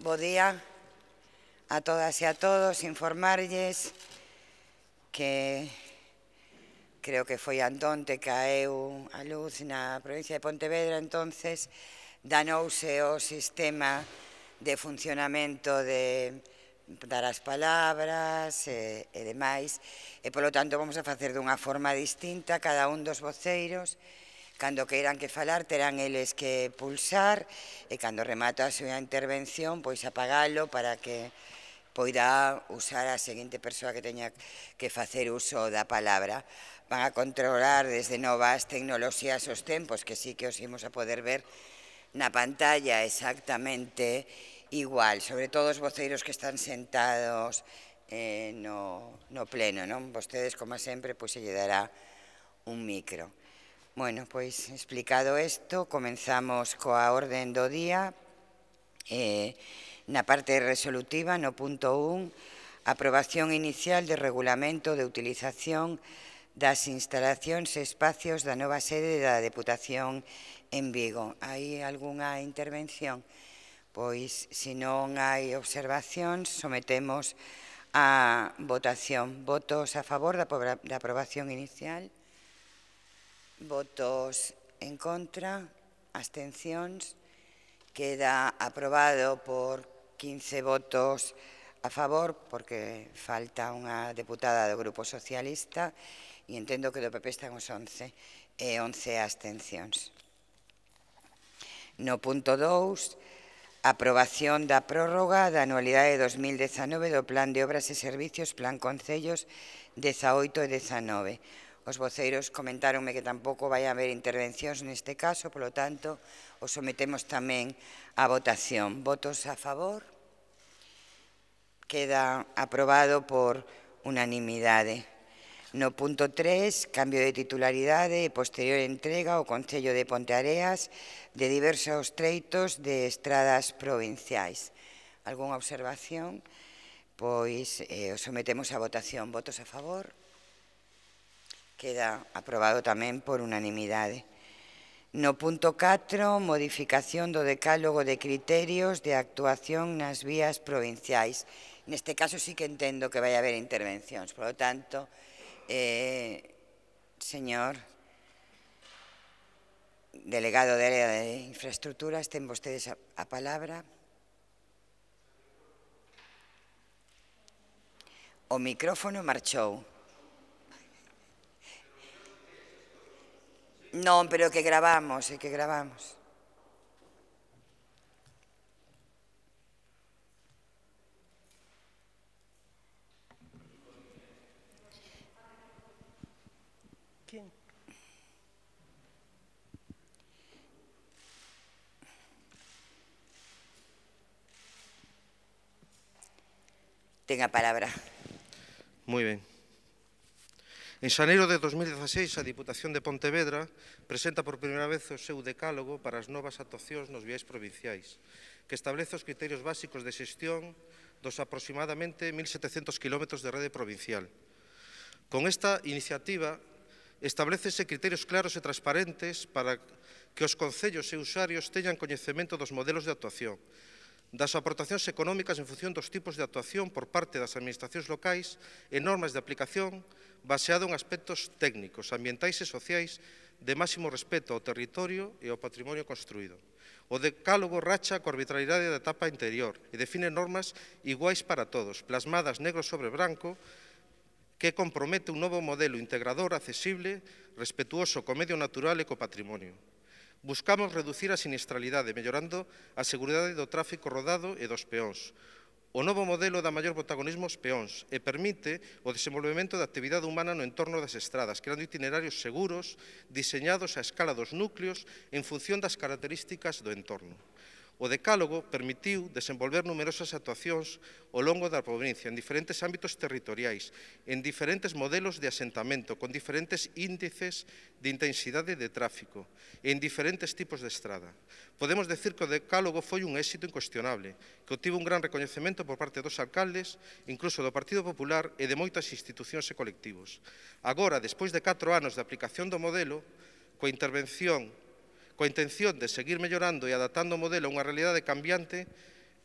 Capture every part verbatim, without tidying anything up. Bo día a todas e a todos. Informarlles que creo que foi antón te caeu a luz na provincia de Pontevedra, entonces danouse o sistema de funcionamento de dar as palabras e, e demais, e polo tanto vamos a facer dunha forma distinta. Cada un dos voceiros, cando queiran que falar, terán eles que pulsar, e cando remata a súa intervención, pois apagalo para que poida usar a seguinte persoa que teña que facer uso da palabra. Van a controlar desde novas tecnoloxías os tempos, que sí que os imos a poder ver na pantalla exactamente igual, sobre todo os voceiros que están sentados no pleno. Vostedes, como sempre, pois se lle dará un micro. Bueno, pois, explicado isto, comenzamos coa orden do día. Na parte resolutiva, no punto un, aprobación inicial de regulamento de utilización das instalacións e espacios da nova sede da Deputación en Vigo. Hai algunha intervención? Pois, se non hai observacións, sometemos a votación. Votos a favor da aprobación inicial? Votos en contra, abstencións. Queda aprobado por quince votos a favor, porque falta unha deputada do Grupo Socialista, e entendo que do P P están os once, e once abstencións. No punto dous, aprobación da prórroga da anualidade dos mil dezanove do Plan de Obras e Servicios, Plan Concellos dezaoito e dezanove. Os voceiros comentáronme que tampouco vai haber intervencións neste caso, polo tanto, os sometemos tamén á votación. Votos a favor? Queda aprobado por unanimidade. No punto tres, cambio de titularidade e posterior entrega ao Concello de Pontareas de diversos treitos de estradas provinciais. Algúna observación? Pois os sometemos á votación. Votos a favor? Queda aprobado tamén por unanimidade. No punto catro, modificación do decálogo de criterios de actuación nas vías provinciais. Neste caso sí que entendo que vai haber intervencións. Por lo tanto, eh, señor delegado de área de infraestructuras, ten vostedes a, a palabra. O micrófono marchou. Non, pero que gravamos, é que gravamos. Tenga palabra. Muy bien. En xaneiro de dos mil dieciséis, a Diputación de Pontevedra presenta por primeira vez o seu decálogo para as novas actuacións nos viais provinciais, que establece os criterios básicos de xestión dos aproximadamente mil setecientos kilómetros de rede provincial. Con esta iniciativa, establecese criterios claros e transparentes para que os concellos e usuarios teñan coñecemento dos modelos de actuación, das aportacións económicas en función dos tipos de actuación por parte das administracións locais e normas de aplicación baseado en aspectos técnicos, ambientais e sociais de máximo respeto ao territorio e ao patrimonio construído. O decálogo racha coa arbitrariedade da etapa anterior e define normas iguais para todos, plasmadas negro sobre branco, que compromete un novo modelo integrador, accesible, respetuoso co medio natural e co patrimonio. Buscamos reducir a sinistralidade, mellorando a seguridade do tráfico rodado e dos peóns. O novo modelo dá maior protagonismo aos peóns e permite o desenvolvemento da actividade humana no entorno das estradas, creando itinerarios seguros, diseñados á escala dos núcleos en función das características do entorno. O decálogo permitiu desenvolver numerosas actuacións ao longo da provincia, en diferentes ámbitos territoriais, en diferentes modelos de asentamento, con diferentes índices de intensidade de tráfico, en diferentes tipos de estrada. Podemos decir que o decálogo foi un éxito incuestionable, que obtivo un gran recoñecemento por parte dos alcaldes, incluso do Partido Popular e de moitas institucións e colectivos. Agora, despois de catro anos de aplicación do modelo, coa intervención coa intención de seguir mellorando e adaptando o modelo a unha realidade cambiante,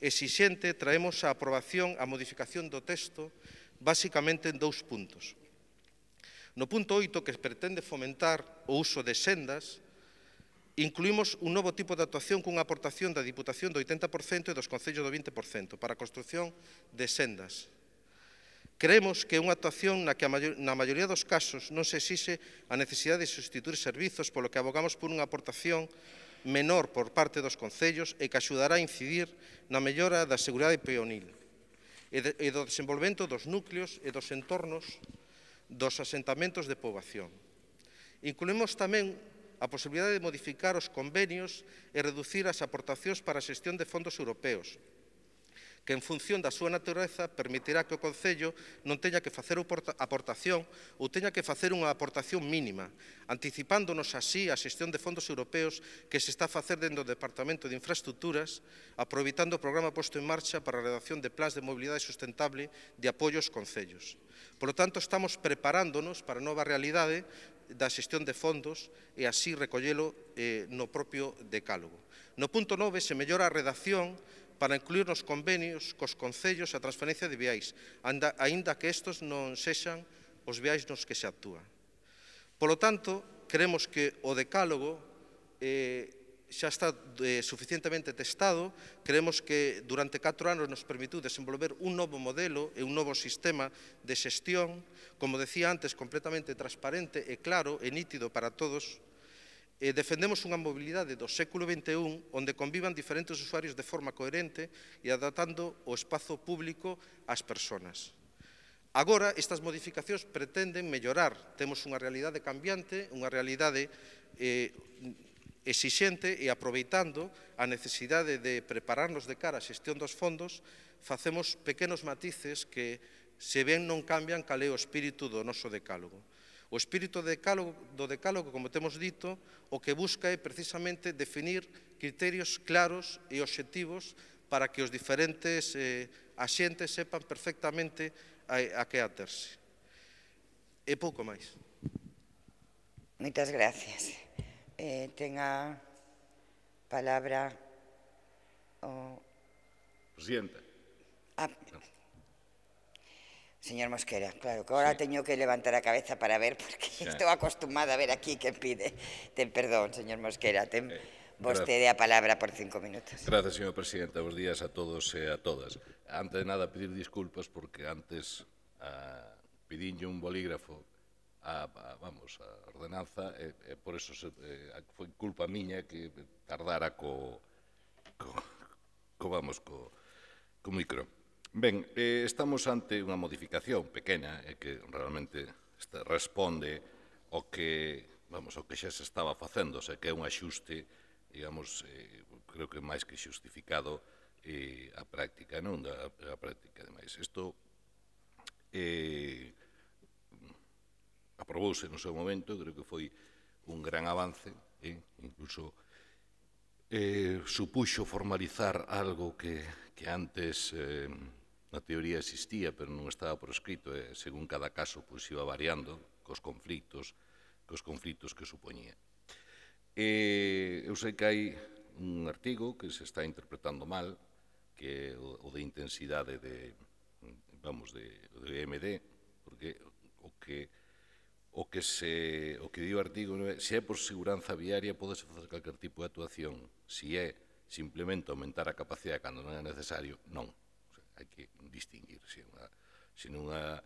exixente, traemos a aprobación a modificación do texto basicamente en dous puntos. No punto oito, que pretende fomentar o uso de sendas, incluímos un novo tipo de actuación cunha aportación da Diputación do oitenta por cento e dos Concellos do vinte por cento para a construción de sendas. Creemos que é unha actuación na que na maioría dos casos non se exixe a necesidade de substituir servizos, polo que abogamos por unha aportación menor por parte dos Concellos e que axudará a incidir na mellora da seguridade peonil e do desenvolvemento dos núcleos e dos entornos dos asentamentos de poboación. Incluímos tamén a posibilidade de modificar os convenios e reducir as aportacións para a xestión de fondos europeos, que en función da súa natureza permitirá que o Concello non teña que facer aportación ou teña que facer unha aportación mínima, anticipándonos así a xestión de fondos europeos que se está a facer dentro do Departamento de Infraestructuras, aproveitando o programa posto en marcha para a redacción de plans de mobilidade sustentable de apoio aos Concellos. Por lo tanto, estamos preparándonos para a nova realidade da xestión de fondos e así recollelo eh, no propio decálogo. No punto nove se mellora a redacción para incluir nos convenios cos concellos a transferencia de viais, anda, aínda que estes non sexan os viais nos que se actúa. Por lo tanto, creemos que o decálogo eh, xa está eh, suficientemente testado, creemos que durante catro anos nos permitiu desenvolver un novo modelo e un novo sistema de xestión, como decía antes, completamente transparente e claro e nítido para todos. Eh, defendemos unha mobilidade do século veintiuno onde convivan diferentes usuarios de forma coherente e adaptando o espazo público ás persoas. Agora, estas modificacións pretenden mellorar. Temos unha realidade cambiante, unha realidade eh, exixente e aproveitando a necesidade de prepararnos de cara a xestión dos fondos, facemos pequenos matices que se ben non cambian cal é o espírito do noso decálogo. O espírito do decálogo, do decálogo, como temos dito, o que busca é precisamente definir criterios claros e obxectivos para que os diferentes eh, axentes sepan perfectamente a, a que aterse. E pouco máis. Moitas gracias. Eh, tenga palabra o... Presidenta. Ah, no. Señor Mosquera, claro, que ahora sí. Tengo que levantar la cabeza para ver, porque ya estoy acostumbrada a ver aquí que pide. Ten perdón, señor Mosquera, ten eh, usted de la palabra por cinco minutos. Gracias, señor Presidenta. Buenos días a todos y a todas. Antes de nada, pedir disculpas porque antes ah, pedí yo un bolígrafo A, a, vamos, a ordenanza, eh, eh, por eso se, eh, foi culpa miña que tardara co, co, co vamos, co, co micro. Ben, eh, estamos ante unha modificación pequena eh, que realmente esta, responde ao que, vamos, ao que xa se estaba facendo, xa que é un axuste, digamos, eh, creo que máis que xustificado eh, a práctica, non? Da, a práctica, ademais. Isto... Eh, aprobouse no seu momento, creo que foi un gran avance, eh? incluso eh, supuxo formalizar algo que, que antes eh, na teoría existía, pero non estaba proscrito, eh? según cada caso pois, iba variando cos conflitos, cos conflitos que supoñía. Eh, eu sei que hai un artigo que se está interpretando mal, que é o, o de intensidade de, vamos, de, de M D, porque o que... O que, se, o que di o artigo é se é por seguranza viaria podese facer calquer tipo de actuación, se é simplemente aumentar a capacidade cando non é necesario, non. O sea, hai que distinguir se, unha, se nunha,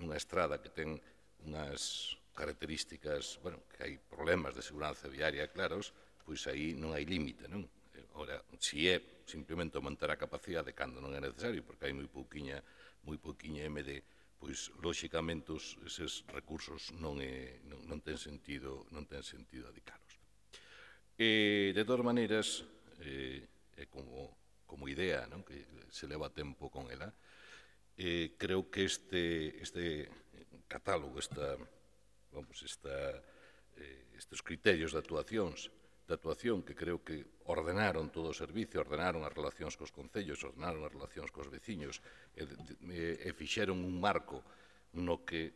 nunha estrada que ten unhas características, bueno, que hai problemas de seguranza viaria claros, pois aí non hai límite, non? Ora, se é simplemente aumentar a capacidade cando non é necesario, porque hai moi pouquiña, moi pouquiña M D, pois, lóxicamente, eses recursos non, é, non, non ten sentido non ten sentido adicalos. E, de todas maneiras, eh, como, como idea, non? que se leva tempo con ela, eh, creo que este, este catálogo, esta, vamos, esta, eh, estes criterios de actuacións, de actuación que creo que ordenaron todo o servicio, ordenaron as relacións cos concellos, ordenaron as relacións cos veciños, e, e, e fixeron un marco no que,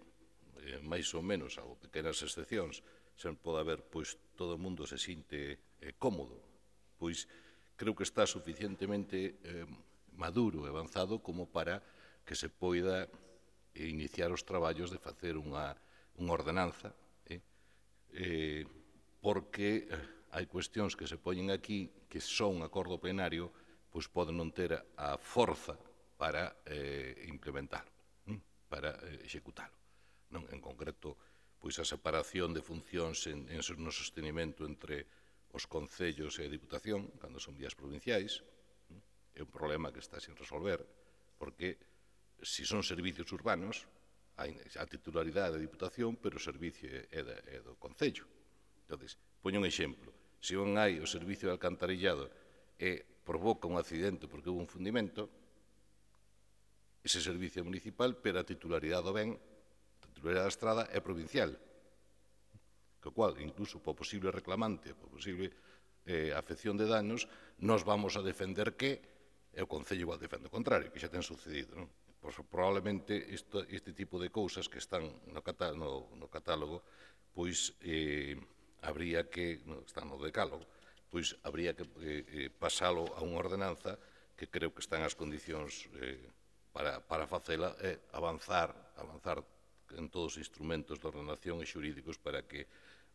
eh, máis ou menos, ao pequenas excepcións, se pode haber, pois, todo o mundo se sinte eh, cómodo. Pois, creo que está suficientemente eh, maduro e avanzado como para que se poida iniciar os traballos de facer unha, unha ordenanza, eh? Eh, porque hai cuestións que se poñen aquí que só un acordo plenario pois poden non ter a forza para eh, implementarlo, eh? para eh, executalo. Non? En concreto, pois a separación de funcións en, en no sostenimento entre os concellos e a Diputación, cando son vías provinciais, eh? é un problema que está sin resolver, porque se son servicios urbanos, a titularidade da Diputación, pero o servicio é, da, é do Concello. Entón, poño un exemplo, se non hai o servicio de alcantarillado e provoca un accidente porque houve un fundimento, ese servicio municipal, pero a titularidade do ben, a titularidade da estrada é provincial, co cual, incluso para o posible reclamante, para o posible eh, afección de danos, nos vamos a defender que e o Concello igual defende o contrario, que xa ten sucedido, non? Pois, probablemente isto, este tipo de cousas que están no, catá no, no catálogo, pois eh, habría que, no, están no decálogo, pois habría que eh, pasalo a unha ordenanza que creo que están as condicións eh, para, para facela e eh, avanzar, avanzar en todos os instrumentos de ordenación e xurídicos para que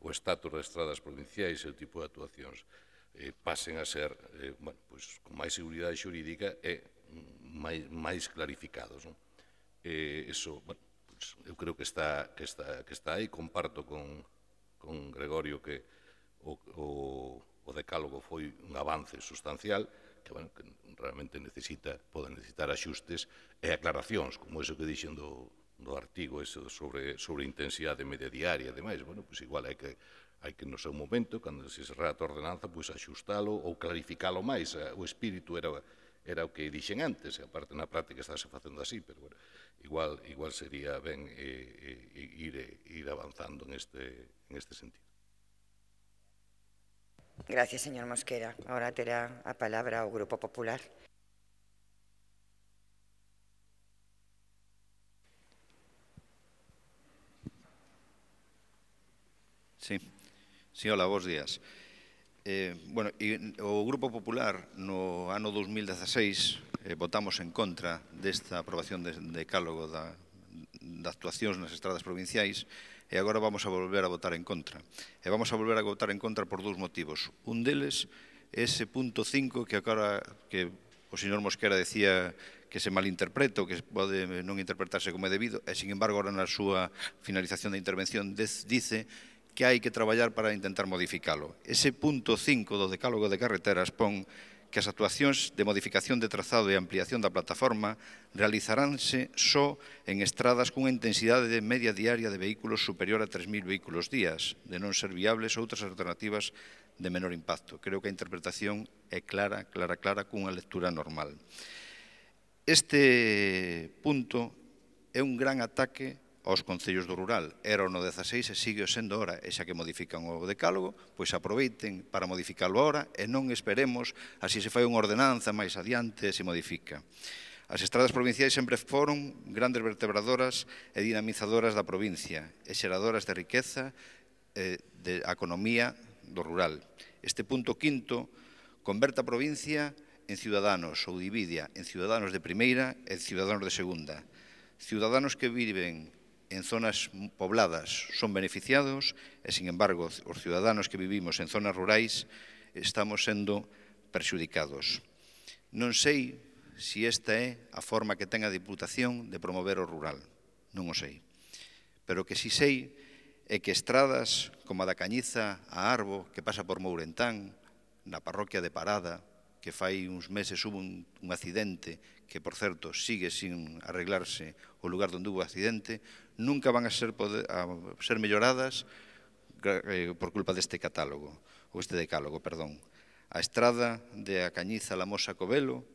o estatus das estradas provinciais e o tipo de actuacións Eh, pasen a ser, eh, bueno, pues, con máis seguridade xurídica e máis, máis clarificados, non? Eh, eso, bueno, pues, eu creo que está, que está, que está aí, comparto con, con Gregorio que o, o, o decálogo foi un avance sustancial, que, bueno, que realmente necesita, poden necesitar axustes e aclaracións, como eso que dixen do, do artigo eso sobre, sobre intensidade mediadiaria e demais, bueno, pues igual é que hai que no seu momento, cando se rata a ordenanza, pois axustalo ou clarificalo máis. O espírito era, era o que dixen antes, e aparte na práctica estáse facendo así, pero bueno, igual, igual sería ben eh, eh, ir, ir avanzando en este, en este sentido. Gracias, señor Mosquera. Ahora terá a palabra o Grupo Popular. Sí. Sí, hola, bons días. Eh, bueno, e, o Grupo Popular no ano dos mil dezasseis eh, votamos en contra desta aprobación de decálogo da, da actuacións nas estradas provinciais e agora vamos a volver a votar en contra. E vamos a volver a votar en contra por dous motivos. Un deles é ese punto cinco que agora que o señor Mosquera decía que se malinterpreta ou que pode non interpretarse como é debido, e, sin embargo, agora na súa finalización da intervención dice que hai que traballar para intentar modificalo. Ese punto cinco do decálogo de carreteras pon que as actuacións de modificación de trazado e ampliación da plataforma realizaránse só en estradas cunha intensidade de media diaria de vehículos superior a tres mil vehículos días, de non ser viables outras alternativas de menor impacto. Creo que a interpretación é clara, clara, clara, cunha lectura normal. Este punto é un gran ataque aos concellos do rural. Era o no dezasseis e sigue sendo ora, e xa que modifican o decálogo, pois aproveiten para modificalo ora e non esperemos así se fai unha ordenanza máis adiante e se modifica. As estradas provinciais sempre foron grandes vertebradoras e dinamizadoras da provincia e xeradoras de riqueza e de economía do rural. Este punto quinto converte a provincia en ciudadanos ou divide en ciudadanos de primeira e ciudadanos de segunda. Ciudadanos que viven en zonas pobladas son beneficiados e, sin embargo, os ciudadanos que vivimos en zonas rurais estamos sendo perxudicados. Non sei se esta é a forma que ten a Diputación de promover o rural, non o sei. Pero o que si sei é que estradas como a da Cañiza a Arbo, que pasa por Mourentán, na parroquia de Parada, que fai uns meses hubo un, un accidente que, por certo, sigue sin arreglarse o lugar onde hubo accidente, nunca van a ser, poder, a ser melloradas eh, por culpa deste catálogo, ou este decálogo, perdón. A estrada de a Cañiza a Mosa Covelo,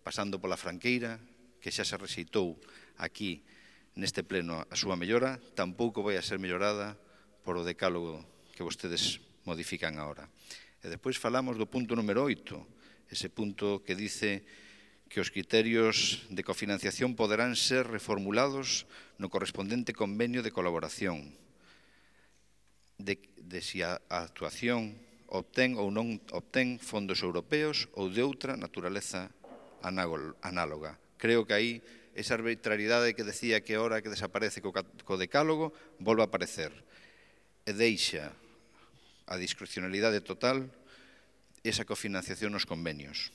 pasando pola Franqueira, que xa se rexeitou aquí neste pleno a súa mellora, tampouco vai a ser mellorada por o decálogo que vostedes modifican agora. E despois falamos do punto número oito, ese punto que dice que os criterios de cofinanciación poderán ser reformulados no correspondente convenio de colaboración, de, de si a, a actuación obtén ou non obtén fondos europeos ou de outra naturaleza análoga. Creo que aí esa arbitrariedade que decía que ahora que desaparece co decálogo volve a aparecer. E deixa a discrecionalidade total esa cofinanciación nos convenios.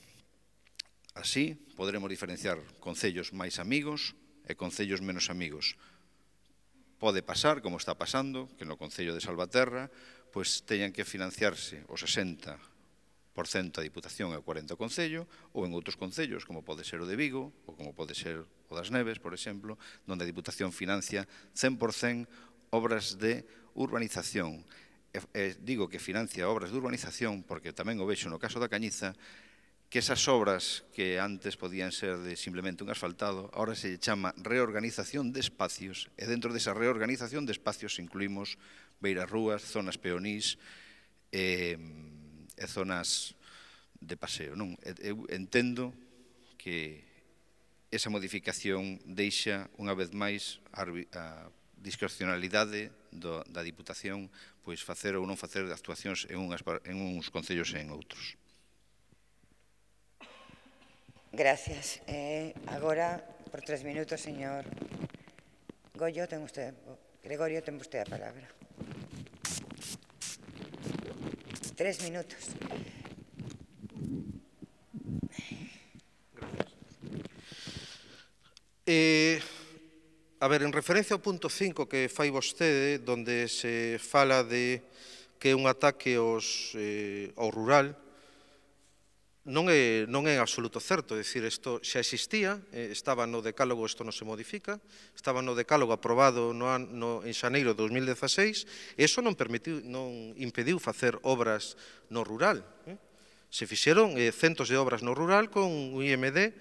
Así poderemos diferenciar concellos máis amigos e concellos menos amigos. Pode pasar, como está pasando, que no Concello de Salvaterra pois teñan que financiarse o sesenta por cento a Diputación e o cuarenta por cento o Concello, ou en outros concellos, como pode ser o de Vigo, ou como pode ser o das Neves, por exemplo, onde a Diputación financia cen por cen obras de urbanización. E digo que financia obras de urbanización porque tamén o vexo no caso da Cañiza, que esas obras que antes podían ser de simplemente un asfaltado, ahora se chama reorganización de espacios, e dentro desa reorganización de espacios incluímos beirarrúas, zonas peonís e, e zonas de paseo. Non? Eu entendo que esa modificación deixa unha vez máis a discrecionalidade do, da Diputación pois facer ou non facer actuacións en, unhas, en uns concellos e en outros. Gracias. Eh, agora, por tres minutos, señor Goyo, ten usted, Gregorio, ten usted a palabra. Tres minutos. Gracias. Eh, a ver, en referencia ao punto cinco que fai vostede, donde se fala de que é un ataque aos, eh, ao rural, Non é, non é absoluto certo, é dicir, isto xa existía, estaba no decálogo, isto non se modifica, estaba no decálogo aprobado no, no, en xaneiro de dous mil dezaseis, e iso non, permitiu, non impediu facer obras no rural. Se fixeron eh, centos de obras no rural con un I M D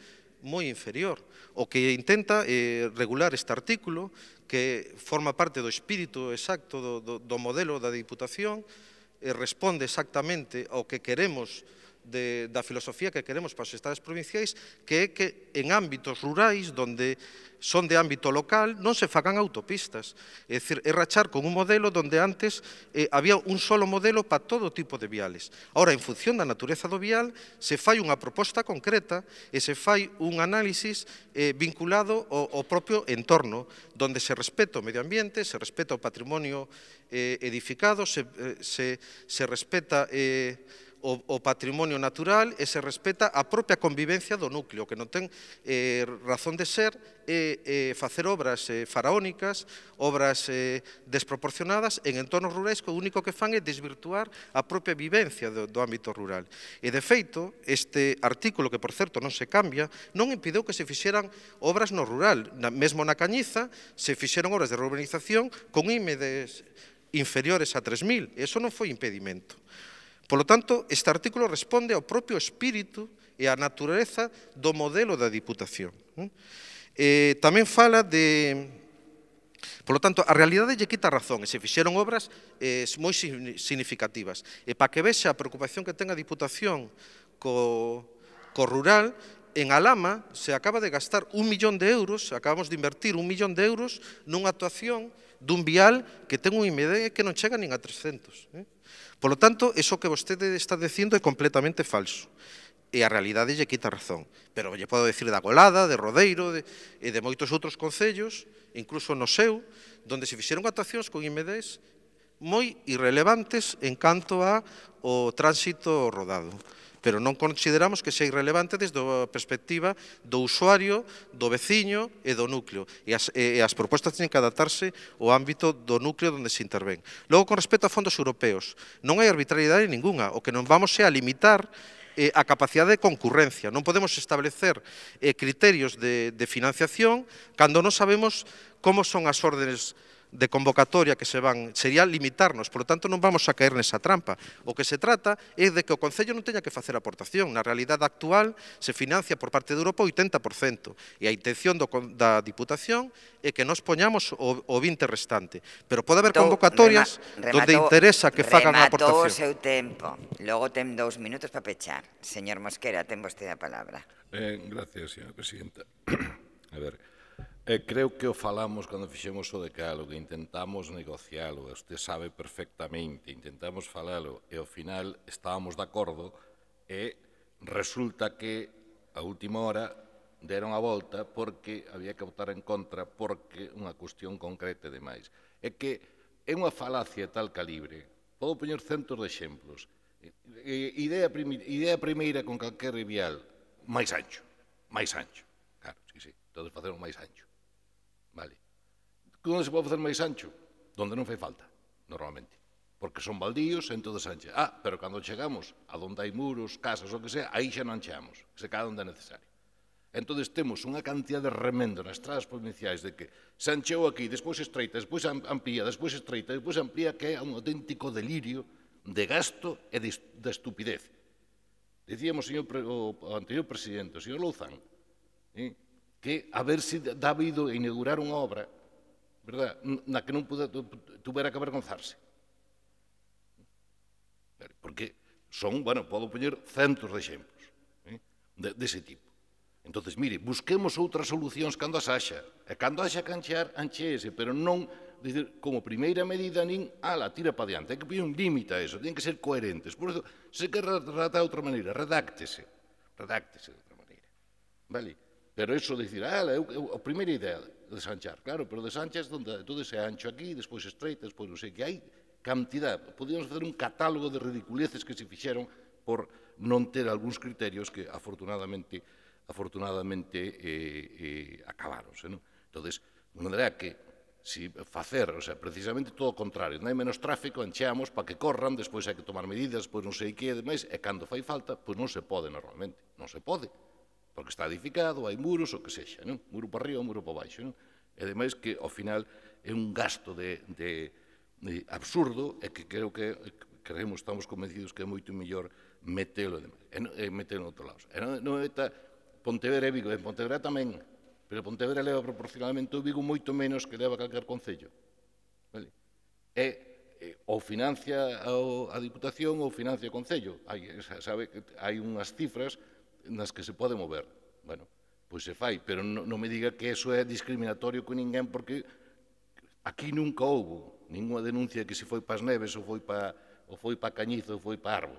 moi inferior. O que intenta eh, regular este artículo, que forma parte do espírito exacto do, do, do modelo da Diputación, e eh, responde exactamente ao que queremos De, da filosofía que queremos para as estadas provinciais, que é que en ámbitos rurais onde son de ámbito local non se fagan autopistas. É dicir, é rachar con un modelo onde antes eh, había un solo modelo para todo tipo de viales. Ahora, en función da natureza do vial, se fai unha proposta concreta e se fai un análisis eh, vinculado ao, ao propio entorno, onde se respeta o medio ambiente, se respeta o patrimonio eh, edificado, se, eh, se, se respeta... Eh, O, o patrimonio natural e se respeta a propia convivencia do núcleo, que non ten eh, razón de ser eh, eh, facer obras eh, faraónicas, obras eh, desproporcionadas en entornos rurais que o único que fan é desvirtuar a propia vivencia do, do ámbito rural. E de feito, este artículo, que por certo non se cambia, non impideu que se fixeran obras no rural. Na, mesmo na Cañiza se fixeron obras de reurbanización con I M Ds inferiores a tres mil, e iso non foi impedimento. Por lo tanto, este artículo responde ao propio espírito e á natureza do modelo da Diputación. Eh, tamén fala de... Por lo tanto, a realidade lle quita razón, e se fixeron obras eh, moi significativas. E para que vexa a preocupación que ten a Diputación co, co rural, en Alhama se acaba de gastar un millón de euros, acabamos de invertir un millón de euros nunha actuación dun vial que ten un I M D que non chega nin a trescentos. Eh? Por lo tanto, eso que vostede está dicindo é completamente falso. E a realidade lle quita razón. Pero lle podo dicir da Golada, de Rodeiro de, e de moitos outros concellos, incluso no seu, onde se fixeron actuacións con I M Ds moi irrelevantes en canto ao tránsito rodado. Pero non consideramos que sea irrelevante desde a perspectiva do usuario, do veciño e do núcleo. E as, e as propostas teñen que adaptarse ao ámbito do núcleo onde se intervén. Logo, con respecto a fondos europeos, non hai arbitrariedade ninguna. O que non vamos é a limitar eh, a capacidade de concurrencia. Non podemos establecer eh, criterios de, de financiación cando non sabemos como son as órdenes de convocatoria que se van, sería limitarnos, por lo tanto non vamos a caer nesa trampa. O que se trata é de que o Concello non teña que facer aportación. Na realidade actual se financia por parte de Europa o oitenta por cento e a intención do, da Diputación é que nos poñamos o, o vinte por cento restante. Pero pode haber convocatorias rema, remato, donde interesa que fagan a aportación. Rematou o seu tempo, logo ten dous minutos para pechar. Señor Mosquera, ten vostede a palabra. Eh, gracias, señora presidenta. A ver... Creo que o falamos cando fixemos o decálogo, intentamos negociálo, usted sabe perfectamente, intentamos falalo e ao final estábamos de acordo e resulta que a última hora deron a volta porque había que votar en contra porque unha cuestión concreta de máis. É que é unha falacia de tal calibre. Podo poñer centos de exemplos. Idea, primi idea primeira con calquer vial, máis ancho, máis ancho. Claro, sí, sí, todos facemos máis ancho. Vale. Onde se pode facer máis ancho? Donde non fai falta, normalmente. Porque son baldíos, entonces ancha. Ah, pero cando chegamos a donde hai muros, casas, o que sea, aí xa non anchamos, se cada onde é necesario. Entón, temos unha cantidad de remendo nas estradas provinciais de que se ancheu aquí, despois estreita, despois amplía, despois estreita, despois amplía, que é un auténtico delirio de gasto e de estupidez. Dicíamos o anterior presidente, o señor Louzán, que a ver se dá habido inaugurar unha obra na que non tuvera que avergonzarse. Porque son, bueno, podo poñer centos de exemplos dese tipo. Entón, mire, busquemos outras solucións cando as haxa. E cando haxa que anchear, ancheese, pero non, como primeira medida, nin ala, tira para diante. Hai que poñer un límite a iso, ten que ser coherentes. Por iso, se que redactar de outra maneira, redáctese, redáctese de outra maneira. Vale? Pero iso, dicir, ala, a primeira idea de sanchar, claro, pero de sanchar é onde todo se ancho aquí, despois estreita, despois non sei que hai, cantidad. Podíamos facer un catálogo de ridiculeces que se fixeron por non ter algúns criterios que afortunadamente afortunadamente eh, eh, acabáronse, non? Entón, de maneira que si facer, o sea, precisamente todo o contrario, non hai menos tráfico, encheamos para que corran, despois hai que tomar medidas, pois non sei que e demais, e cando fai falta, pois non se pode normalmente, non se pode, porque está edificado, hai muros, o que sexa, non? Muro para arriba, muro para baixo, non? E demais que, ao final, é un gasto de... de absurdo e que creo que creemos, estamos convencidos que é moito mellor metelo e metelo en outro lado. Non é Pontevedra e Vigo, en Pontevedra tamén, pero Pontevedra leva proporcionalmente o Vigo moito menos que leva calquer concello. E ou financia a Diputación ou financia o Concello. Sabe que hai unhas cifras nas que se pode mover. Bueno, pois se fai, pero non me diga que iso é discriminatorio con ninguén porque aquí nunca houbo ninguna denuncia que se foi para as neves ou foi para a Cañiza ou foi para Arbo,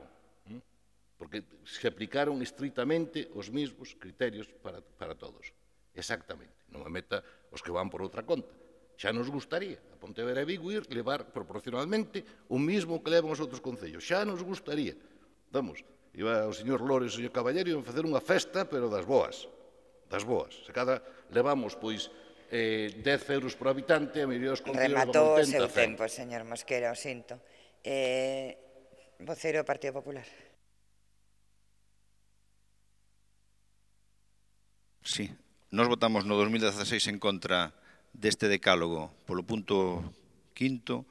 porque se aplicaron estritamente os mesmos criterios para, para todos, exactamente, non me meta os que van por outra conta, xa nos gustaría a Pontevedra e Vigo ir levar proporcionalmente o mesmo que levan os outros concellos, xa nos gustaría, vamos, iba o señor Lores e o señor Caballero iban facer unha festa, pero das boas, das boas, se cada levamos, pois, dez euros por habitante a mellor os concellos rematou o seu tempo, señor Mosquera, o sinto. Vocero do Partido Popular. Si, nos votamos no dos mil dieciséis en contra deste decálogo polo punto quinto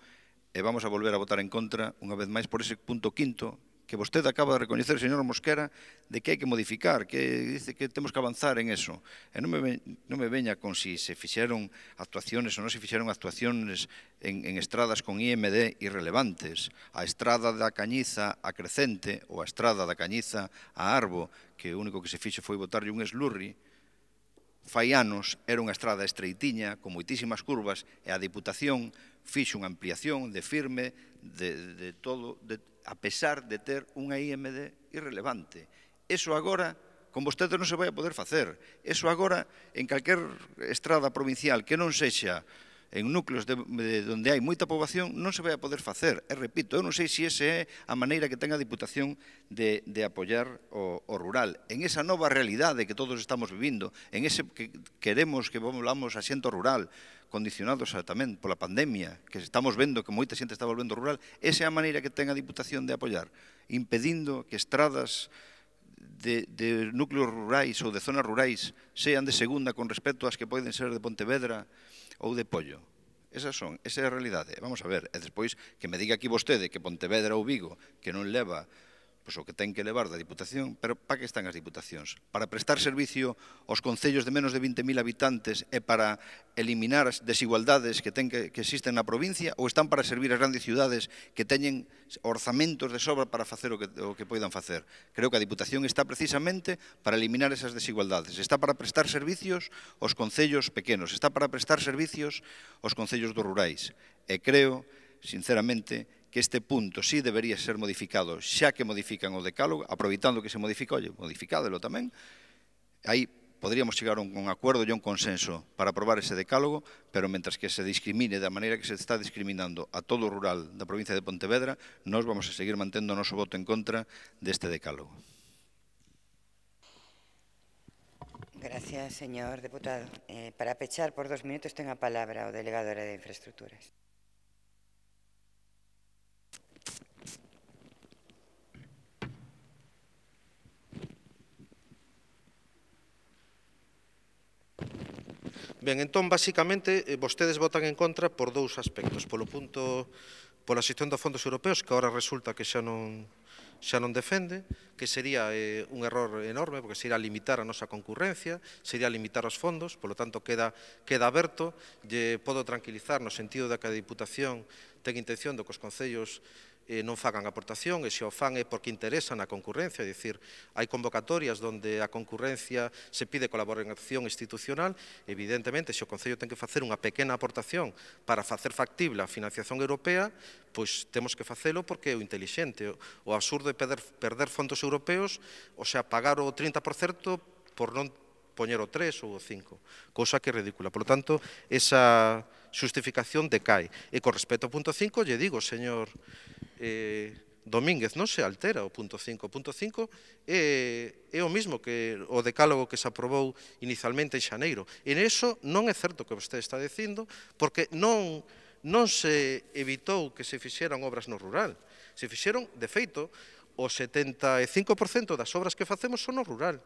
e vamos a volver a votar en contra unha vez máis por ese punto quinto que vostede acaba de recoñecer, señor Mosquera, de que hai que modificar, que dice que temos que avanzar en eso. E non me, non me veña con si se fixeron actuaciones ou non se fixeron actuaciones en, en estradas con I M D irrelevantes. A estrada da Cañiza a Crecente ou a estrada da Cañiza a Arbo, que o único que se fixo foi botarlle un eslurri, fai anos era unha estrada estreitiña con moitísimas curvas e a Diputación fixo unha ampliación de firme de, de todo... De, a pesar de ter unha I M D irrelevante. Eso agora, con vostedes non se vai a poder facer. Eso agora, en calquer estrada provincial que non sexa en núcleos de, de donde hai moita poboación, non se vai a poder facer. E repito, eu non sei se esa é a maneira que ten a Diputación de, de apoiar o, o rural. En esa nova realidade que todos estamos vivindo, en ese que queremos que volvamos a xente rural, condicionados tamén pola pandemia, que estamos vendo que moita xente está volvendo rural, esa é a maneira que ten a Diputación de apoiar, impedindo que estradas de, de núcleos rurais ou de zonas rurais sean de segunda con respecto ás que poden ser de Pontevedra ou de Pollo. Esas son, esa é a realidade. Vamos a ver, e despois que me diga aquí vostede que Pontevedra ou Vigo, que non leva pois o que ten que levar da Diputación, pero para que están as Diputacións? Para prestar servicio aos concellos de menos de veinte mil habitantes e para eliminar as desigualdades que, ten que, que existen na provincia ou están para servir as grandes ciudades que teñen orzamentos de sobra para facer o que, o que poidan facer? Creo que a Diputación está precisamente para eliminar esas desigualdades, está para prestar servicios aos concellos pequenos, está para prestar servicios aos concellos dos rurais e creo, sinceramente, que este punto sí debería ser modificado, xa que modifican o decálogo, aproveitando que se modifica, oye, modificádelo tamén, Aí podríamos chegar a un acuerdo e un consenso para aprobar ese decálogo, pero mientras que se discrimine da maneira que se está discriminando a todo o rural da provincia de Pontevedra, nós vamos a seguir mantendo o noso voto en contra deste decálogo. Gracias, señor diputado. Eh, para pechar, por dos minutos, ten a palabra o delegado de Infraestructuras. Ben, entón, basicamente, vostedes votan en contra por dous aspectos. Polo punto, pola xestión dos fondos europeos, que agora resulta que xa non... xa non defende, que sería eh, un error enorme, porque sería limitar a nosa concurrencia, sería limitar os fondos, polo tanto queda, queda aberto. Lle podo tranquilizar no sentido de que a Deputación ten intención de que os concellos eh, non fagan aportación, e se o fan é porque interesan a concurrencia, é dicir, hai convocatorias onde a concurrencia se pide colaboración institucional, evidentemente, se o concello ten que facer unha pequena aportación para facer factible a financiación europea, pois temos que facelo porque é o inteligente, o absurdo é perder, perder fondos europeos, ou sea, pagar o trinta por cento por non poñer o tres ou o cinco, cousa que é ridícula. Por lo tanto, esa xustificación decae. E con respecto ao punto cinco, lle digo, señor Eh, Domínguez, non se altera o punto cinco. O punto cinco é, é o mismo que o decálogo que se aprobou inicialmente en xaneiro. En eso non é certo que vostede está dicindo, porque non, non se evitou que se fixeran obras no rural. Se fixeron, de feito, o setenta e cinco por cento das obras que facemos son no rural.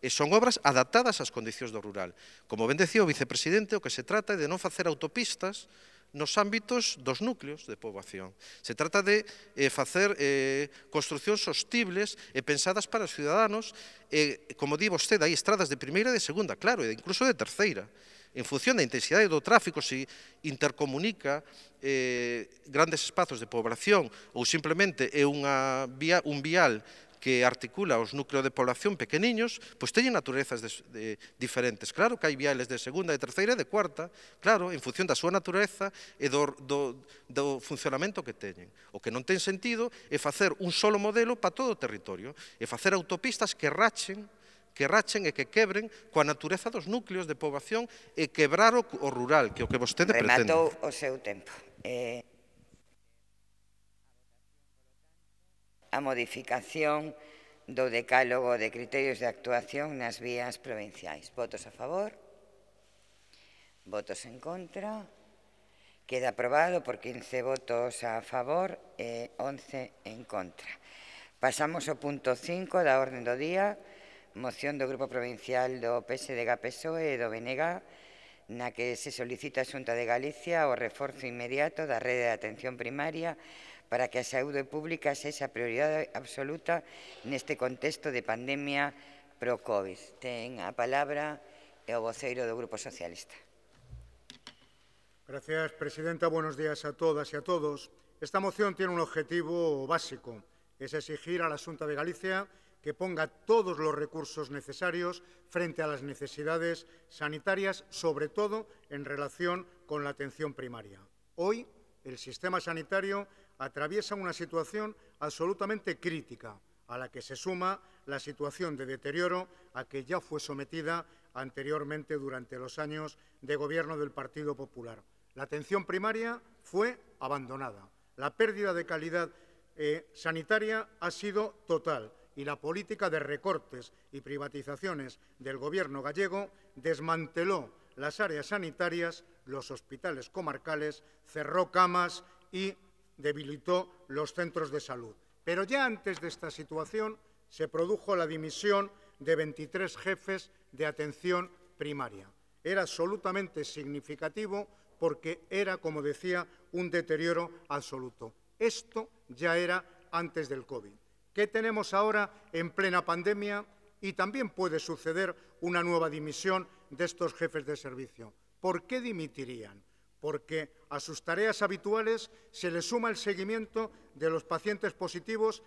E son obras adaptadas ás condicións do rural. Como ben decía o vicepresidente, o que se trata é de non facer autopistas nos ámbitos dos núcleos de poboación. Se trata de eh, facer eh, construccións sostibles e pensadas para os ciudadanos, eh, como di vostede, hai estradas de primeira e de segunda, claro, e incluso de terceira. En función da intensidade do tráfico, se intercomunica eh, grandes espazos de poboación ou simplemente é unha vía, un vial que articula os núcleos de población pequeniños, pois teñen naturezas de, de, diferentes. Claro que hai viales de segunda, de terceira e de cuarta, claro, en función da súa natureza e do, do, do funcionamento que teñen. O que non ten sentido é facer un solo modelo para todo o territorio, e facer autopistas que rachen, que rachen e que quebren coa natureza dos núcleos de población e quebrar o, o rural, que é o que vostede pretende. Rematou o seu tempo. Eh... a modificación do decálogo de criterios de actuación nas vías provinciais. Votos a favor, votos en contra. Queda aprobado por quince votos a favor e once en contra. Pasamos ao punto cinco da orden do día, moción do Grupo Provincial do P S D G P S O E e do B N G, na que se solicita a Xunta de Galicia o reforzo inmediato da rede de atención primaria para que a saúde pública sexa prioridade absoluta neste contexto de pandemia pro-COVID. Ten a palabra o voceiro do Grupo Socialista. Gracias, presidenta. Buenos días a todas y a todos. Esta moción tiene un objetivo básico, es exigir a la Xunta de Galicia que ponga todos los recursos necesarios frente a las necesidades sanitarias, sobre todo en relación con la atención primaria. Hoy, el sistema sanitario atraviesa una situación absolutamente crítica, a la que se suma la situación de deterioro a que ya fue sometida anteriormente durante los años de gobierno del Partido Popular. La atención primaria fue abandonada, la pérdida de calidad eh, sanitaria ha sido total y la política de recortes y privatizaciones del gobierno gallego desmanteló las áreas sanitarias, los hospitales comarcales, cerró camas y debilitó los centros de salud. Pero ya antes de esta situación se produjo la dimisión de veintitrés jefes de atención primaria. Era absolutamente significativo porque era, como decía, un deterioro absoluto. Esto ya era antes del COVID. ¿Qué tenemos ahora en plena pandemia? Y también puede suceder una nueva dimisión de estos jefes de servicio. ¿Por qué dimitirían? Porque a sus tareas habituales se le suma el seguimiento de los pacientes positivos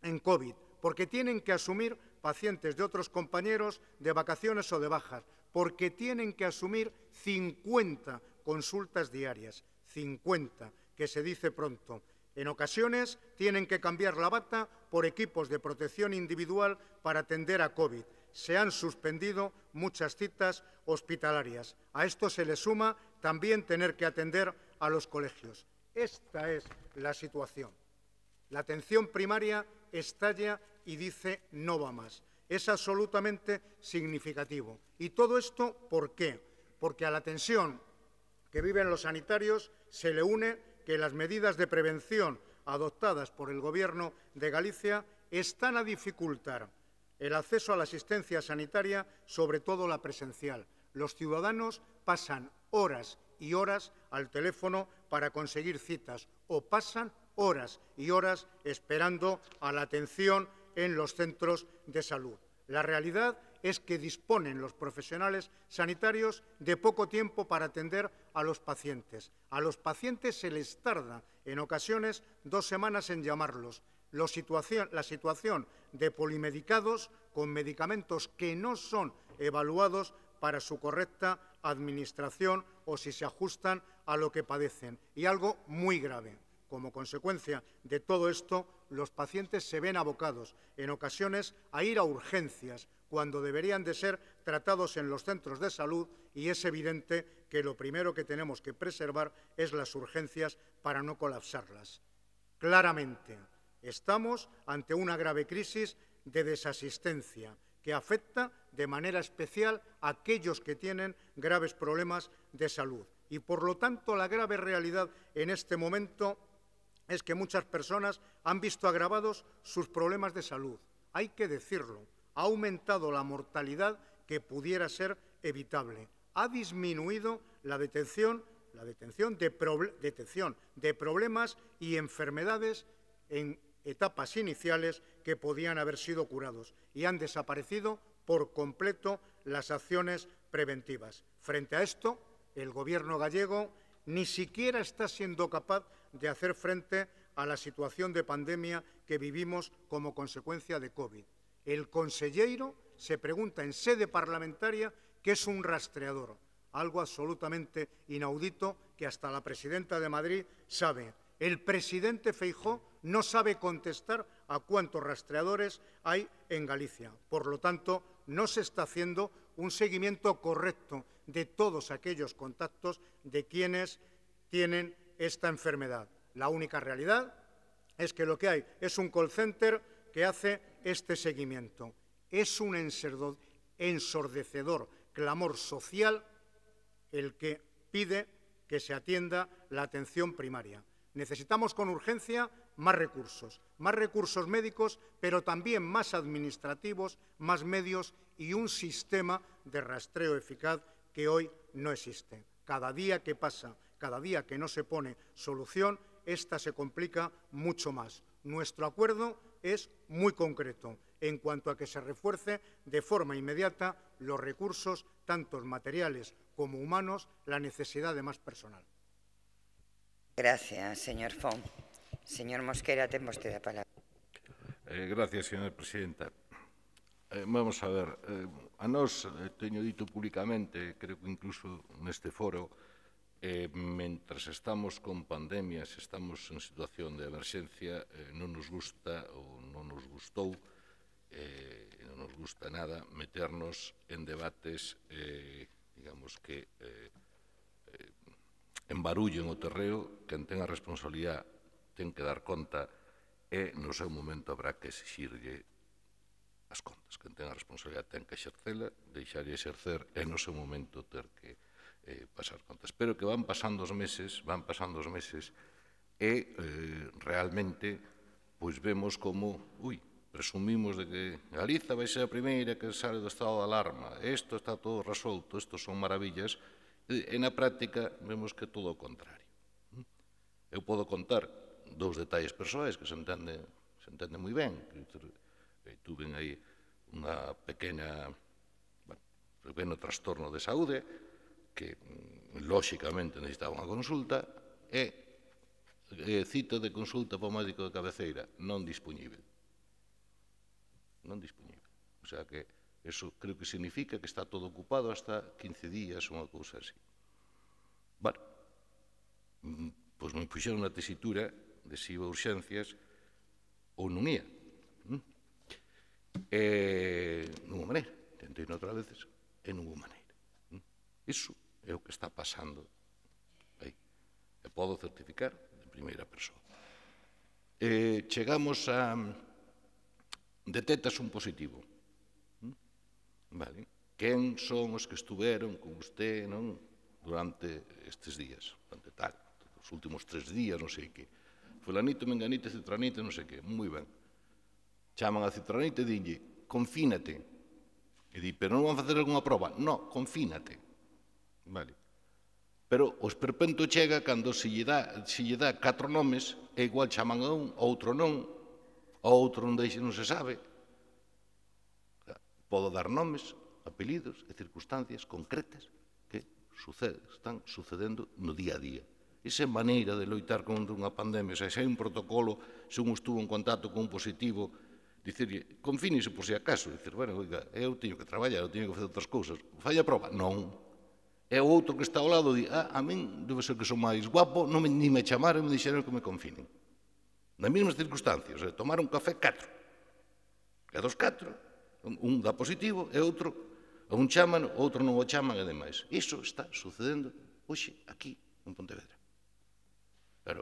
en COVID, porque tienen que asumir pacientes de otros compañeros de vacaciones o de bajas, porque tienen que asumir cincuenta consultas diarias, cincuenta, que se dice pronto. En ocasiones tienen que cambiar la bata por equipos de protección individual para atender a COVID. se han suspendido muchas citas hospitalarias. A esto se le suma también tener que atender a los colegios. Esta es la situación. La atención primaria estalla y dice no va más. Es absolutamente significativo. ¿Y todo esto por qué? Porque a la tensión que viven los sanitarios se le une que las medidas de prevención adoptadas por el Gobierno de Galicia están a dificultar el acceso a la asistencia sanitaria, sobre todo la presencial. Los ciudadanos pasan horas y horas al teléfono para conseguir citas o pasan horas y horas esperando a la atención en los centros de salud. La realidad es que disponen los profesionales sanitarios de poco tiempo para atender a los pacientes. A los pacientes se les tarda, en ocasiones, dos semanas en llamarlos. La situación, la situación de polimedicados con medicamentos que no son evaluados para su correcta administración o si se ajustan a lo que padecen. Y algo muy grave. Como consecuencia de todo esto, los pacientes se ven abocados, en ocasiones, a ir a urgencias, cuando deberían de ser tratados en los centros de salud, y es evidente que lo primero que tenemos que preservar es las urgencias para no colapsarlas. Claramente, estamos ante una grave crisis de desasistencia que afecta de manera especial a aquellos que tienen graves problemas de salud. Y, por lo tanto, la grave realidad en este momento es que muchas personas han visto agravados sus problemas de salud. Hay que decirlo, ha aumentado la mortalidad que pudiera ser evitable. Ha disminuido la detención, la detención de, detención de problemas y enfermedades en etapas iniciales que podían haber sido curados y han desaparecido por completo las acciones preventivas. Frente a esto, el Gobierno gallego ni siquiera está siendo capaz de hacer frente a la situación de pandemia que vivimos como consecuencia de COVID. El conselleiro se pregunta en sede parlamentaria qué es un rastreador, algo absolutamente inaudito que hasta la presidenta de Madrid sabe. El presidente Feijóo no sabe contestar a cuántos rastreadores hay en Galicia. Por lo tanto, no se está haciendo un seguimiento correcto de todos aquellos contactos de quienes tienen esta enfermedad. La única realidad es que lo que hay es un call center que hace este seguimiento. Es un ensordecedor clamor social el que pide que se atienda la atención primaria. Necesitamos con urgencia más recursos, más recursos médicos, pero también más administrativos, más medios y un sistema de rastreo eficaz que hoy no existe. Cada día que pasa, cada día que no se pone solución, esta se complica mucho más. Nuestro acuerdo es muy concreto en cuanto a que se refuerce de forma inmediata los recursos, tanto materiales como humanos, la necesidad de más personal. Gracias, señor Font. Señor Mosquera, tenga usted la palabra. Eh, gracias, señora presidenta. Eh, vamos a ver, eh, a nós, eh, teño dito publicamente, creo que incluso neste foro, eh, mentras estamos con pandemias, estamos en situación de emerxencia, eh, non nos gusta ou non nos gustou, eh, non nos gusta nada meternos en debates, eh, digamos que, eh, eh, en barullo, en o terreo, quen ten a responsabilidade ten que dar conta e no seu momento habrá que exixirlle as contas. Quen ten a responsabilidade ten que exercela, deixarlle exercer e no seu momento ter que eh, pasar contas. Pero que van pasando os meses, van pasando os meses e eh, realmente pois vemos como, ui, presumimos de que Galiza vai ser a primeira que sale do estado de alarma, isto está todo resolto, isto son maravillas, e, e na práctica vemos que todo o contrario. Eu podo contar dous detalles persoais que se entende, se entende moi ben. Tuve aí unha pequena, bueno, pequeno trastorno de saúde que, lóxicamente, necesitaba unha consulta e eh, cita de consulta para o médico de cabeceira non dispoñível. Non dispoñível. O sea que eso creo que significa que está todo ocupado hasta quince días ou unha cousa así. Bueno, pois me puxeron na tesitura de se iba a urxencias ou non ia. E, de unha maneira, ambiente e naturaleza en ninguna maneira. Iso é o que está pasando aí. E podo certificar de primeira persoa. E chegamos a... Detectas un positivo. Vale. Quen son os que estuveron con usted, non, durante estes días, durante tal, os últimos tres días, non sei que. Fulanito, menganito, citranito, non sei que. Moi ben. Chaman a citranito e dinlle, confínate. E di, pero non van facer alguna proba? Non, confínate. Vale. Pero o esperpento chega cando se lle dá, se lle dá catro nomes, é igual chaman a un, outro non, outro non deixe, non se sabe. Podo dar nomes, apelidos e circunstancias concretas que sucede, están sucedendo no día a día. Esa maneira de loitar contra unha pandemia, se hai un protocolo, se un estuvo en contacto con un positivo, dicirlle, confínese por si acaso, dicir, bueno, oiga, eu teño que traballar, eu teño que facer outras cousas, falla a proba? Non. É o outro que está ao lado, di, ah, a min, debe ser que son máis guapo, non me, ni me chamaron, me dixeron que me confinen. Nas mesmas circunstancias, eh, tomar un café catro, e dos catro, un dá positivo e outro... A un chaman, outro non o chaman e demais. Iso está sucedendo hoxe aquí, en Pontevedra. Claro,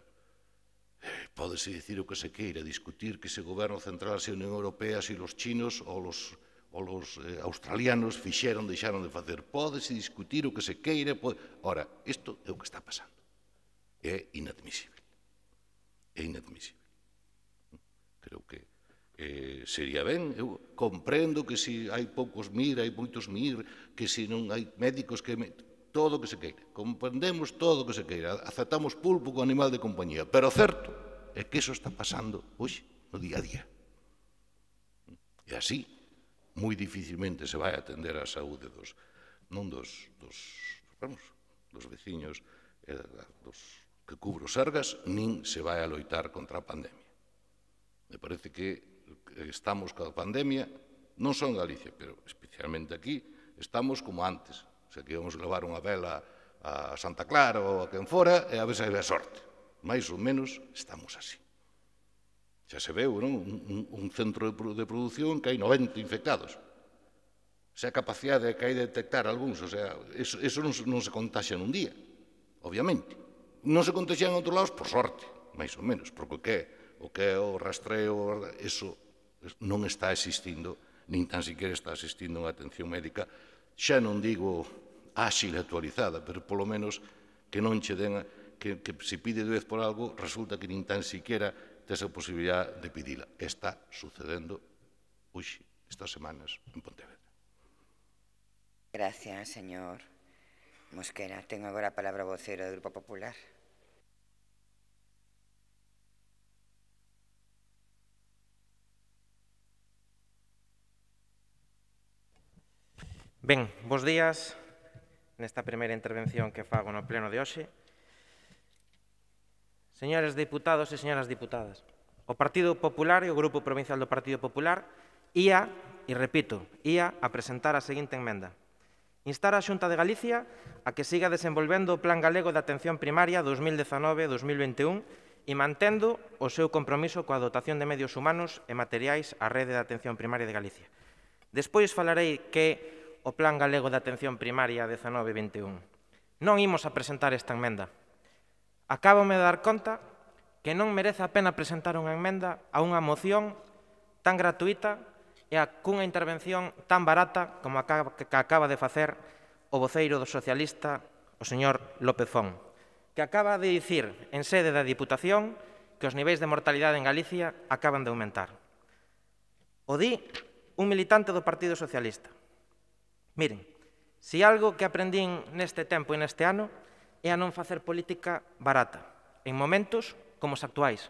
pódese dicir o que se queira, discutir que se o goberno central, se a Unión Europea, se os chinos ou os, ou os eh, australianos fixeron, deixaron de facer. Pódese discutir o que se queira. Pode... Ora, isto é o que está pasando. É inadmisible. É inadmisible. Creo que... Eh, sería ben, eu comprendo que se hai poucos mir, hai moitos mir, que se non hai médicos, que me... todo o que se queira, comprendemos todo o que se queira, aceptamos pulpo co animal de compañía, pero certo é que iso está pasando hoxe, no día a día. E así, moi dificilmente se vai atender a saúde dos, non dos, dos, vamos, dos veciños, eh, dos que cubro sargas, nin se vai a loitar contra a pandemia. Me parece que estamos coa pandemia, non só en Galicia, pero especialmente aquí, estamos como antes. O sea, que íbamos levar unha vela a Santa Clara ou a quen fora, e a ver se hai a sorte. Mais ou menos estamos así. Xa se veu, non? Un, un, un centro de, de produción que hai noventa infectados. Se a capacidade que hai de detectar algúns, o sea, eso, eso non, non se contagia nun día, obviamente. Non se contagia en outros lados, por sorte, mais ou menos, porque o que é? O que é o rastreo, eso non está existindo, nin tan sequer está existindo unha atención médica, xa non digo áxil actualizada, pero polo menos que non che den, que, que se pide dez por algo, resulta que nin tan sequera tes a posibilidade de pedila. Está sucedendo hoxe, estas semanas, en Pontevedra. Gracias, señor Mosquera. Tengo agora a palabra o vocero do Grupo Popular. Ben, bos días. Nesta primeira intervención que fago no pleno de hoxe, señores deputados e señoras deputadas, o Partido Popular e o Grupo Provincial do Partido Popular ia, e repito, ia a presentar a seguinte emenda: instar a Xunta de Galicia a que siga desenvolvendo o Plan Galego de Atención Primaria dos mil dezanove a dos mil veintiún e mantendo o seu compromiso coa dotación de medios humanos e materiais á Rede de Atención Primaria de Galicia. Despois falarei que o Plan Galego de Atención Primaria diecinueve veintiún. Non imos a presentar esta emenda. Acábome de dar conta que non merece a pena presentar unha emenda a unha moción tan gratuita e a cunha intervención tan barata como a que acaba de facer o voceiro do socialista, o señor Lópezón, que acaba de dicir en sede da Diputación que os niveis de mortalidade en Galicia acaban de aumentar. O di un militante do Partido Socialista. Miren, se algo que aprendín neste tempo e neste ano é a non facer política barata, en momentos como os actuais,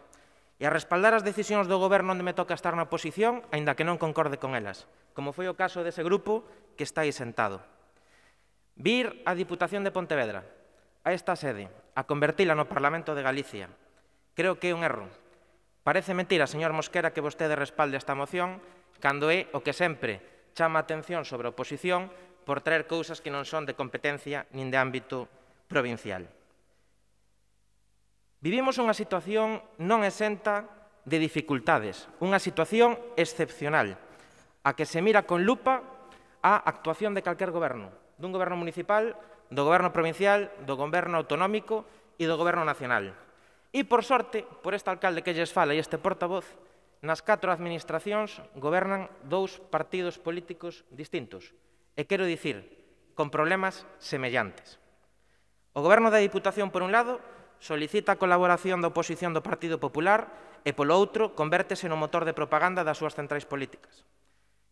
e a respaldar as decisións do goberno onde me toca estar na oposición, aínda que non concorde con elas, como foi o caso dese grupo que está aí sentado. Vir á Diputación de Pontevedra, a esta sede, a convertila no Parlamento de Galicia, creo que é un erro. Parece mentira, señor Mosquera, que vostede respalde esta moción, cando é o que sempre chama a atención sobre a oposición por traer cousas que non son de competencia nin de ámbito provincial. Vivimos unha situación non exenta de dificultades, unha situación excepcional, a que se mira con lupa a actuación de calquer goberno, dun goberno municipal, do goberno provincial, do goberno autonómico e do goberno nacional. E, por sorte, por este alcalde que lles fala e este portavoz, nas catro administracións gobernan dous partidos políticos distintos, e quero dicir, con problemas semellantes. O goberno da Diputación, por un lado, solicita a colaboración da oposición do Partido Popular e, polo outro, convértese no motor de propaganda das súas centrais políticas.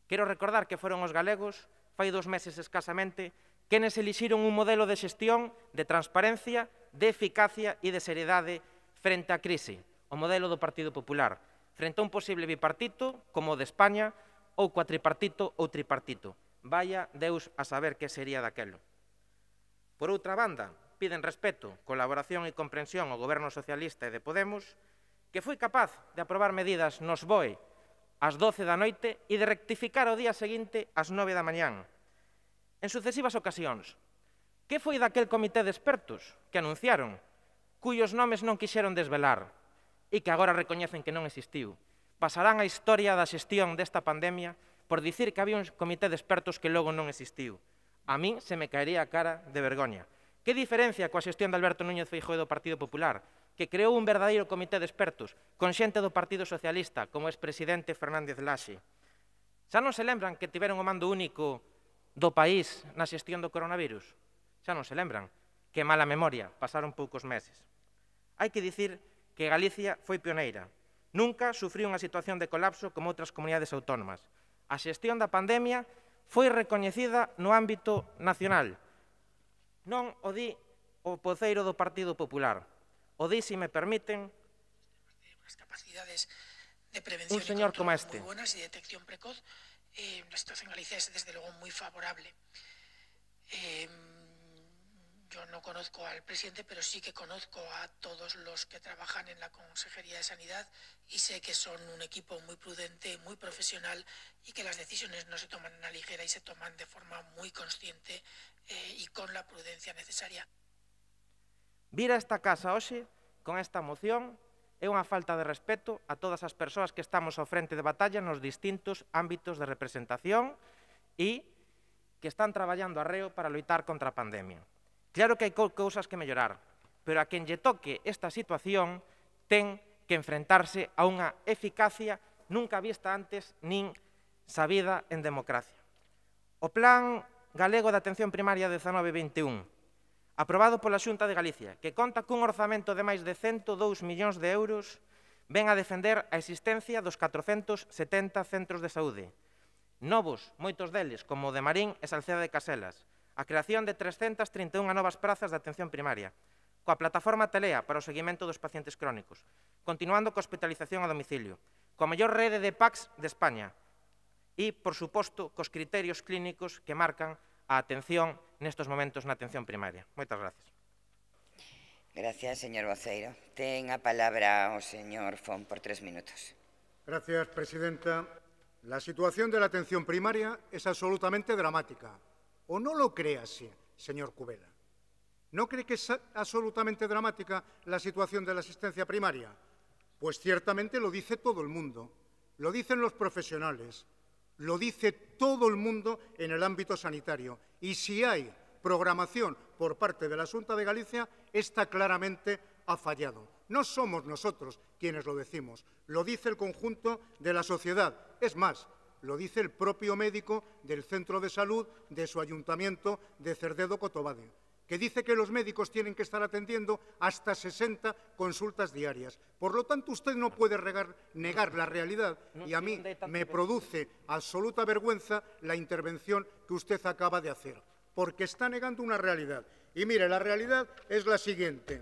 Quero recordar que foron os galegos, fai dos meses escasamente, quenes elixiron un modelo de xestión, de transparencia, de eficacia e de seriedade frente á crise, o modelo do Partido Popular, frente a un posible bipartito, como o de España, ou cuatripartito ou tripartito. Vaya Deus a saber que sería daquelo. Por outra banda, piden respeto, colaboración e comprensión ao goberno socialista e de Podemos, que foi capaz de aprobar medidas nos B O E ás doce da noite e de rectificar o día seguinte ás nove da mañán. En sucesivas ocasións, que foi daquel comité de expertos que anunciaron cuyos nomes non quixeron desvelar e que agora recoñecen que non existiu? Pasarán a historia da xestión desta pandemia por dicir que había un comité de expertos que logo non existiu. A min se me caería a cara de vergoña. Que diferencia coa xestión de Alberto Núñez Feijóo do Partido Popular, que creou un verdadeiro comité de expertos con xente do Partido Socialista, como o expresidente Fernández Laxe. Xa non se lembran que tiveron o mando único do país na xestión do coronavirus? Xa non se lembran. Que mala memoria, pasaron poucos meses. Hai que dicir que Galicia foi pioneira. Nunca sufriu unha situación de colapso como outras comunidades autónomas. A xestión da pandemia foi recoñecida no ámbito nacional. Non o di o poceiro do Partido Popular. O di, se me permiten, un señor como este. Buenas y detección precoz. Eh, la situación en Galicia es desde luego muy favorable. Eh, Yo no conozco al presidente, pero sí que conozco a todos los que trabajan en la Consejería de Sanidad y sé que son un equipo muy prudente, muy profesional y que las decisiones no se toman a la ligera y se toman de forma muy consciente eh, y con la prudencia necesaria. Vir a esta casa hoxe con esta moción é unha falta de respeto a todas as persoas que estamos ao frente de batalla nos distintos ámbitos de representación e que están traballando arreo para loitar contra a pandemia. Claro que hai cousas que mellorar, pero a quen lle toque esta situación ten que enfrentarse a unha eficacia nunca vista antes nin sabida en democracia. O Plan Galego de Atención Primaria diecinueve veintiuno, aprobado pola Xunta de Galicia, que conta cun orzamento de máis de cento dous millóns de euros, ven a defender a existencia dos cuatrocentos setenta centros de saúde, novos, moitos deles, como o de Marín e Salceda de Caselas, a creación de trescentas trinta e unha novas prazas de atención primaria, coa plataforma Telea para o seguimento dos pacientes crónicos, continuando coa hospitalización a domicilio, coa maior rede de P A Cs de España e, por suposto, cos criterios clínicos que marcan a atención nestes momentos na atención primaria. Moitas gracias. Gracias, señor Voceiro. Ten a palabra o señor Fon por tres minutos. Gracias, presidenta. La situación de la atención primaria es absolutamente dramática. ¿O no lo cree así, señor Cubela? ¿No cree que es absolutamente dramática la situación de la asistencia primaria? Pues ciertamente lo dice todo el mundo, lo dicen los profesionales, lo dice todo el mundo en el ámbito sanitario. Y si hay programación por parte de la Xunta de Galicia, esta claramente ha fallado. No somos nosotros quienes lo decimos, lo dice el conjunto de la sociedad. Es más, lo dice el propio médico del centro de salud de su ayuntamiento de Cerdedo Cotobade, que dice que los médicos tienen que estar atendiendo hasta sesenta consultas diarias. Por lo tanto, usted no puede regar, negar la realidad y a mí me produce absoluta vergüenza la intervención que usted acaba de hacer, porque está negando una realidad. Y mire, la realidad es la siguiente.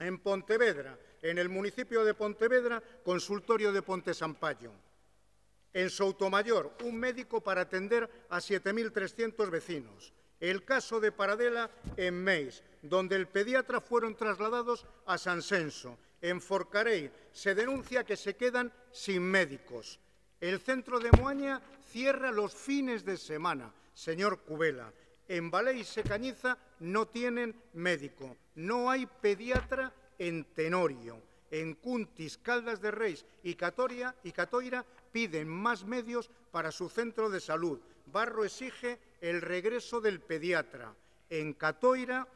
En Pontevedra, en el municipio de Pontevedra, consultorio de Pontesampaio. En Soutomaior, un médico para atender a siete mil trescientos vecinos. El caso de Paradela en Meis, donde el pediatra fueron trasladados a Sansenso. En Forcarei se denuncia que se quedan sin médicos. El centro de Moaña cierra los fines de semana, señor Cubela. En Valeix e Cañiza no tienen médico. No hay pediatra en Tenorio. En Cuntis, Caldas de Reis y Catoira, y Catoira piden más medios para su centro de salud. Barro exige el regreso del pediatra. En Catoira,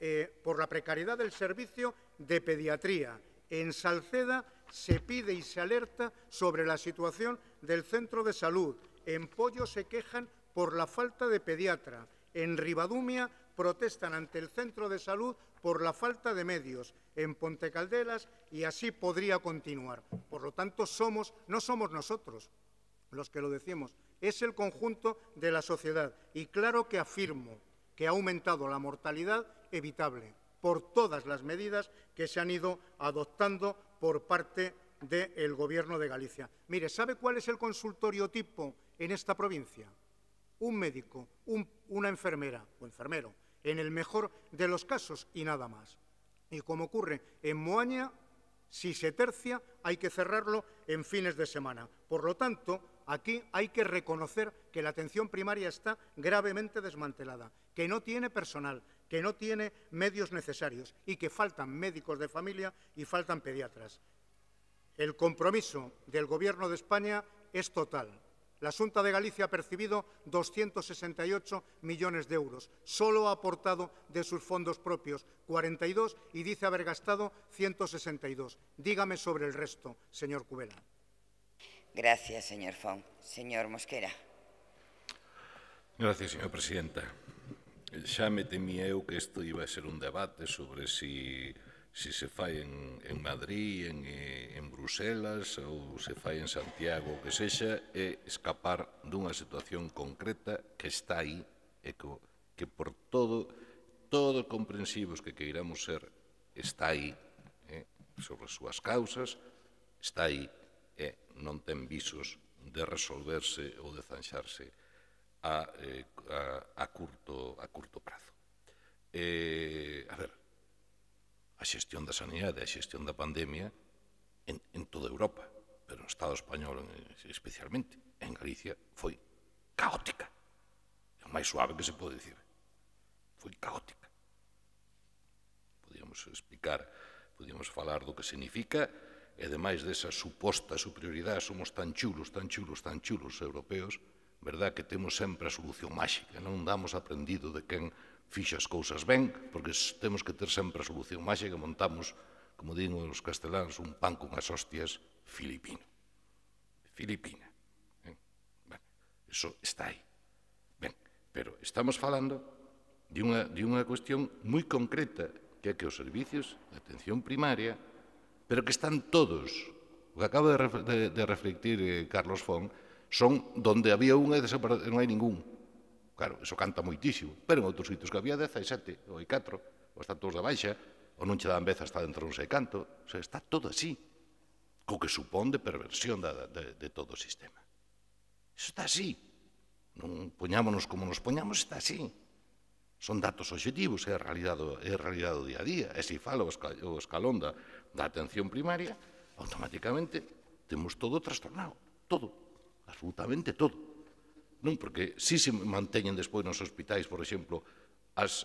eh, por la precariedad del servicio de pediatría. En Salceda se pide y se alerta sobre la situación del centro de salud. En Pollo se quejan por la falta de pediatra. En Ribadumia protestan ante el centro de salud por la falta de medios. En Pontecaldelas, y así podría continuar. Por lo tanto, somos, no somos nosotros los que lo decimos, es el conjunto de la sociedad. Y claro que afirmo que ha aumentado la mortalidad evitable por todas las medidas que se han ido adoptando por parte del Gobierno de Galicia. Mire, ¿sabe cuál es el consultorio tipo en esta provincia? Un médico, un, una enfermera o enfermero, en el mejor de los casos y nada más. Y como ocurre en Moaña, si se tercia, hay que cerrarlo en fines de semana. Por lo tanto, aquí hay que reconocer que la atención primaria está gravemente desmantelada, que no tiene personal, que no tiene medios necesarios y que faltan médicos de familia y faltan pediatras. El compromiso del Gobierno de España es total. La Xunta de Galicia ha percibido doscientos sesenta y ocho millones de euros. Solo ha aportado de sus fondos propios cuarenta y dos y dice haber gastado ciento sesenta y dos. Dígame sobre el resto, señor Cubela. Gracias, señor Font. Señor Mosquera. Gracias, señora presidenta. Xa me temía eu que isto iba a ser un debate sobre si, si se fai en, en Madrid, en, en Bruselas ou se fai en Santiago, que sexa, é escapar dunha situación concreta que está aí e que, que por todo, todo comprensivos que queiramos ser, está aí, eh, sobre as súas causas, está aí e non ten visos de resolverse ou de zanxarse A, eh, a, a, curto, a curto prazo. Eh, a ver, a xestión da sanidade, a xestión da pandemia en, en toda Europa, pero no Estado español especialmente, en Galicia, foi caótica. É o máis suave que se pode dicir. Foi caótica. Podíamos explicar, podíamos falar do que significa, e ademais desa suposta superioridade, somos tan chulos, tan chulos, tan chulos europeos, verdad que temos sempre a solución máxica, non damos aprendido de quen fixa as cousas ben, porque temos que ter sempre a solución máxica, montamos, como din os castelanos, un pan con as hostias filipino. Filipina. Ben, ben, eso está aí. Ben, pero estamos falando de unha, de unha cuestión moi concreta, que é que os servicios de atención primaria, pero que están todos, o que acaba de, de, de reflectir eh, Carlos Font, son donde había unha e non hai ningún. Claro, eso canta moitísimo, pero en outros sitios que había dez, hai sete, ou hai catro, ou están todos da baixa, ou non che dan vez hasta dentro non sei canto, o sea, está todo así, co que supón de perversión da, de, de todo o sistema. Eso está así, non poñámonos como nos poñamos, está así. Son datos objetivos, é a realidade, é a realidade do día a día, e se fala o escalón da, da atención primaria, automáticamente temos todo trastornado, todo. Absolutamente todo. Non, porque si se manteñen despois nos hospitais, por exemplo, as,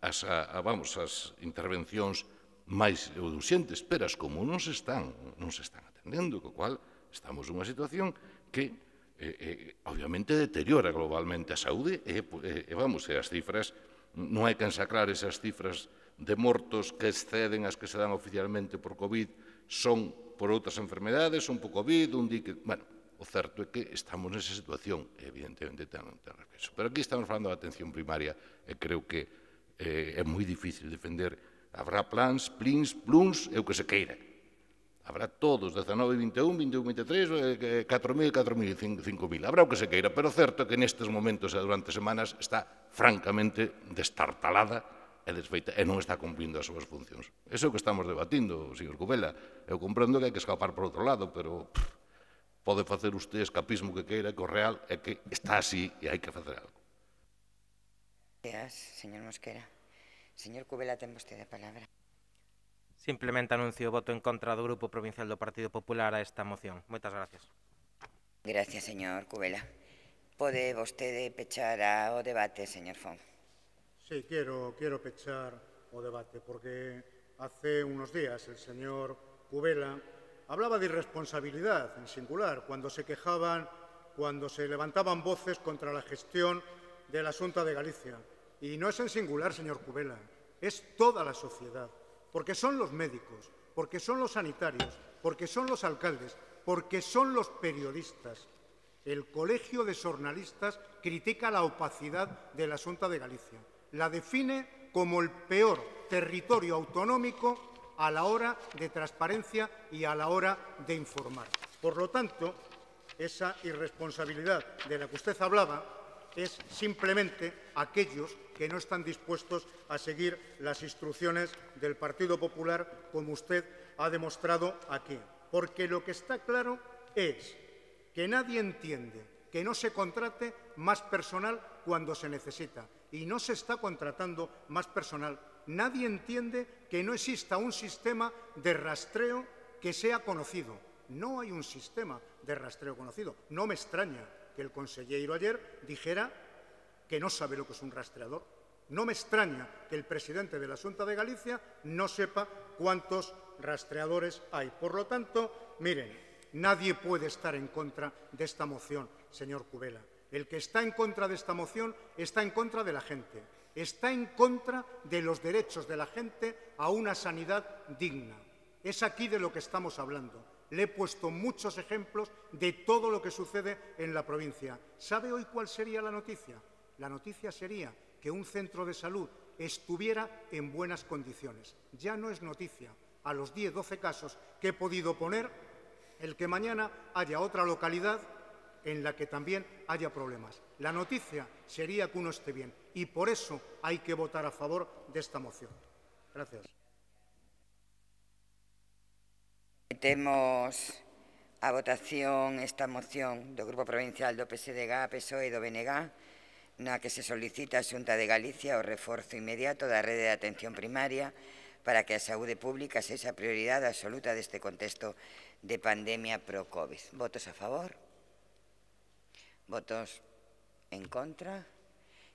as, a, vamos, as intervencións máis urxentes, pero as como non se están, non se están atendendo, co cual estamos nunha situación que, eh, eh, obviamente, deteriora globalmente a saúde, e, eh, vamos, as cifras, non hai que ensacrar esas cifras de mortos que exceden as que se dan oficialmente por COVID, son por outras enfermedades, son por COVID, un di que, bueno, o certo é que estamos nesa situación, evidentemente, ten repeso. Pero aquí estamos falando da atención primaria e creo que eh, é moi difícil defender. Habrá plans, plins, pluns, é o que se queira. Habrá todos, diecinueve, veintiuno, veintiuno, veintitrés, cuatro mil, cuatro mil, cinco mil. Habrá o que se queira, pero o certo é que nestes momentos e durante semanas está francamente destartalada e desfeita, e non está cumprindo as súas funcións. Eso é o que estamos debatindo, señor Covela. Eu comprendo que hai que escapar por outro lado, pero... Pff, pode facer usted escapismo que queira, que o real é que está así e hai que facer algo. Gracias, señor Mosquera. Señor Cubela, ten vostede a palabra. Simplemente anuncio o voto en contra do Grupo Provincial do Partido Popular a esta moción. Moitas gracias. Gracias, señor Cubela. Pode vostede pechar o debate, señor Font. Sí, quero, quero pechar o debate, porque hace unos días el señor Cubela hablaba de irresponsabilidad en singular, cuando se quejaban cuando se levantaban voces contra la gestión de la Xunta de Galicia. Y no es en singular, señor Cubela, es toda la sociedad, porque son los médicos, porque son los sanitarios, porque son los alcaldes, porque son los periodistas. El Colegio de Xornalistas critica la opacidad de la Xunta de Galicia. La define como el peor territorio autonómico a la hora de transparencia y a la hora de informar. Por lo tanto, esa irresponsabilidad de la que usted hablaba es simplemente aquellos que no están dispuestos a seguir las instrucciones del Partido Popular, como usted ha demostrado aquí. Porque lo que está claro es que nadie entiende que no se contrate más personal cuando se necesita, y no se está contratando más personal. Nadie entiende que no exista un sistema de rastreo que sea conocido. No hay un sistema de rastreo conocido. No me extraña que el consellero ayer dijera que no sabe lo que es un rastreador. No me extraña que el presidente de la Xunta de Galicia no sepa cuántos rastreadores hay. Por lo tanto, miren, nadie puede estar en contra de esta moción, señor Cubela. El que está en contra de esta moción está en contra de la gente, está en contra de los derechos de la gente a una sanidad digna. Es aquí de lo que estamos hablando. Le he puesto muchos ejemplos de todo lo que sucede en la provincia. ¿Sabe hoy cuál sería la noticia? La noticia sería que un centro de salud estuviera en buenas condiciones. Ya no es noticia, a los diez, doce casos que he podido poner, el que mañana haya otra localidad en la que también haya problemas. La noticia sería que uno esté bien, y por eso hay que votar a favor de esta moción. Gracias. Metemos a votación esta moción do Grupo Provincial do P S D G, P S O E e do B N G, na que se solicita a Xunta de Galicia o reforzo inmediato da rede de atención primaria para que a saúde pública sexa a prioridade absoluta deste contexto de pandemia pro COVID. Votos a favor? Votos en contra?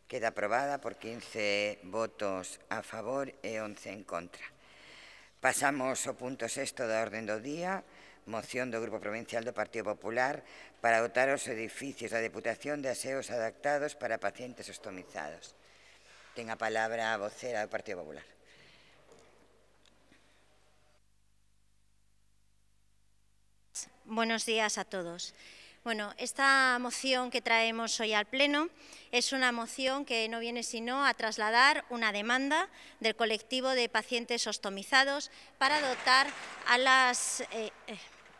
Queda aprobada por quince votos a favor e once en contra. Pasamos ao punto sexto da orden do día, moción do Grupo Provincial do Partido Popular para dotar os edificios da Deputación de aseos adaptados para pacientes ostomizados. Ten a palabra a vocera do Partido Popular. Buenos días a todos. Bueno, esta moción que traemos hoy al Pleno es una moción que no viene sino a trasladar una demanda del colectivo de pacientes ostomizados para dotar a, las, eh,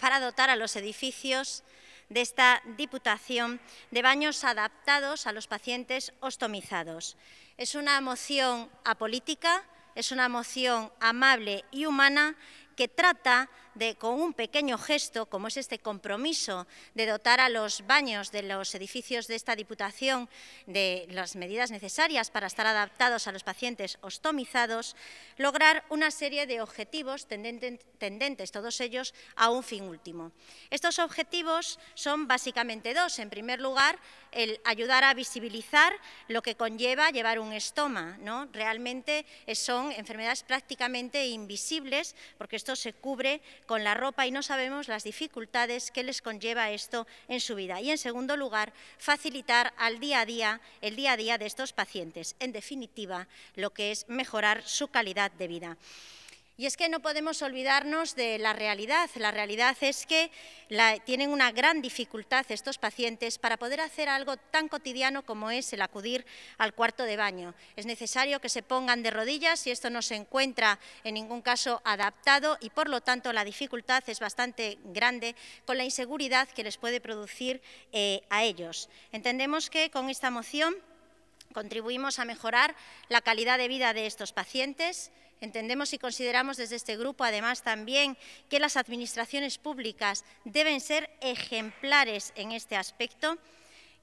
para dotar a los edificios de esta Diputación de baños adaptados a los pacientes ostomizados. Es una moción apolítica, es una moción amable y humana que trata de, con un pequeño gesto, como es este compromiso de dotar a los baños de los edificios de esta Diputación de las medidas necesarias para estar adaptados a los pacientes ostomizados, lograr una serie de objetivos tendentes, todos ellos, a un fin último. Estos objetivos son básicamente dos. En primer lugar, el ayudar a visibilizar lo que conlleva llevar un estoma, ¿no? Realmente son enfermedades prácticamente invisibles, porque esto se cubre con la ropa y no sabemos las dificultades que les conlleva esto en su vida. Y en segundo lugar, facilitar al día a día, el día a día de estos pacientes. En definitiva, lo que es mejorar su calidad de vida. Y es que no podemos olvidarnos de la realidad. La realidad es que la, tienen una gran dificultad estos pacientes para poder hacer algo tan cotidiano como es el acudir al cuarto de baño. Es necesario que se pongan de rodillas y esto no se encuentra en ningún caso adaptado y, por lo tanto, la dificultad es bastante grande con la inseguridad que les puede producir eh, a ellos. Entendemos que con esta moción contribuimos a mejorar la calidad de vida de estos pacientes. Entendemos y consideramos desde este grupo, además, también que las administraciones públicas deben ser ejemplares en este aspecto.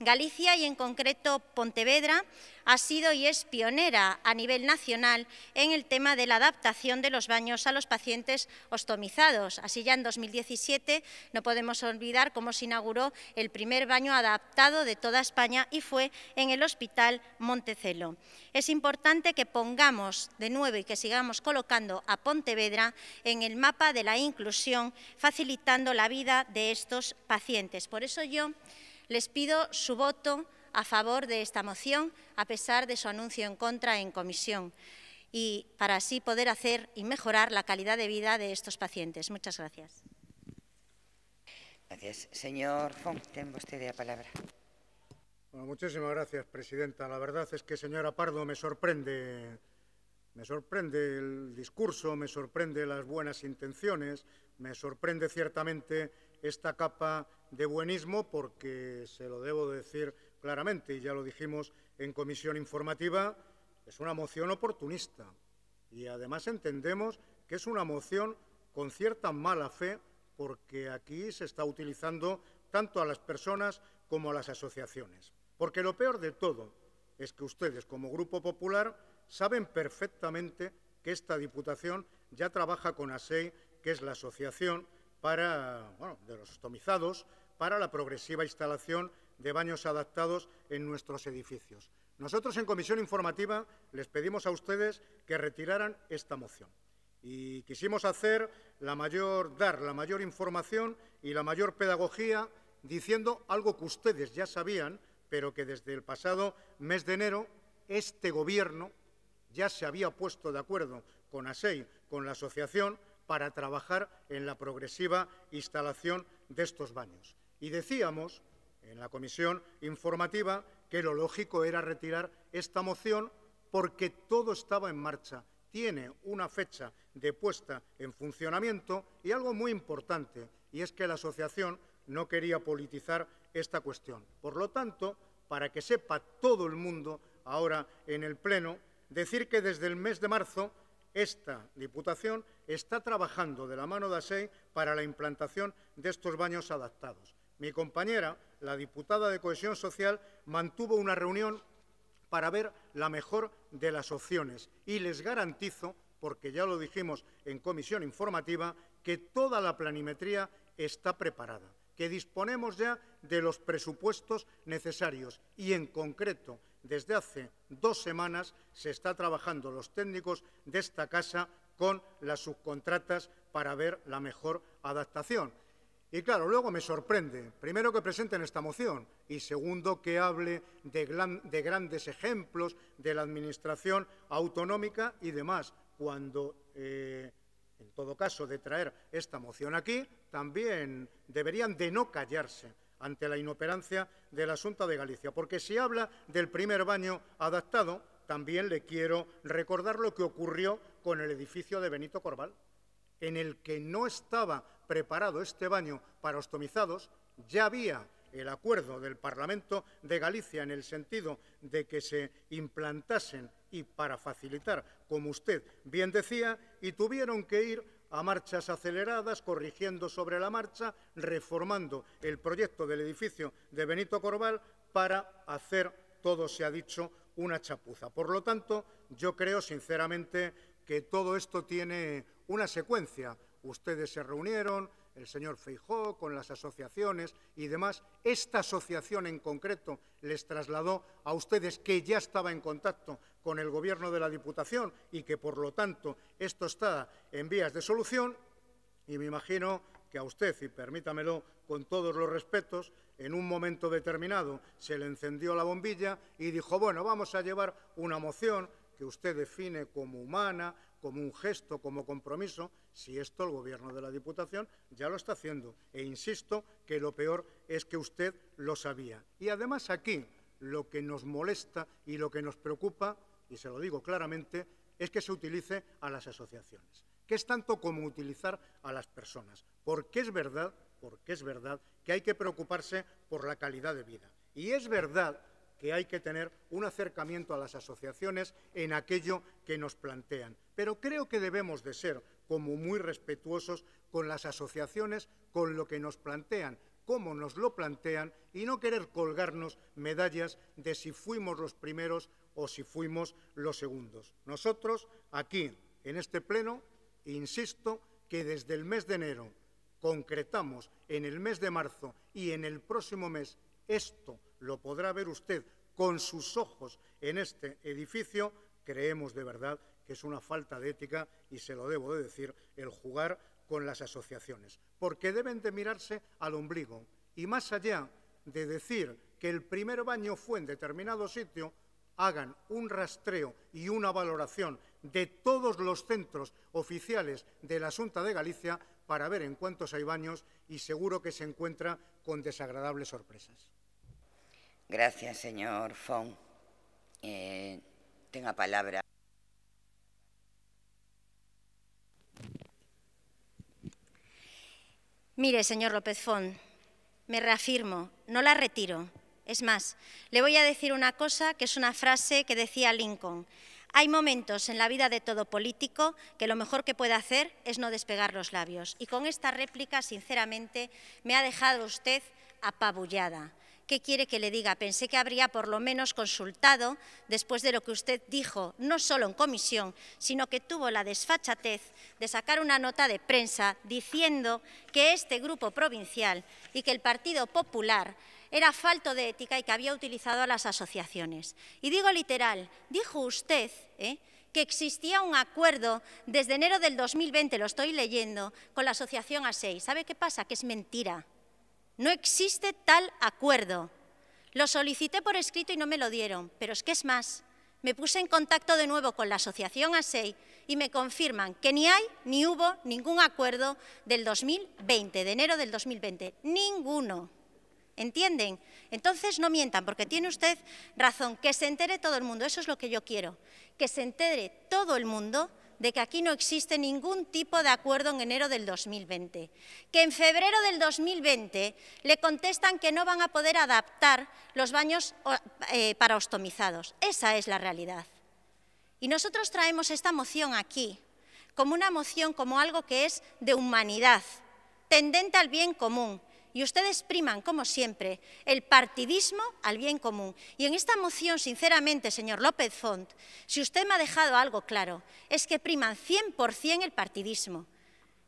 Galicia, y en concreto Pontevedra, ha sido y es pionera a nivel nacional en el tema de la adaptación de los baños a los pacientes ostomizados. Así, ya en dos mil diecisiete no podemos olvidar cómo se inauguró el primer baño adaptado de toda España y fue en el Hospital Montecelo. Es importante que pongamos de nuevo y que sigamos colocando a Pontevedra en el mapa de la inclusión, facilitando la vida de estos pacientes. Por eso yo Les pido su voto a favor de esta moción, a pesar de su anuncio en contra en comisión, y para así poder hacer y mejorar la calidad de vida de estos pacientes. Muchas gracias. Gracias. Señor Font, ten usted la palabra. Bueno, muchísimas gracias, presidenta. La verdad es que, señora Pardo, me sorprende, me sorprende el discurso, me sorprende las buenas intenciones, me sorprende ciertamente esta capa de buenismo, porque se lo debo decir claramente, y ya lo dijimos en comisión informativa, es una moción oportunista y además entendemos que es una moción con cierta mala fe, porque aquí se está utilizando tanto a las personas como a las asociaciones. Porque lo peor de todo es que ustedes, como Grupo Popular, saben perfectamente que esta Diputación ya trabaja con ASEI, que es la asociación para, bueno, de los estomizados, para la progresiva instalación de baños adaptados en nuestros edificios. Nosotros en comisión informativa les pedimos a ustedes que retiraran esta moción y quisimos hacer la mayor, dar la mayor información y la mayor pedagogía diciendo algo que ustedes ya sabían, pero que desde el pasado mes de enero este Gobierno ya se había puesto de acuerdo con ASEI, con la asociación, para trabajar en la progresiva instalación de estos baños. Y decíamos en la comisión informativa que lo lógico era retirar esta moción porque todo estaba en marcha. Tiene una fecha de puesta en funcionamiento y algo muy importante, y es que la asociación no quería politizar esta cuestión. Por lo tanto, para que sepa todo el mundo ahora en el Pleno, decir que desde el mes de marzo esta Diputación está trabajando de la mano de ASEI para la implantación de estos baños adaptados. Mi compañera, la diputada de Cohesión Social, mantuvo una reunión para ver la mejor de las opciones y les garantizo, porque ya lo dijimos en comisión informativa, que toda la planimetría está preparada, que disponemos ya de los presupuestos necesarios y, en concreto, desde hace dos semanas se está trabajando los técnicos de esta casa con las subcontratas para ver la mejor adaptación. Y claro, luego me sorprende, primero, que presenten esta moción y, segundo, que hable de, gran, de grandes ejemplos de la Administración autonómica y demás, cuando, eh, en todo caso, de traer esta moción aquí, también deberían de no callarse ante la inoperancia de la Xunta de Galicia, porque si habla del primer baño adaptado, también le quiero recordar lo que ocurrió con el edificio de Benito Corbal, en el que no estaba preparado este baño para ostomizados. Ya había el acuerdo del Parlamento de Galicia en el sentido de que se implantasen y para facilitar, como usted bien decía, y tuvieron que ir a marchas aceleradas, corrigiendo sobre la marcha, reformando el proyecto del edificio de Benito Corbal para hacer, todo se ha dicho, una chapuza. Por lo tanto, yo creo sinceramente que todo esto tiene una secuencia. Ustedes se reunieron, el señor Feijóo, con las asociaciones y demás. Esta asociación en concreto les trasladó a ustedes que ya estaba en contacto con el Gobierno de la Diputación y que, por lo tanto, esto está en vías de solución. Y me imagino que a usted, y permítamelo con todos los respetos, en un momento determinado se le encendió la bombilla y dijo, bueno, vamos a llevar una moción que usted define como humana, como un gesto, como compromiso, si esto el Gobierno de la Diputación ya lo está haciendo. E insisto que lo peor es que usted lo sabía. Y además aquí lo que nos molesta y lo que nos preocupa, y se lo digo claramente, es que se utilice a las asociaciones, que es tanto como utilizar a las personas. Porque es verdad, porque es verdad que hay que preocuparse por la calidad de vida. Y es verdad que hay que tener un acercamiento a las asociaciones en aquello que nos plantean. Pero creo que debemos de ser como muy respetuosos con las asociaciones, con lo que nos plantean, cómo nos lo plantean, y no querer colgarnos medallas de si fuimos los primeros o si fuimos los segundos. Nosotros aquí, en este Pleno, insisto que desde el mes de enero concretamos en el mes de marzo y en el próximo mes esto lo podrá ver usted con sus ojos en este edificio. Creemos de verdad que es una falta de ética, y se lo debo de decir, el jugar con las asociaciones, porque deben de mirarse al ombligo y más allá de decir que el primer baño fue en determinado sitio, hagan un rastreo y una valoración de todos los centros oficiales de la Xunta de Galicia para ver en cuántos hay baños y seguro que se encuentra con desagradables sorpresas. Gracias, señor Font. Eh, tenga palabra. Mire, señor López Font, me reafirmo, no la retiro. Es más, le voy a decir una cosa que es una frase que decía Lincoln. Hay momentos en la vida de todo político que lo mejor que puede hacer es no despegar los labios. Y con esta réplica, sinceramente, me ha dejado usted apabullada. ¿Qué quiere que le diga? Pensé que habría por lo menos consultado después de lo que usted dijo, no solo en comisión, sino que tuvo la desfachatez de sacar una nota de prensa diciendo que este grupo provincial y que el Partido Popular era falto de ética y que había utilizado a las asociaciones. Y digo literal, dijo usted ¿eh? que existía un acuerdo desde enero del dos mil veinte, lo estoy leyendo, con la asociación A S E I. ¿Sabe qué pasa? Que es mentira. No existe tal acuerdo. Lo solicité por escrito y no me lo dieron, pero es que es más. Me puse en contacto de nuevo con la asociación A S E I y me confirman que ni hay ni hubo ningún acuerdo del dos mil veinte, de enero del dos mil veinte. Ninguno. ¿Entienden? Entonces no mientan, porque tiene usted razón. Que se entere todo el mundo, eso es lo que yo quiero. Que se entere todo el mundo de que aquí no existe ningún tipo de acuerdo en enero del dos mil veinte, que en febrero del dos mil veinte le contestan que no van a poder adaptar los baños eh, para ostomizados. Esa es la realidad. Y nosotros traemos esta moción aquí como una moción, como algo que es de humanidad, tendente al bien común. Y ustedes priman, como siempre, el partidismo al bien común. Y en esta moción, sinceramente, señor López Font, si usted me ha dejado algo claro, es que priman cien por cien el partidismo,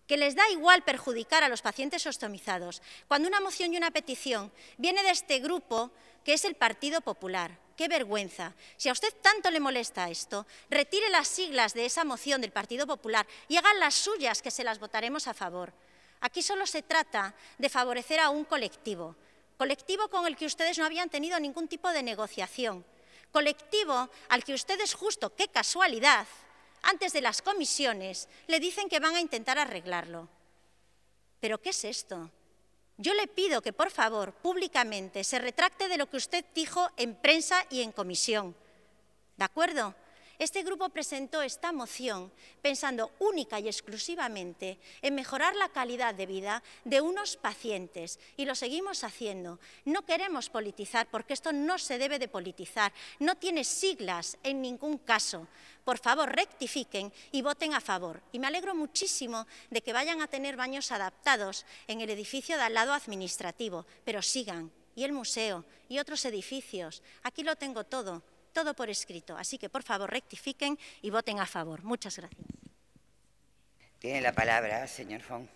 que les da igual perjudicar a los pacientes ostomizados. Cuando una moción y una petición viene de este grupo, que es el Partido Popular, ¡qué vergüenza! Si a usted tanto le molesta esto, retire las siglas de esa moción del Partido Popular y hagan las suyas, que se las votaremos a favor. Aquí solo se trata de favorecer a un colectivo, colectivo con el que ustedes no habían tenido ningún tipo de negociación, colectivo al que ustedes justo, qué casualidad, antes de las comisiones le dicen que van a intentar arreglarlo. ¿Pero qué es esto? Yo le pido que, por favor, públicamente se retracte de lo que usted dijo en prensa y en comisión. ¿De acuerdo? Este grupo presentó esta moción pensando única y exclusivamente en mejorar la calidad de vida de unos pacientes y lo seguimos haciendo. No queremos politizar porque esto no se debe de politizar, no tiene siglas en ningún caso. Por favor, rectifiquen y voten a favor. Y me alegro muchísimo de que vayan a tener baños adaptados en el edificio de al lado administrativo, pero sigan, y el museo y otros edificios. Aquí lo tengo todo. Todo por escrito. Así que, por favor, rectifiquen y voten a favor. Muchas gracias. Tiene la palabra, señor Font.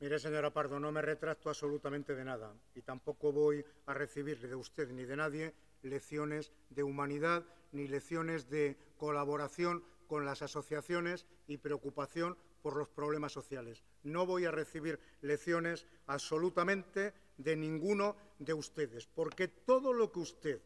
Mire, señora Pardo, no me retracto absolutamente de nada y tampoco voy a recibir de usted ni de nadie lecciones de humanidad ni lecciones de colaboración con las asociaciones y preocupación por los problemas sociales. No voy a recibir lecciones absolutamente de ninguno de ustedes, porque todo lo que usted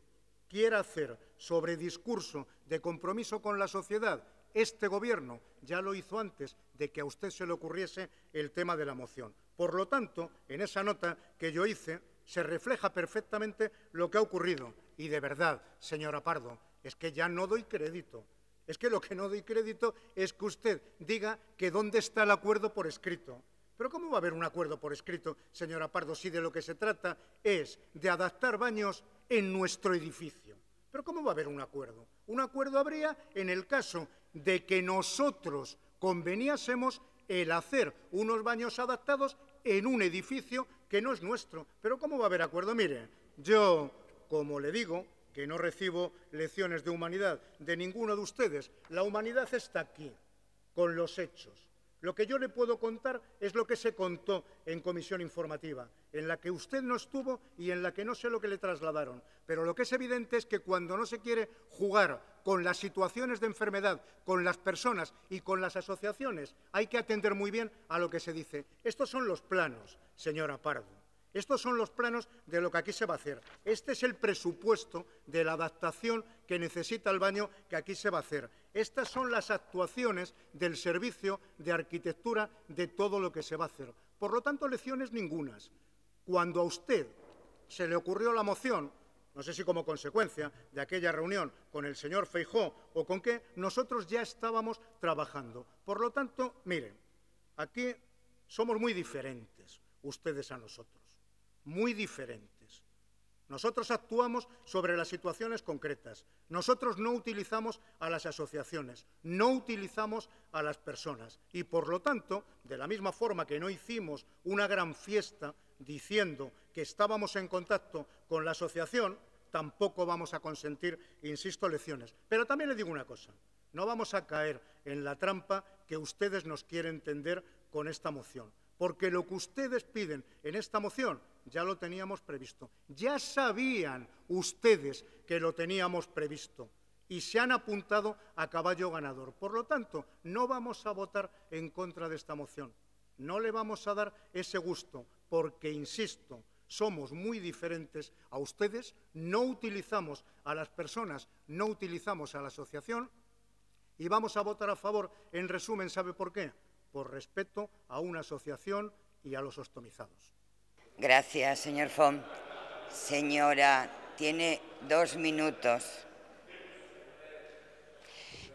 quiera hacer sobre discurso de compromiso con la sociedad, este Gobierno ya lo hizo antes de que a usted se le ocurriese el tema de la moción. Por lo tanto, en esa nota que yo hice se refleja perfectamente lo que ha ocurrido. Y de verdad, señora Pardo, es que ya no doy crédito. Es que lo que no doy crédito es que usted diga que dónde está el acuerdo por escrito. Pero ¿cómo va a haber un acuerdo por escrito, señora Pardo, si de lo que se trata es de adaptar baños en nuestro edificio? Pero ¿cómo va a haber un acuerdo? Un acuerdo habría en el caso de que nosotros conveniásemos el hacer unos baños adaptados en un edificio que no es nuestro. Pero ¿cómo va a haber acuerdo? Mire, yo, como le digo, que no recibo lecciones de humanidad de ninguno de ustedes, la humanidad está aquí, con los hechos. Lo que yo le puedo contar es lo que se contó en comisión informativa, en la que usted no estuvo y en la que no sé lo que le trasladaron. Pero lo que es evidente es que cuando no se quiere jugar con las situaciones de enfermedad, con las personas y con las asociaciones, hay que atender muy bien a lo que se dice. Estos son los planos, señora Pardo. Estos son los planos de lo que aquí se va a hacer. Este es el presupuesto de la adaptación que necesita el baño que aquí se va a hacer. Estas son las actuaciones del servicio de arquitectura de todo lo que se va a hacer. Por lo tanto, lecciones ningunas. Cuando a usted se le ocurrió la moción, no sé si como consecuencia de aquella reunión con el señor Feijóo o con qué, nosotros ya estábamos trabajando. Por lo tanto, miren, aquí somos muy diferentes ustedes a nosotros, muy diferentes. Nosotros actuamos sobre las situaciones concretas. Nosotros no utilizamos a las asociaciones, no utilizamos a las personas. Y, por lo tanto, de la misma forma que no hicimos una gran fiesta diciendo que estábamos en contacto con la asociación, tampoco vamos a consentir, insisto, lecciones. Pero también le digo una cosa, no vamos a caer en la trampa que ustedes nos quieren tender con esta moción, porque lo que ustedes piden en esta moción ya lo teníamos previsto. Ya sabían ustedes que lo teníamos previsto y se han apuntado a caballo ganador. Por lo tanto, no vamos a votar en contra de esta moción. No le vamos a dar ese gusto, porque, insisto, somos muy diferentes a ustedes, no utilizamos a las personas, no utilizamos a la asociación y vamos a votar a favor. En resumen, ¿sabe por qué? Por respeto a una asociación y a los ostomizados. Gracias, señor Font. Señora, tiene dos minutos.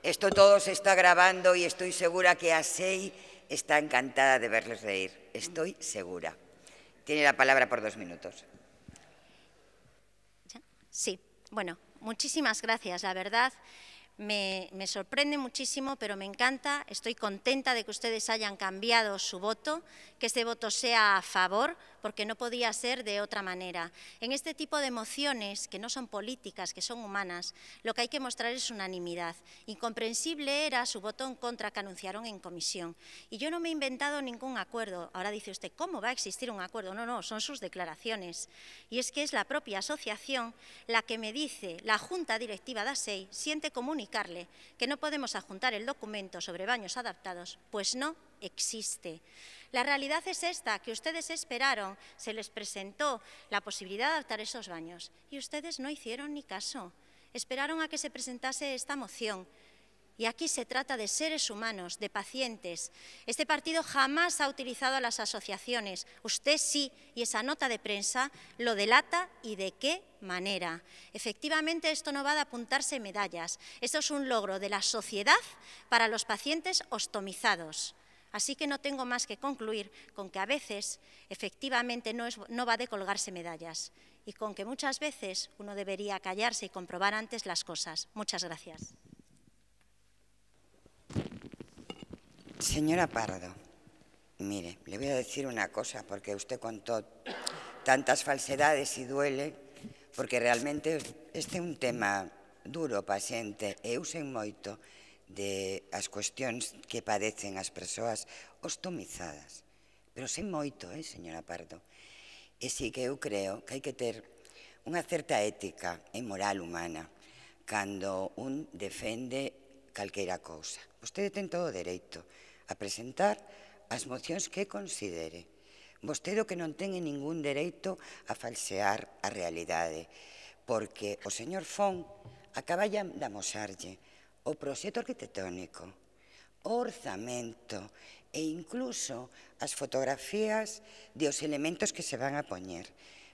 Esto todo se está grabando y estoy segura que ASEI está encantada de verles reír. Estoy segura. Tiene la palabra por dos minutos. Sí, bueno, muchísimas gracias. La verdad, me, me sorprende muchísimo, pero me encanta. Estoy contenta de que ustedes hayan cambiado su voto, que este voto sea a favor, porque no podía ser de otra manera. En este tipo de mociones, que no son políticas, que son humanas, lo que hay que mostrar es unanimidad. Incomprensible era su voto en contra que anunciaron en comisión. Y yo no me he inventado ningún acuerdo. Ahora dice usted, ¿cómo va a existir un acuerdo? No, no, son sus declaraciones. Y es que es la propia asociación la que me dice, la Junta Directiva de ASEI siente comunicarle que no podemos adjuntar el documento sobre baños adaptados, pues no existe. La realidad es esta, que ustedes esperaron, se les presentó la posibilidad de adaptar esos baños y ustedes no hicieron ni caso. Esperaron a que se presentase esta moción. Y aquí se trata de seres humanos, de pacientes. Este partido jamás ha utilizado a las asociaciones. Usted sí, y esa nota de prensa lo delata y de qué manera. Efectivamente, esto no va de apuntarse medallas. Esto es un logro de la sociedad para los pacientes ostomizados. Así que no tengo más que concluir con que a veces, efectivamente, no, es, no va de colgarse medallas y con que muchas veces uno debería callarse y comprobar antes las cosas. Muchas gracias. Señora Pardo, mire, le voy a decir una cosa, porque usted contó tantas falsedades y duele, porque realmente este es un tema duro, paciente, e usen moito, de as cuestións que padecen as persoas ostomizadas. Pero sen moito, eh, señora Pardo. E si que eu creo que hai que ter unha certa ética e moral humana cando un defende calqueira cousa. Vostede ten todo o dereito a presentar as mocións que considere. Vostede o que non ten ningún dereito a falsear a realidade, porque o señor Font acaba de amosarlle o proxecto arquitectónico, o orzamento e incluso as fotografías de os elementos que se van a poñer.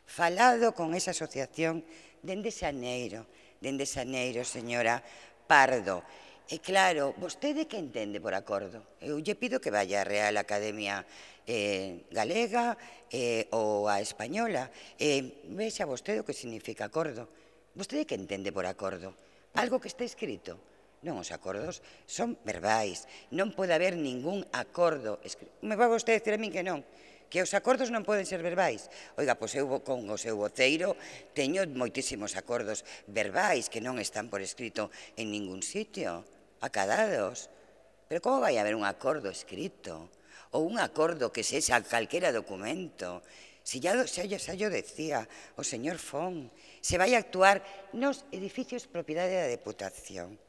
Falado con esa asociación dende xaneiro, dende xaneiro, señora Pardo. E claro, vostede que entende por acordo? Eu lle pido que vaya a Real Academia eh, Galega eh, ou a Española. Eh, vexa vostede o que significa acordo. Vostede que entende por acordo? Algo que está escrito. Non, os acordos son verbais, non pode haber ningún acordo. Me vai vostede dicir a min que non, que os acordos non poden ser verbais. Oiga, pois eu con o seu voceiro teño moitísimos acordos verbais que non están por escrito en ningún sitio, acadados. Pero como vai haber un acordo escrito? Ou un acordo que sexa calquera documento? Se ya, xa, xa yo decía o señor Font, se vai actuar nos edificios propiedade da Deputación.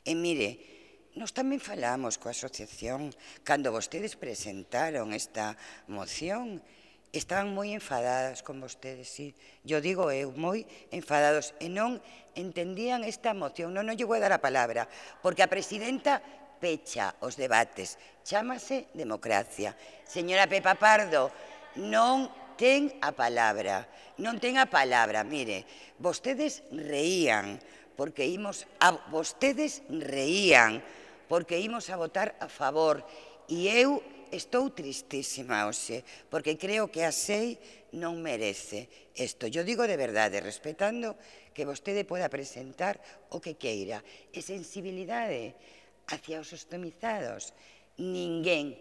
E mire, nos tamén falamos coa asociación cando vostedes presentaron esta moción Están moi enfadadas con vostedes, sí, yo digo eu, moi enfadados, e non entendían esta moción, non nos llegou a dar a palabra, porque a presidenta pecha os debates, chámase democracia. Señora Pepa Pardo, non ten a palabra, non ten a palabra, mire, vostedes reían, porque imos a, vostedes reían, porque imos a votar a favor, e eu estou tristísima hoxe, porque creo que a ASEI non merece isto. Eu digo de verdade, respetando que vostede poda presentar o que queira. E sensibilidade hacia os ostomizados. Ninguén,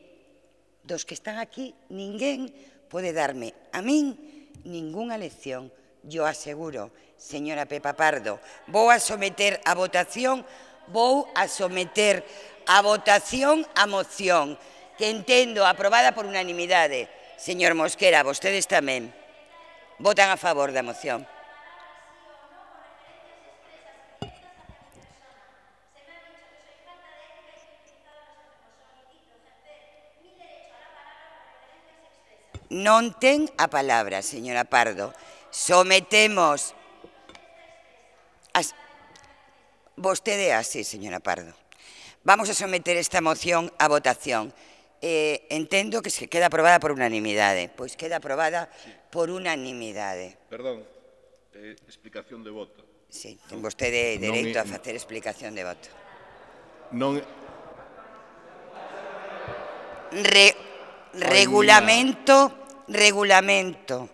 dos que están aquí, ninguén pode darme a min ningunha lección. Eu aseguro, señora Pepa Pardo, vou a someter a votación, vou a someter a votación a moción, que entendo aprobada por unanimidade. Señor Mosquera, vostedes tamén votan a favor da moción. Non ten a palabra, señora Pardo. Sometemos... Vostede así, señora Pardo. Vamos a someter esta moción a votación. Eh, entendo que se queda aprobada por unanimidade. Pois queda aprobada por unanimidade. Perdón, eh, explicación de voto. Si, ten vostede dereito a facer explicación de voto. Non... Regulamento, regulamento.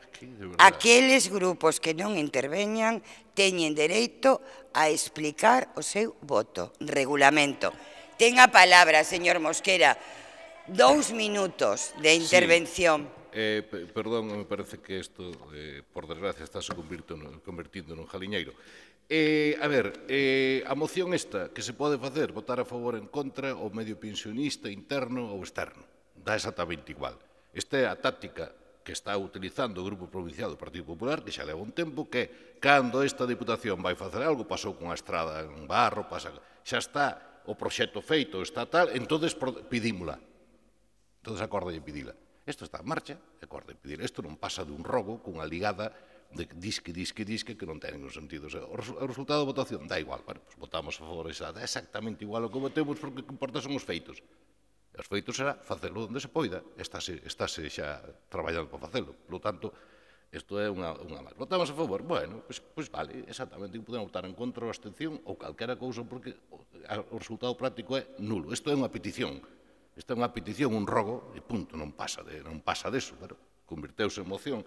Aqueles grupos que non interveñan teñen dereito a explicar o seu voto. Regulamento. Ten a palabra, señor Mosquera. Dous minutos de intervención. Sí, eh, perdón, me parece que isto, eh, por desgracia, estáse convertindo nun jaliñeiro. Eh, a ver, eh, a moción esta, que se pode facer, votar a favor en contra, o medio pensionista, interno ou externo. Dá exactamente igual. Esta é a táctica que está utilizando o Grupo Provincial do Partido Popular, que xa leva un tempo, que, cando esta Deputación vai facer algo, pasou con a estrada en Barro, pasa, xa está o proxecto feito, está tal, entón pedímola. Entón, acorda de pedila. Isto está en marcha, acorda de pedila. Isto non pasa dun rogo cunha ligada de disque, disque, disque, que non ten ningún sentido. O sea, o resultado da votación dá igual. Bueno, pues votamos a favor esa, dá exactamente igual o que votemos, porque o que importa son os feitos. Os feitos será facelo onde se poida. Estáse xa traballando para facelo. Por lo tanto, isto é unha máis. Votamos a favor? Bueno, pois pues, pues vale, exactamente. Podemos votar en contra ou abstención ou calquera cousa, porque o resultado práctico é nulo. Isto é unha petición. Isto é unha petición, un rogo, e punto. Non pasa de, non pasa deso, pero converteuse en moción,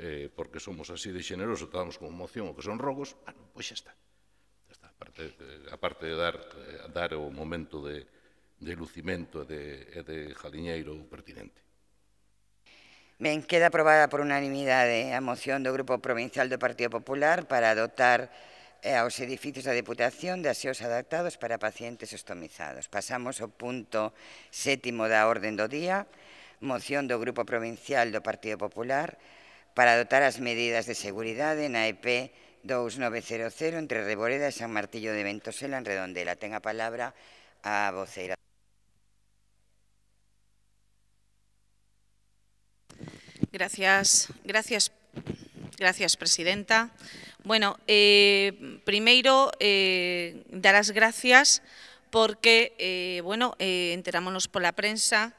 eh, porque somos así de xenerosos, tratamos como moción o que son rogos, ah, non, pois xa está. Xa está. Aparte, aparte de dar, dar o momento de de lucimento e de, de jaliñeiro pertinente. Ben, queda aprobada por unanimidade a moción do Grupo Provincial do Partido Popular para dotar aos edificios da Deputación de aseos adaptados para pacientes ostomizados. Pasamos ao punto sétimo da orden do día, moción do Grupo Provincial do Partido Popular para dotar as medidas de seguridade na E P veintinueve cero cero entre Reboreda e San Martín de Ventosela en Redondela. Ten a palabra a voceira. Gracias, gracias, gracias, presidenta. Bueno, eh, primeiro, eh, dar as gracias porque, eh, bueno, eh, enterámonos pola prensa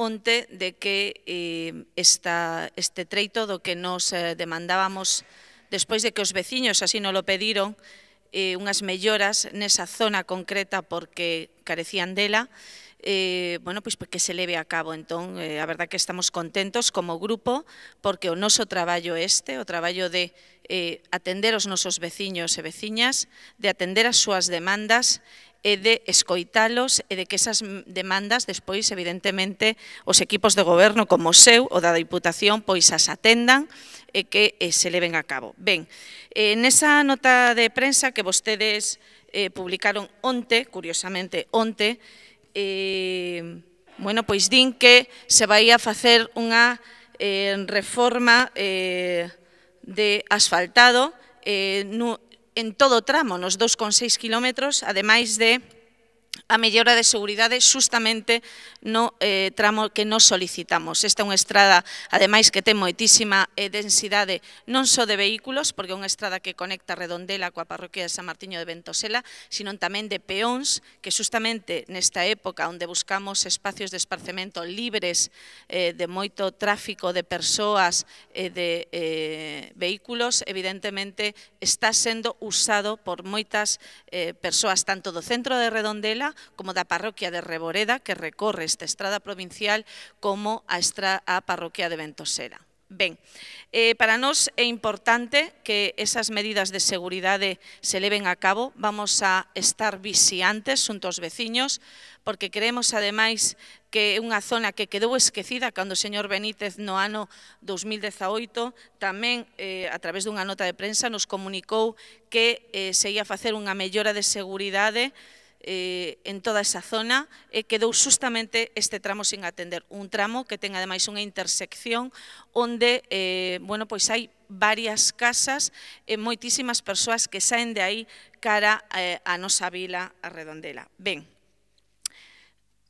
onte de que eh, esta, este treito do que nos eh, demandábamos despois de que os veciños así non lo pediron, eh, unhas melloras nesa zona concreta porque carecían dela, Eh, bueno, pois que se leve a cabo. Entón, eh, a verdad que estamos contentos como grupo, porque o noso traballo este, o traballo de eh, atender os nosos veciños e veciñas, de atender as súas demandas, e de escoitalos, e de que esas demandas despois, evidentemente, os equipos de goberno como o seu, o da Diputación, pois as atendan e que eh, se leven a cabo. Ben, eh, nesa nota de prensa que vostedes eh, publicaron onte, curiosamente onte, Eh, bueno, pois din que se vai a facer unha eh, reforma eh, de asfaltado eh, no, en todo tramo, nos dos coma seis kilómetros, ademais de a mellora de seguridade xustamente no eh, tramo que nos solicitamos. Esta é unha estrada, ademais, que ten moitísima eh, densidade non só de vehículos, porque é unha estrada que conecta Redondela coa parroquia de San Martín de Ventosela, sino tamén de peóns, que xustamente nesta época onde buscamos espacios de esparcemento libres eh, de moito tráfico de persoas e eh, de eh, vehículos, evidentemente está sendo usado por moitas eh, persoas, tanto do centro de Redondela como da parroquia de Reboreda, que recorre esta estrada provincial, como a, estra, a parroquia de Ventosela. Ben, eh, para nós é importante que esas medidas de seguridade se leven a cabo. Vamos a estar vixiantes xunto aos veciños, porque creemos, ademais, que é unha zona que quedou esquecida cando o señor Benítez no ano dos mil dezaoito tamén, eh, a través dunha nota de prensa, nos comunicou que eh, se ia facer unha mellora de seguridade Eh, en toda esa zona, eh, quedou justamente este tramo sin atender. Un tramo que ten ademais unha intersección onde eh, bueno, pois hai varias casas e moitísimas persoas que saen de aí cara eh, a nosa vila, a Redondela. Ben,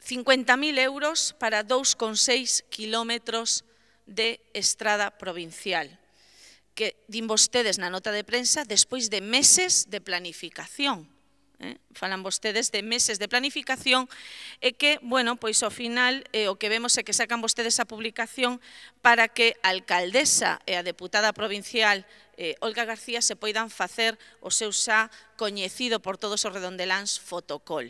cincuenta mil euros para dous coma seis quilómetros de estrada provincial, que din vostedes na nota de prensa despois de meses de planificación. Eh, falan vostedes de meses de planificación e que, bueno, pois ao final eh, o que vemos é que sacan vostedes a publicación para que a alcaldesa e a deputada provincial eh, Olga García se poidan facer o seu xa coñecido por todos os redondeláns fotocol.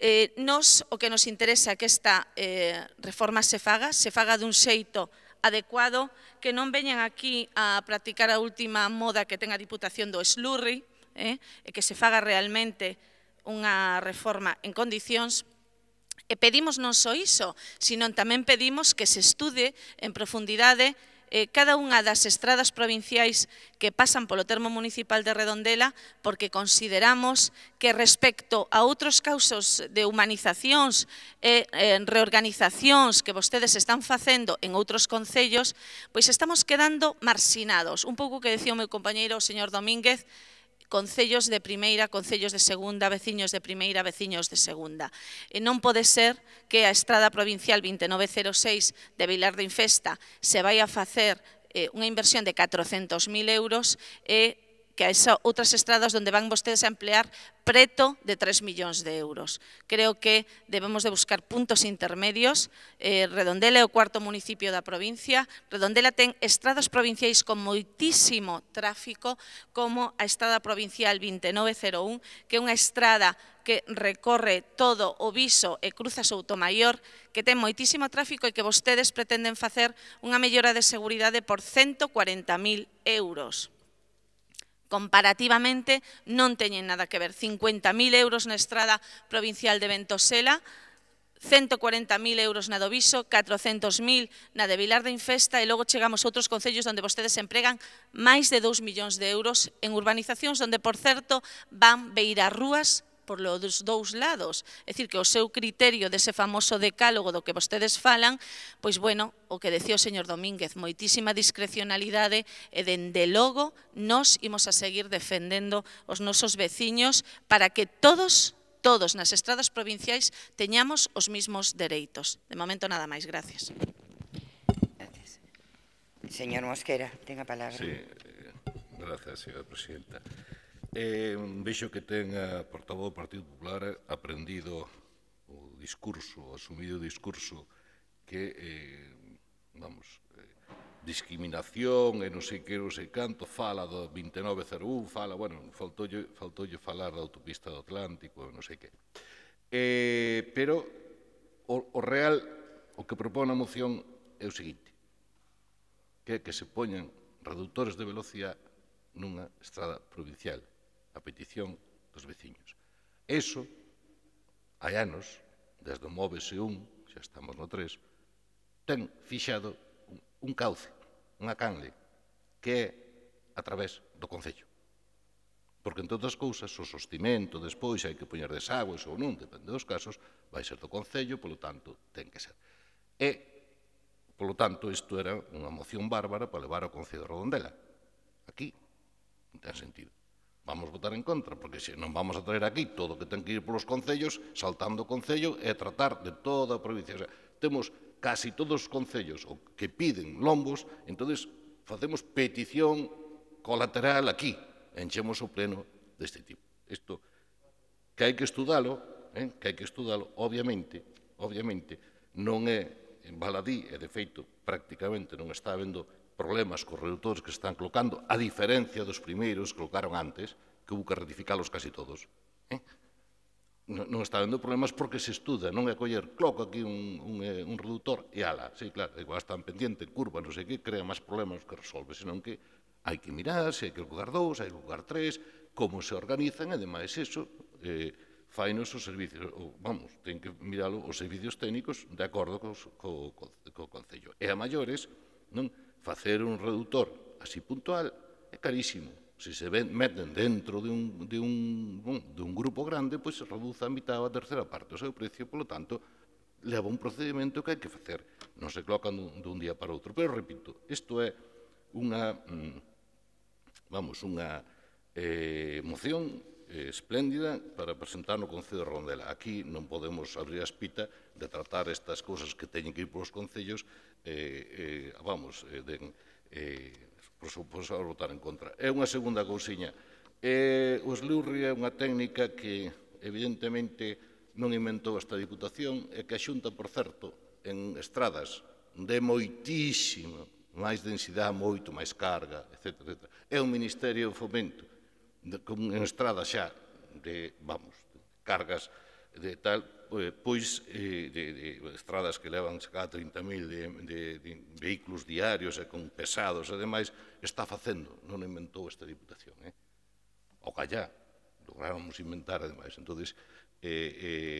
Eh, nos, o que nos interesa que esta eh, reforma se faga, se faga dun xeito adecuado, que non veñan aquí a practicar a última moda que ten a Diputación do Slurry, Eh, e que se faga realmente unha reforma en condicións. E pedimos non só iso, sino tamén pedimos que se estude en profundidade eh, cada unha das estradas provinciais que pasan polo termo municipal de Redondela, porque consideramos que respecto a outros causos de humanizacións e eh, reorganizacións que vostedes están facendo en outros concellos, pois estamos quedando marxinados. Un pouco que decía o meu compañeiro, o señor Domínguez, concellos de primeira, concellos de segunda, veciños de primeira, veciños de segunda. E non pode ser que a estrada provincial vinte e nove cero seis de Vilar de Infesta se vai a facer eh, unha inversión de catrocentos mil euros e que a esas outras estradas onde van vostedes a emplear preto de tres millóns de euros. Creo que debemos de buscar puntos intermedios. Eh, Redondela é o cuarto municipio da provincia. Redondela ten estradas provinciais con moitísimo tráfico, como a estrada provincial vinte e nove cero un, que é unha estrada que recorre todo o Viso e cruza Soutomaior, que ten moitísimo tráfico e que vostedes pretenden facer unha mellora de seguridade por ciento cuarenta mil euros. Comparativamente non teñen nada que ver. cincuenta mil euros na estrada provincial de Ventosela, ciento cuarenta mil euros na do Viso, catrocentos mil na de Vilar de Infesta, e logo chegamos a outros concellos onde vostedes empregan máis de dous millóns de euros en urbanizacións onde, por certo, van beirarrúas por os dous lados. É dicir, que o seu criterio dese famoso decálogo do que vostedes falan, pois, bueno, o que decía o señor Domínguez, moitísima discrecionalidade, e dende logo nós imos a seguir defendendo os nosos veciños para que todos, todos nas estradas provinciais teñamos os mesmos dereitos. De momento, nada máis. Gracias. Gracias. Señor Mosquera, tenga palabra. Sí, gracias, señora presidenta. Eh, vexo que ten a portavoz do Partido Popular aprendido o discurso, asumido o discurso que, eh, vamos, eh, discriminación e non sei que, non sei canto, fala do vinte e nove cero un, fala, bueno, faltoulle, faltoulle falar da autopista do Atlántico, non sei que. Eh, pero o, o real, o que propón a moción é o seguinte, que que se poñan reductores de velocidade nunha estrada provincial, a petición dos veciños. Eso, hai anos, desde o móvese un, xa estamos no tres, ten fixado un cauce, unha canle, que é a través do concello. Porque, entre outras cousas, o sostimento despois, hai que poñer desagües ou non, depende dos casos, vai ser do concello, polo tanto, ten que ser. E, polo tanto, isto era unha moción bárbara para levar ao concello de Redondela. Aquí, non ten sentido. vamos votar en contra, porque se non vamos a traer aquí todo o que ten que ir polos concellos, saltando o concello e tratar de toda a provincia. O sea, temos casi todos os concellos que piden lombos, entón facemos petición colateral aquí, enchemos o pleno deste tipo. Isto que hai que estudalo, eh, que hai que estudalo, obviamente, obviamente, non é en baladí, e de feito prácticamente non está habendo problemas cos reductores que se están colocando, a diferencia dos primeiros que colocaron antes, que hubo que ratificalos casi todos. Eh? Non está vendo problemas porque se estuda, non é coller, coloco aquí un, un, un reductor e ala, sí, claro, igual están pendiente, curva, non sei que, crea máis problemas que resolve, senón que hai que mirar, se hai que colocar dous, hai que colocar tres, como se organizan, e ademais eso, eh, fai nos os servicios, o, vamos, ten que miralo os servicios técnicos de acordo co, co, co, co Concello. E a maiores, non, facer un reductor así puntual é carísimo. Se se meten dentro de un, de un, de un grupo grande, pois se reduce a mitad ou a terceira parte o seu precio, polo tanto, leva un procedimento que hai que facer. Non se colocan dun día para outro. Pero, repito, isto é unha, vamos, unha eh, moción eh, espléndida para presentar no Concello de Redondela. Aquí non podemos abrir a espita de tratar estas cousas que teñen que ir polos concellos, eh, eh, vamos, eh, de... Eh, por suposto, a votar en contra. É unha segunda cousiña. Eh, o eslurri é unha técnica que, evidentemente, non inventou esta Diputación, e que a Xunta, por certo, en estradas de moitísima máis densidade, moito máis carga, etcétera, etcétera. É un Ministerio de Fomento, de, con estradas xa de, vamos, de cargas de tal, pois eh, de, de estradas que levan cada trinta mil de, de, de vehículos diarios e con pesados e demais, está facendo, non inventou esta Diputación. Eh? O callá, lográramos inventar ademais. Entón, eh,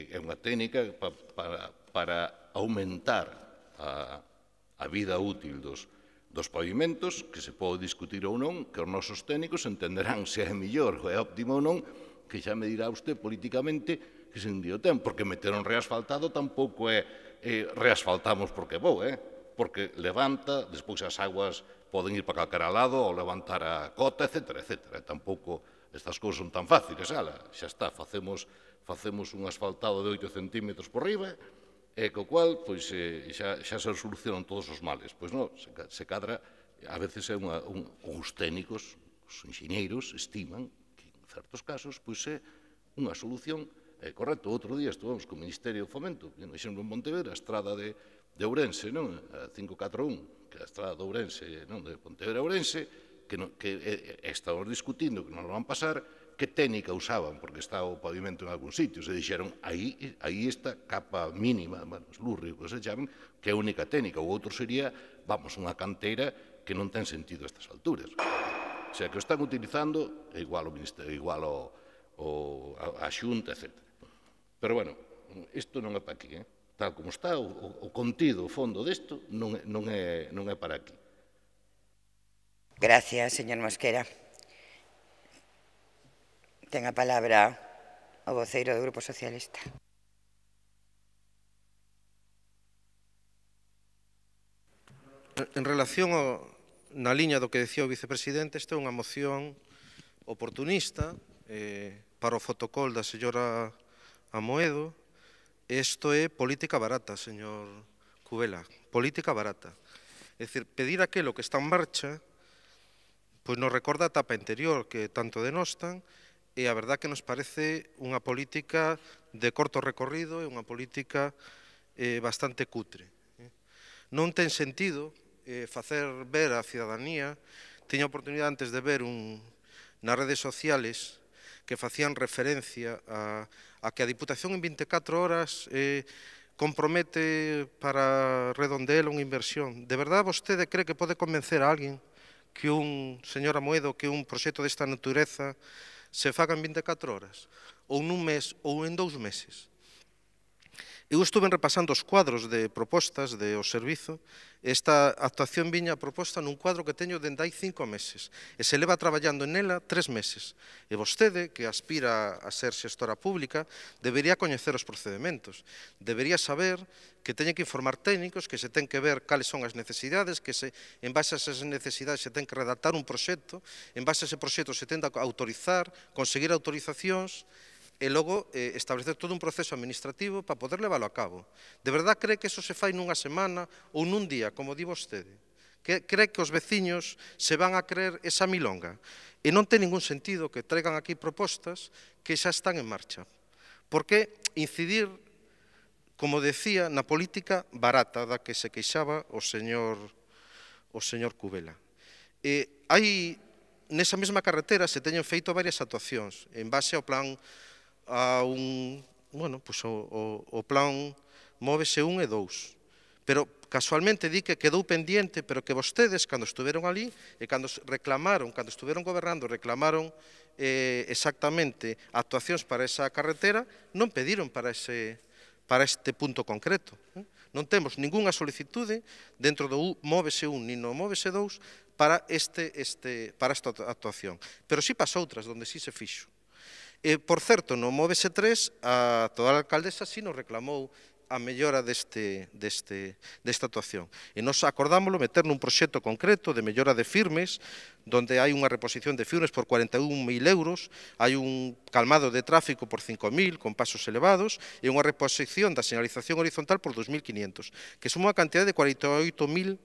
eh, é unha técnica pa, para, para aumentar a, a vida útil dos, dos pavimentos, que se pode discutir ou non, que os nosos técnicos entenderán se é mellor ou é óptimo ou non, que xa me dirá usted políticamente que se un día o ten, porque meteron reasfaltado tampouco é eh, reasfaltamos porque vou, eh? Porque levanta, despois as aguas poden ir para calquera lado ou levantar a cota, etcétera, etcétera. Tampouco estas cousas son tan fáciles, ala, xa está, facemos, facemos un asfaltado de oito centímetros por riba, e co cual pois, eh, xa, xa se solucionan todos os males. Pois non, se, se cadra, a veces é unha, un, os técnicos, os enxeñeiros estiman que en certos casos pois é unha solución. É correcto, outro día estuvamos co Ministerio do Fomento, por exemplo, en Pontevedra, a estrada de, de Ourense, non? A cinco catro un, que é a estrada de Ourense, non? De Pontevedra a Ourense, que, non, que eh, estábamos discutindo, que non van pasar, que técnica usaban, porque estaba o pavimento en algúns sitios, e dixeron, aí, aí esta capa mínima, bueno, os lurri, que se chaman, que é a única técnica, o outro sería, vamos, unha canteira que non ten sentido a estas alturas. O sea, que o están utilizando, é igual o Ministerio, igual o, o, a, a Xunta, etcétera. Pero, bueno, isto non é para aquí, eh? Tal como está, o, o contido, o fondo disto, non é, non é, non é para aquí. Gracias, señor Mosquera. Ten a palabra o voceiro do Grupo Socialista. En relación ao, na liña do que decía o vicepresidente, esta é unha moción oportunista eh, para o fotocol da señora Amoedo. Isto é política barata, señor Covelo, política barata. É dicir, pedir aquilo que está en marcha, pois nos recorda a etapa anterior que tanto denostan, e a verdad que nos parece unha política de corto recorrido e unha política eh, bastante cutre. Non ten sentido eh, facer ver á cidadanía. Teño a oportunidade antes de ver un, nas redes sociales que facían referencia a a que a Diputación en vinte e catro horas eh, compromete para Redondela unha inversión. De verdade, vostede cree que pode convencer a alguén que un, señora Amoedo, que un proxecto desta natureza se faga en vinte e catro horas, ou nun mes, ou en dous meses? Eu estuve repasando os cuadros de propostas de o servizo. Esta actuación viña proposta nun cuadro que teño dende hai cinco meses e se leva traballando nela tres meses. E vostede, que aspira a ser xestora pública, debería coñecer os procedementos. Debería saber que teñen que informar técnicos, que se ten que ver cales son as necesidades, que se, en base a esas necesidades se ten que redactar un proxecto, en base a ese proxecto se tenta autorizar, conseguir autorizacións, e logo eh, establecer todo un proceso administrativo para poder leválo a cabo. De verdade cree que eso se fai nunha semana ou nun día, como di vostede? Que cree que os veciños se van a creer esa milonga? E non ten ningún sentido que traigan aquí propostas que xa están en marcha. Porque incidir, como decía, na política barata da que se queixaba o señor, o señor Covelo. E hai, nesa mesma carretera se teñen feito varias actuacións en base ao plan a un, bueno, pues o, o, o plan móvese un e dous, pero casualmente di que quedou pendiente, pero que vostedes, cando estuveron ali, e cando reclamaron, cando estuveron gobernando, reclamaron eh, exactamente actuacións para esa carretera, non pediron para, ese, para este punto concreto. Non temos ningunha solicitude dentro do móvese un, nin no móvese dous, para, este, este, para esta actuación. Pero sí para outras, onde sí se fixo. E, por certo, no móvese tres, a toda a alcaldesa si nos reclamou a mellora deste, deste, desta actuación. E nos acordámoslo meter nun proxecto concreto de mellora de firmes, donde hai unha reposición de firmes por cuarenta e un mil euros, hai un calmado de tráfico por cinco mil, con pasos elevados, e unha reposición da señalización horizontal por dos mil quinientos, que suma unha cantidad de cuarenta e oito mil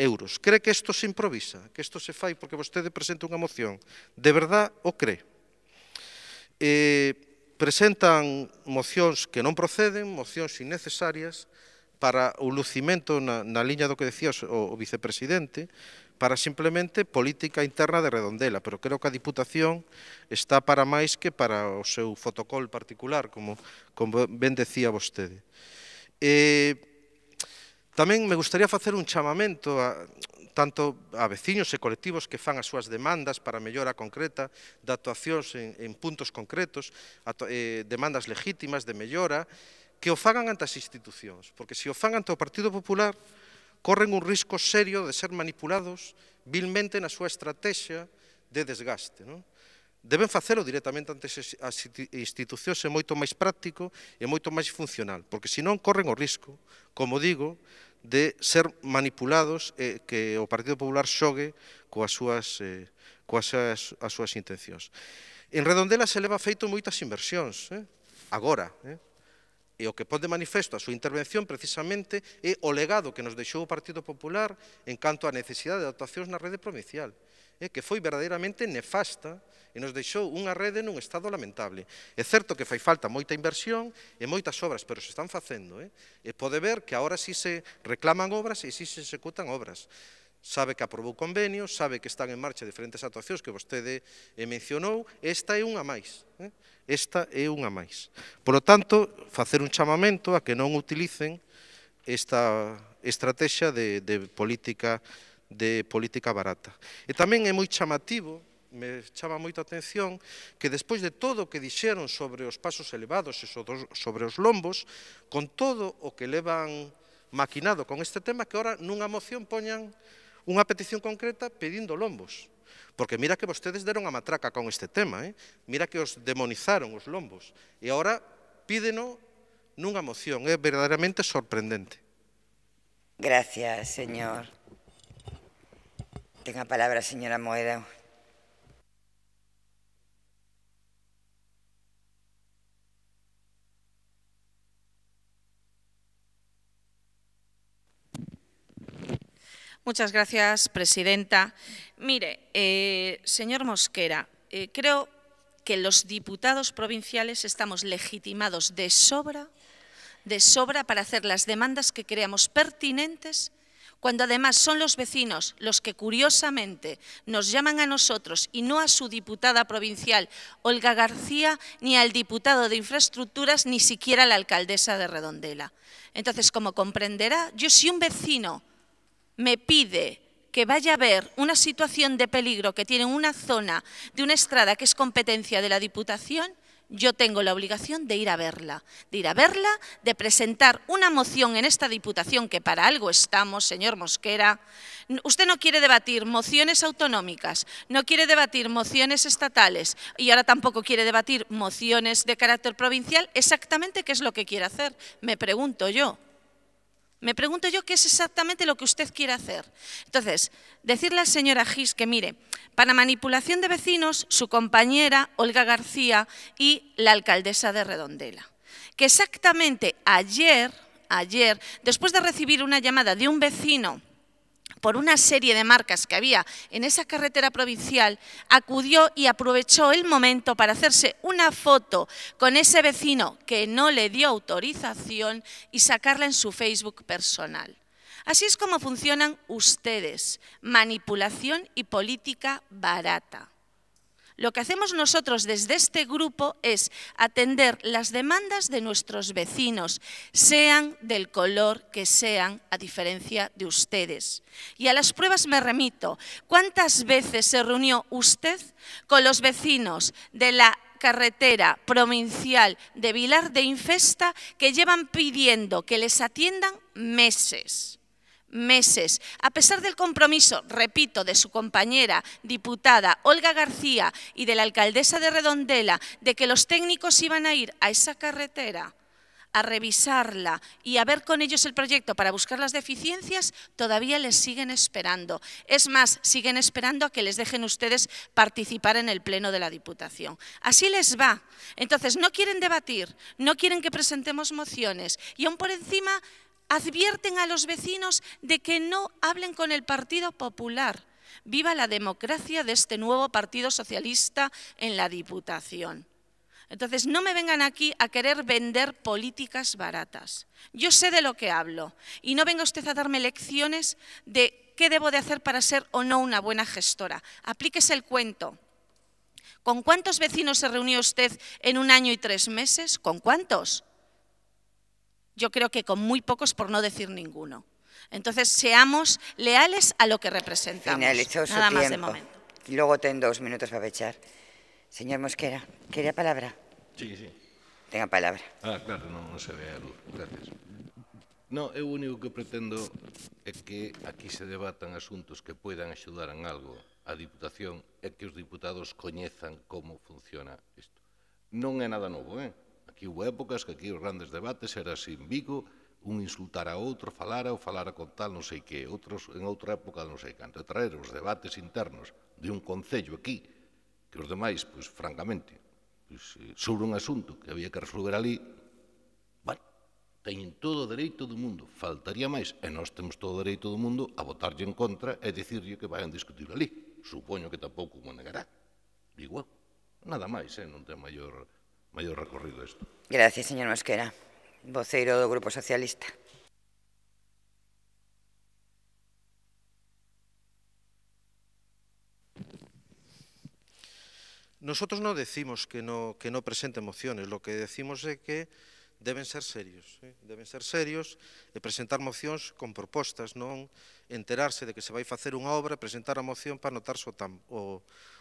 euros. Cree que isto se improvisa, que isto se fai porque vostede presenta unha moción? De verdade o cree? Eh, presentan mocións que non proceden, mocións innecesarias para o lucimento na, na liña do que decía o, o vicepresidente, para simplemente política interna de Redondela, pero creo que a Diputación está para máis que para o seu fotocol particular, como, como ben decía vostede. Eh, tamén me gustaría facer un chamamento a... tanto a veciños e colectivos que fan as súas demandas para mellora concreta de actuacións en, en puntos concretos, ato, eh, demandas legítimas de mellora, que o fagan ante as institucións, porque se o fan ante o Partido Popular, corren un risco serio de ser manipulados vilmente na súa estrategia de desgaste, non? Deben facelo directamente ante as institucións, é moito máis práctico e moito máis funcional, porque senón corren o risco, como digo, de ser manipulados e eh, que o Partido Popular xogue coas súas, eh, coas as, as súas intencións. En Redondela se leva feito moitas inversións, eh? agora, eh? e o que pon de manifesto a súa intervención precisamente é o legado que nos deixou o Partido Popular en canto á necesidade de actuacións na rede provincial, eh? que foi verdadeiramente nefasta e nos deixou unha rede nun estado lamentable. É certo que fai falta moita inversión e moitas obras, pero se están facendo. Eh? E pode ver que agora si se reclaman obras e si se executan obras. Sabe que aprobou convenios, sabe que están en marcha diferentes actuacións que vostede mencionou. Esta é unha máis. Eh? Esta é unha máis. Por lo tanto, facer un chamamento a que non utilicen esta estrategia de, de, política, de política barata. E tamén é moi chamativo, me chama moita atención que despois de todo o que dixeron sobre os pasos elevados e sobre os lombos, con todo o que levan maquinado con este tema, que ahora nunha moción poñan unha petición concreta pedindo lombos. Porque mira que vostedes deron a matraca con este tema, eh? mira que os demonizaron os lombos, e ahora pídeno nunha moción, é verdadeiramente sorprendente. Gracias, señor. Tenga palabra, señora Moeda. Muchas gracias, presidenta. Mire, eh, señor Mosquera, eh, creo que los diputados provinciales estamos legitimados de sobra, de sobra para hacer las demandas que creamos pertinentes, cuando además son los vecinos los que curiosamente nos llaman a nosotros y no a su diputada provincial, Olga García, ni al diputado de Infraestructuras, ni siquiera a la alcaldesa de Redondela. Entonces, como comprenderá, yo si un vecino me pide que vaya a ver una situación de peligro que tiene una zona de una estrada que es competencia de la Diputación, yo tengo la obligación de ir a verla, de ir a verla, de presentar una moción en esta Diputación, que para algo estamos, señor Mosquera. Usted no quiere debatir mociones autonómicas, no quiere debatir mociones estatales y ahora tampoco quiere debatir mociones de carácter provincial. Exactamente qué es lo que quiere hacer, me pregunto yo. Me pregunto yo qué es exactamente lo que usted quiere hacer. Entonces, decirle a la señora Gis que, mire, para manipulación de vecinos, su compañera Olga García y la alcaldesa de Redondela. Que exactamente ayer, ayer, después de recibir una llamada de un vecino por una serie de marcas que había en esa carretera provincial, acudió y aprovechó el momento para hacerse una foto con ese vecino que no le dio autorización y sacarla en su Facebook personal. Así es como funcionan ustedes, manipulación y política barata. Lo que hacemos nosotros desde este grupo es atender las demandas de nuestros vecinos, sean del color que sean, a diferencia de ustedes. Y a las pruebas me remito. ¿Cuántas veces se reunió usted con los vecinos de la carretera provincial de Vilar de Infesta que llevan pidiendo que les atiendan meses? Meses, a pesar del compromiso, repito, de su compañera diputada Olga García y de la alcaldesa de Redondela, de que los técnicos iban a ir a esa carretera a revisarla y a ver con ellos el proyecto para buscar las deficiencias, todavía les siguen esperando. Es más, siguen esperando a que les dejen ustedes participar en el pleno de la Diputación. Así les va. Entonces, no quieren debatir, no quieren que presentemos mociones y aún por encima advierten a los vecinos de que no hablen con el Partido Popular. Viva la democracia de este nuevo Partido Socialista en la Diputación. Entonces, no me vengan aquí a querer vender políticas baratas. Yo sé de lo que hablo y no venga usted a darme lecciones de qué debo de hacer para ser o no una buena gestora. Aplíquese el cuento. ¿Con cuántos vecinos se reunió usted en un año y tres meses? ¿Con cuántos? Yo creo que con muy pocos, por no decir ninguno. Entonces, seamos leales a lo que representamos. Finalizó su Nada tiempo. Más de momento. Y luego ten dos minutos para echar. Señor Mosquera, ¿quería palabra? Sí, sí. Tenga palabra. Ah, claro, no, no se ve a luz. Gracias. No, eu único que pretendo é que aquí se debatan asuntos que poidan axudar en algo a Diputación e que os diputados coñezan como funciona isto. Non é nada novo, eh? Aquí houve épocas que aquí os grandes debates era así en Vigo, un insultar a outro, falara ou falara con tal non sei que, outros en outra época non sei canto, traer os debates internos de un concello aquí, que os demais, pois, francamente, pois, sobre un asunto que había que resolver ali, bueno, teñen todo o dereito do mundo, faltaría máis, e nós temos todo o dereito do mundo a votarlle en contra e dicirlle que vayan discutir ali. Supoño que tampouco o negará. Igual, nada máis, eh, non ten maior... mayor recorrido esto. Gracias, señor Mosquera. Voceiro do Grupo Socialista. Nosotros no decimos que no, que no presenten mociones, lo que decimos es que deben ser serios, ¿eh? deben ser serios e presentar mocións con propostas, non enterarse de que se vai facer unha obra e presentar a moción para notarse o, tam, o,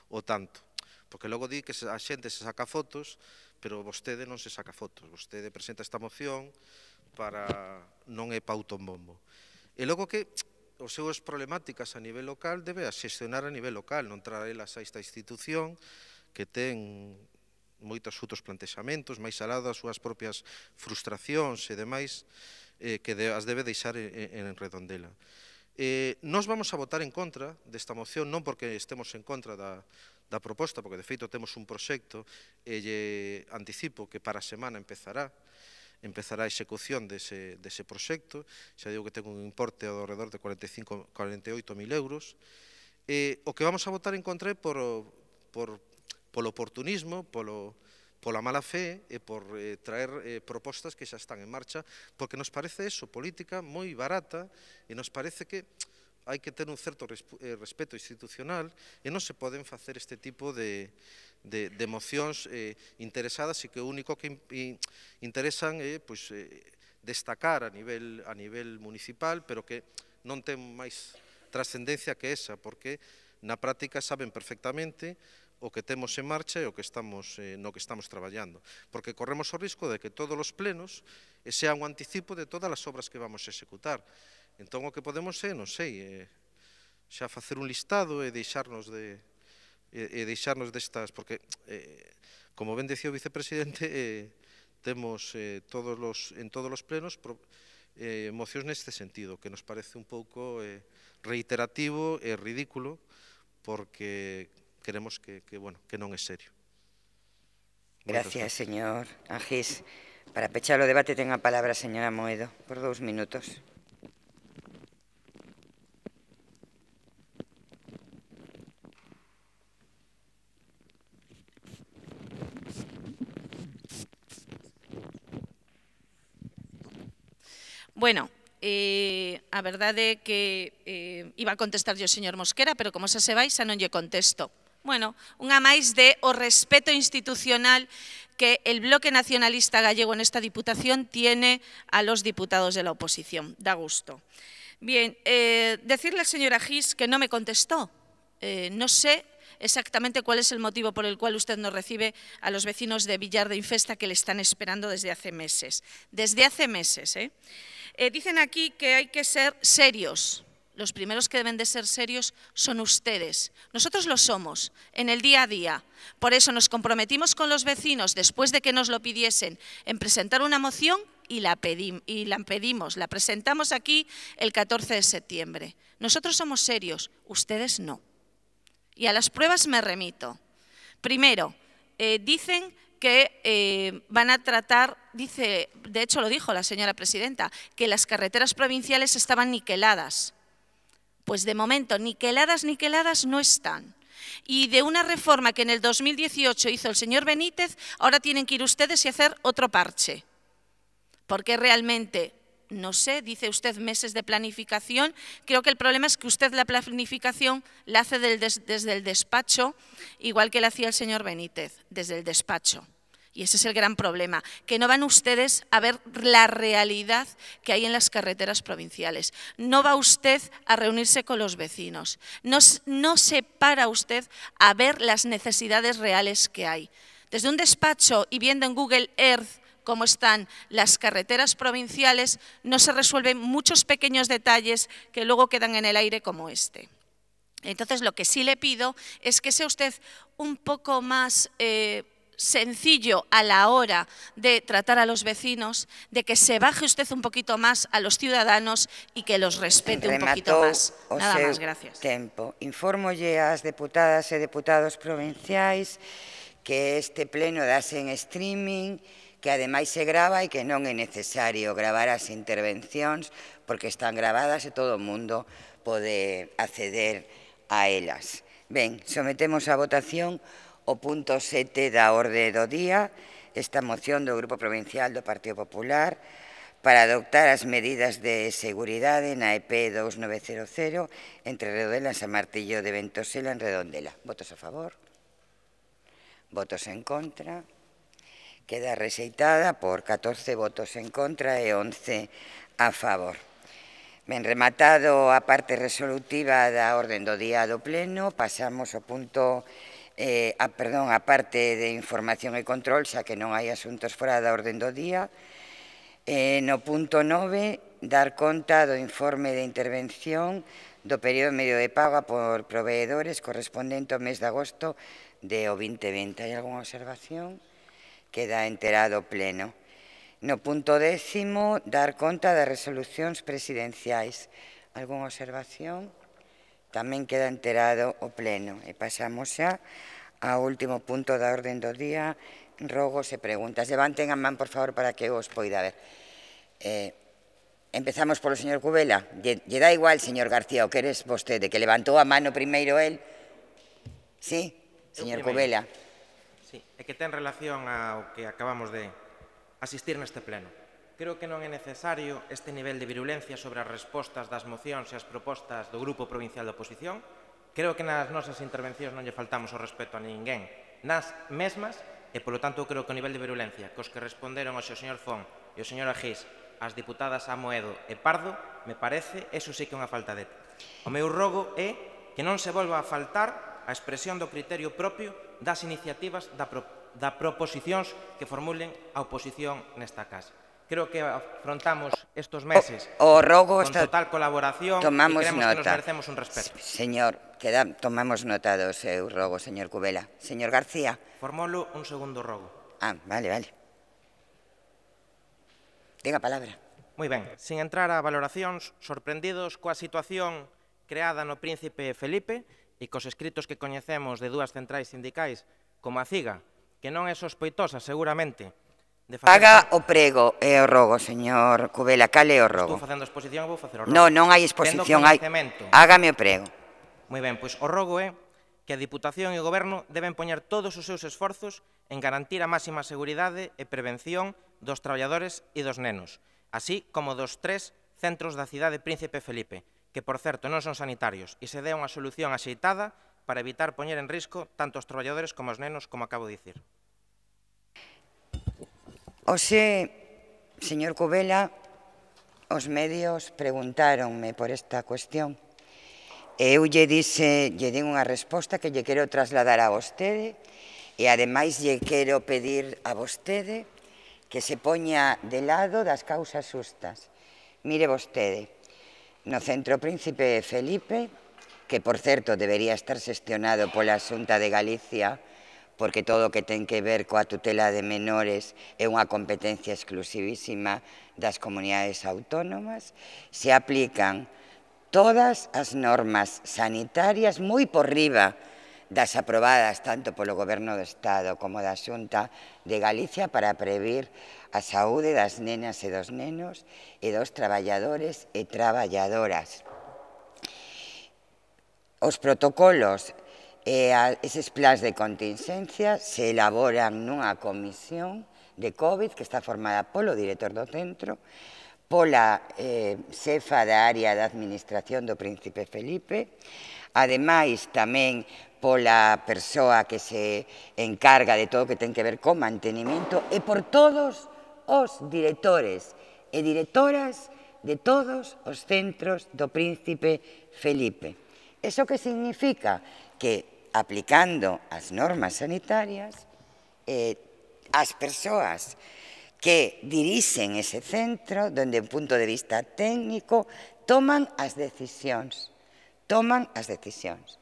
o tanto. Porque logo di que a xente se saca fotos, pero vostede non se saca fotos. Vostede presenta esta moción para non é pauta un bombo. E logo que os seus problemáticas a nivel local debe a xestionar a nivel local, non traelas a esta institución que ten moitos outros plantexamentos, máis alá das súas propias frustracións e demais, eh, que as debe deixar en, en Redondela. Eh, nos vamos a votar en contra desta moción, non porque estemos en contra da da proposta, porque de feito temos un proxecto e lle anticipo que para a semana empezará empezará a execución dese, dese proxecto, xa digo que ten un importe ao redor de cuarenta y cinco, cuarenta y oito mil euros, e o que vamos a votar en contra é por, por, polo oportunismo, polo, pola mala fe e por eh, traer eh, propostas que xa están en marcha, porque nos parece eso, política moi barata, e nos parece que hai que ter un certo respeto institucional e non se poden facer este tipo de, de, de mocións eh, interesadas e que o único que in, in, interesan é eh, pues, eh, destacar a nivel, a nivel municipal, pero que non ten máis trascendencia que esa, porque na práctica saben perfectamente o que temos en marcha e o que estamos, eh, no que estamos traballando, porque corremos o risco de que todos os plenos sea un anticipo de todas as obras que vamos a executar. Entón, o que podemos é, non sei, eh, xa facer un listado e deixarnos de e, e deixarnos destas, porque, eh, como ben decía o vicepresidente, eh, temos eh, todos os, en todos os plenos pro, eh, mocións neste sentido, que nos parece un pouco eh, reiterativo e ridículo, porque queremos que, que, bueno, que non é serio. Gracias, señor Angís. Para pechar o debate, ten a palabra a señora Moedo, por dous minutos. Bueno, Eh, a verdade é que eh, iba a contestarlle o señor Mosquera, pero como xa se vai, xa non lle contesto. Bueno, unha máis de o respeto institucional que el Bloque Nacionalista Gallego nesta Diputación tiene a los diputados de la oposición. Da gusto. Bien, eh, decirle al señor Agis que no me contestó. Eh, no sé exactamente cuál es el motivo por el cual usted no recibe a los vecinos de Vilar de Infesta que le están esperando desde hace meses. Desde hace meses, ¿eh? Eh, dicen aquí que hay que ser serios. Los primeros que deben de ser serios son ustedes. Nosotros lo somos en el día a día. Por eso nos comprometimos con los vecinos, después de que nos lo pidiesen, en presentar una moción y la, pedim, y la pedimos, la presentamos aquí el catorce de septiembre. Nosotros somos serios, ustedes no. Y a las pruebas me remito. Primero, eh, dicen que eh, van a tratar, dice, de hecho lo dijo la señora presidenta, que las carreteras provinciales estaban niqueladas. Pues de momento, niqueladas, niqueladas no están. Y de una reforma que en el dos mil dieciocho hizo el señor Benítez, ahora tienen que ir ustedes y hacer otro parche. Porque realmente, no sé, dice usted meses de planificación, creo que el problema es que usted la planificación la hace del des, desde el despacho, igual que la hacía el señor Benítez, desde el despacho. Y ese es el gran problema, que no van ustedes a ver la realidad que hay en las carreteras provinciales. No va usted a reunirse con los vecinos, no, no se para usted a ver las necesidades reales que hay. Desde un despacho y viendo en Google Earth cómo están las carreteras provinciales, no se resuelven muchos pequeños detalles que luego quedan en el aire como este. Entonces, lo que sí le pido es que sea usted un poco más eh, sencillo a la hora de tratar a los vecinos, de que se baje usted un poquito más a los ciudadanos y que los respete un poquito más. Nada más, gracias. Tempo. Infórmolle ás deputadas e deputados provinciais que este pleno dase en streaming, que ademais se grava e que non é necesario gravar as intervencións porque están gravadas e todo o mundo pode acceder a elas. Ben, sometemos a votación o punto sete da orde do día, esta moción do Grupo Provincial do Partido Popular para adoptar as medidas de seguridade na E P dos mil novecientos entre Redondela e San Martín de Ventosela en Redondela. Votos a favor, votos en contra. Queda rexeitada por catorce votos en contra e once a favor. Ben, rematado a parte resolutiva da orden do día do pleno, pasamos ao punto, eh, a, perdón, a parte de información e control, xa que non hai asuntos fora da orden do día. Eh, no punto nove, dar conta do informe de intervención do período medio de paga por proveedores correspondente ao mes de agosto de o vinte vinte. Hai algunha observación? Queda enterado pleno. No punto décimo, dar conta das resolucións presidenciais. Algún observación? Tamén queda enterado o pleno. E pasamos xa ao último punto da orden do día, rogos e preguntas. Levanten a man, por favor, para que os poida ver. Eh, empezamos polo señor Covelo. Lle, lle dá igual, señor García, o que eres vostede, que levantou a mano primeiro el. Sí, señor Covelo. Sí, e que ten relación ao que acabamos de asistir neste pleno. Creo que non é necesario este nivel de virulencia sobre as respostas das mocións e as propostas do Grupo Provincial da Oposición. Creo que nas nosas intervencións non lle faltamos o respeto a ninguén nas mesmas e, polo tanto, creo que o nivel de virulencia cos que responderon hoxe o señor Fon e o señor Agís as diputadas Amoedo e Pardo, me parece, eso sí que é unha falta de ética. O meu rogo é que non se volva a faltar a expresión do criterio propio das iniciativas da, pro, da proposicións que formulen a oposición nesta casa. Creo que afrontamos estos meses o, o rogo con total colaboración tomamos y creemos nota. Que nos merecemos un respeto. Señor, queda, tomamos nota do seu rogo, señor Cubela. Señor García. Formulo un segundo rogo. Ah, vale, vale. Tenga palabra. Muy ben. Sin entrar a valoracións, sorprendidos coa situación creada no Príncipe Felipe e cos escritos que coñecemos de dúas centrais sindicais como a CIGA, que non é sospeitosa seguramente, haga o prego e o rogo, señor Cubela, cale o rogo. Estou facendo exposición, vou facer o rogo. Non, non hai exposición, hai... Hágame o prego. Moi ben, pois o rogo é que a Diputación e o Goberno deben poñer todos os seus esforzos en garantir a máxima seguridade e prevención dos traballadores e dos nenos, así como dos tres centros da cidade de Príncipe Felipe, que, por certo, non son sanitarios, e se dé unha solución axeitada para evitar poñer en risco tanto os traballadores como os nenos, como acabo de dicir. Oxe, señor Cubela, os medios preguntáronme por esta cuestión. Eu lle dixe, lle dei unha resposta que lle quero trasladar a vostede e, ademais, lle quero pedir a vostede que se poña de lado das causas xustas. Mire vostede, no Centro Príncipe Felipe, que, por certo, debería estar xestionado pola Xunta de Galicia, porque todo o que ten que ver coa tutela de menores é unha competencia exclusivísima das comunidades autónomas, se aplican todas as normas sanitarias moi por riba das aprobadas tanto polo Goberno do Estado como da Xunta de Galicia para previr a saúde das nenas e dos nenos e dos traballadores e traballadoras. Os protocolos E a, eses plans de contingencia se elaboran nunha comisión de COVID que está formada polo director do centro, pola eh, xefa da área da administración do Príncipe Felipe, ademais tamén pola persoa que se encarga de todo o que ten que ver con mantenimento e por todos os directores e directoras de todos os centros do Príncipe Felipe. Eso que significa que aplicando as normas sanitarias, eh, as persoas que dirixen ese centro, donde un punto de vista técnico, toman as decisións, toman as decisións.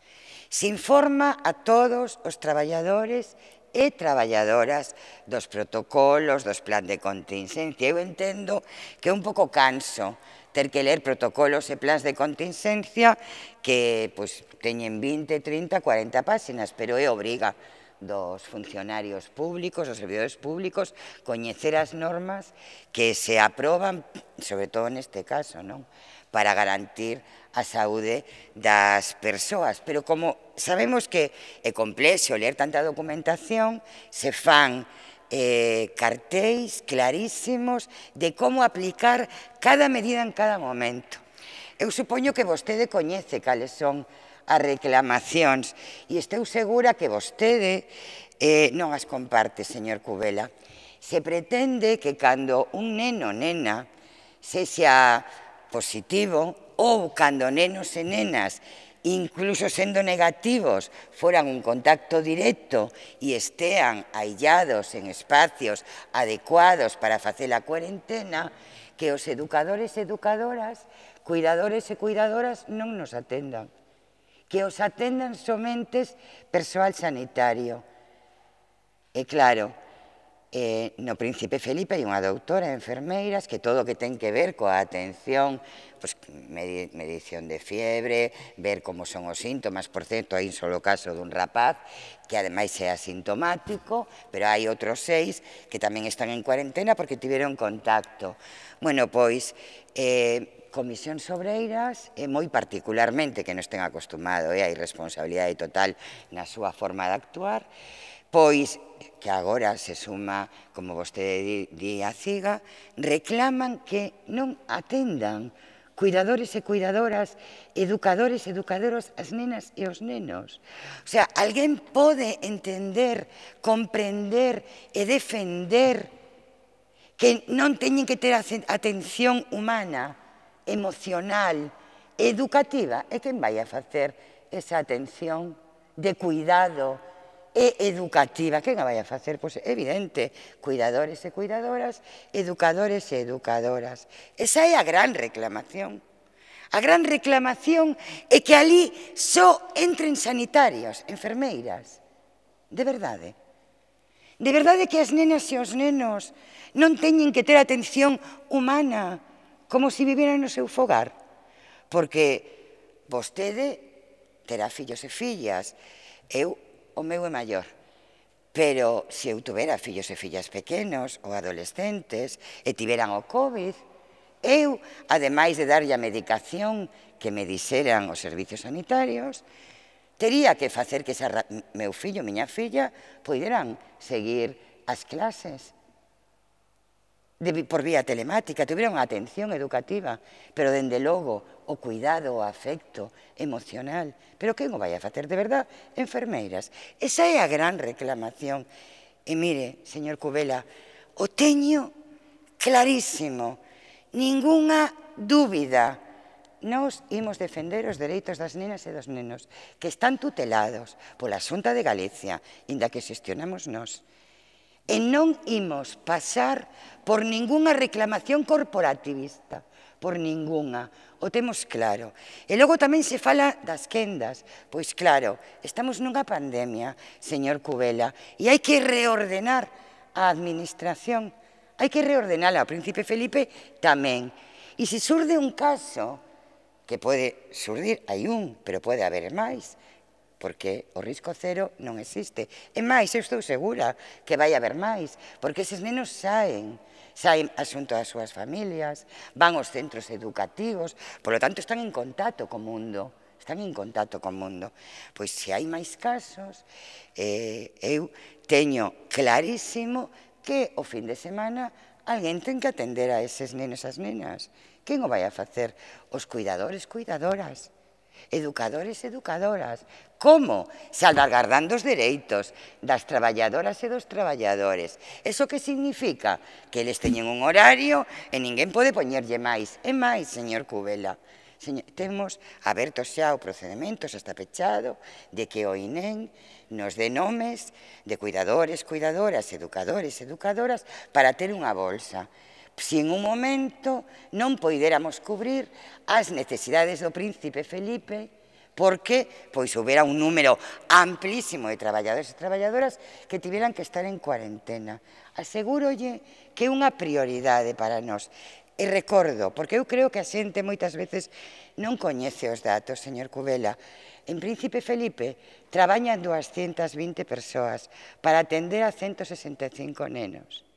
Se informa a todos os traballadores e traballadoras dos protocolos, dos plans de contingencia. Eu entendo que é un pouco canso ter que ler protocolos e plans de contingencia que pues, teñen vinte, trinta, cuarenta páxinas, pero é obriga dos funcionarios públicos, dos servidores públicos, coñecer as normas que se aproban, sobre todo neste caso, non? Para garantir a saúde das persoas. Pero como sabemos que é complexo ler tanta documentación, se fan eh, cartéis clarísimos de como aplicar cada medida en cada momento. Eu supoño que vostede coñece cales son as reclamacións e esteu segura que vostede eh, non as comparte, señor Cubela. Se pretende que cando un neno ou nena sexa positivo ou cando nenos e nenas, incluso sendo negativos, foran un contacto directo e estean aillados en espacios adecuados para facer a cuarentena, que os educadores e educadoras, cuidadores e cuidadoras non nos atendan. Que os atendan somente persoal sanitario. E claro, Eh, no Príncipe Felipe hai unha doutora en enfermeiras que todo o que ten que ver coa atención, pues, medición de fiebre, ver como son os síntomas, por certo, hai un solo caso dun rapaz que ademais é asintomático, pero hai outros seis que tamén están en cuarentena porque tiveron contacto. Bueno, pois, eh, Comisións Obreiras, eh, moi particularmente, que non estén acostumado, eh, hai responsabilidade total na súa forma de actuar, pois que agora se suma, como vostede di a CIGA, reclaman que non atendan cuidadores e cuidadoras, educadores e educadoras, as nenas e os nenos. O sea, alguén pode entender, comprender e defender que non teñen que ter atención humana, emocional, educativa. E quen vai a facer esa atención? de cuidado e educativa. Que non a vai a facer? Pois é evidente, cuidadores e cuidadoras, educadores e educadoras. Esa é a gran reclamación. A gran reclamación é que ali só entren sanitarios, enfermeiras. De verdade. De verdade que as nenas e os nenos non teñen que ter atención humana como se viveran no seu fogar. Porque vostede terá fillos e fillas. Eu o meu é maior, pero se eu tuvera fillos e fillas pequenos ou adolescentes e tiveran o COVID, eu, ademais de darlle a medicación que me dixeran os servizos sanitarios, tería que facer que meu fillo e miña filla poderan seguir as clases por vía telemática, tuveran unha atención educativa, pero, dende logo, o cuidado, o afecto emocional. Pero que non vai a facer, de verdad, enfermeiras. Esa é a gran reclamación. E mire, señor Covelo, o teño clarísimo, ningunha dúbida. Nós imos defender os dereitos das nenas e dos nenos que están tutelados pola Xunta de Galicia, inda que xestionamos nós. E non imos pasar por ningunha reclamación corporativista, por ningunha, o temos claro. E logo tamén se fala das quendas, pois claro, estamos nunha pandemia, señor Covelo, e hai que reordenar a administración, hai que reordenala, o Príncipe Felipe tamén. E se surde un caso, que pode surdir, hai un, pero pode haber máis, porque o risco cero non existe. E máis, eu estou segura que vai haber máis, porque eses nenos saen, saen asunto das súas familias, van aos centros educativos, polo tanto están en contacto co mundo, están en contacto co mundo. Pois se hai máis casos, eu teño clarísimo que o fin de semana alguén ten que atender a eses nenos e as nenas. Quen o vai a facer? Os cuidadores, cuidadoras, educadores e educadoras. Como? Salvaguardando os dereitos das traballadoras e dos traballadores. Eso que significa? Que eles teñen un horario e ninguén pode poñerlle máis. E máis, señor Covelo. Temos aberto xa o procedimento, xa está pechado, de que o I N E M nos dé nomes de cuidadores, cuidadoras, educadores, educadoras, para ter unha bolsa. Se en un momento non poderamos cubrir as necesidades do Príncipe Felipe, porque pois houbera un número amplísimo de traballadores e traballadoras que tiveran que estar en cuarentena. Asegúrolle que é unha prioridade para nós. E recordo, porque eu creo que a xente moitas veces non coñece os datos, señor Covelo, en Príncipe Felipe traballan doscientas vinte persoas para atender a ciento sesenta e cinco nenos.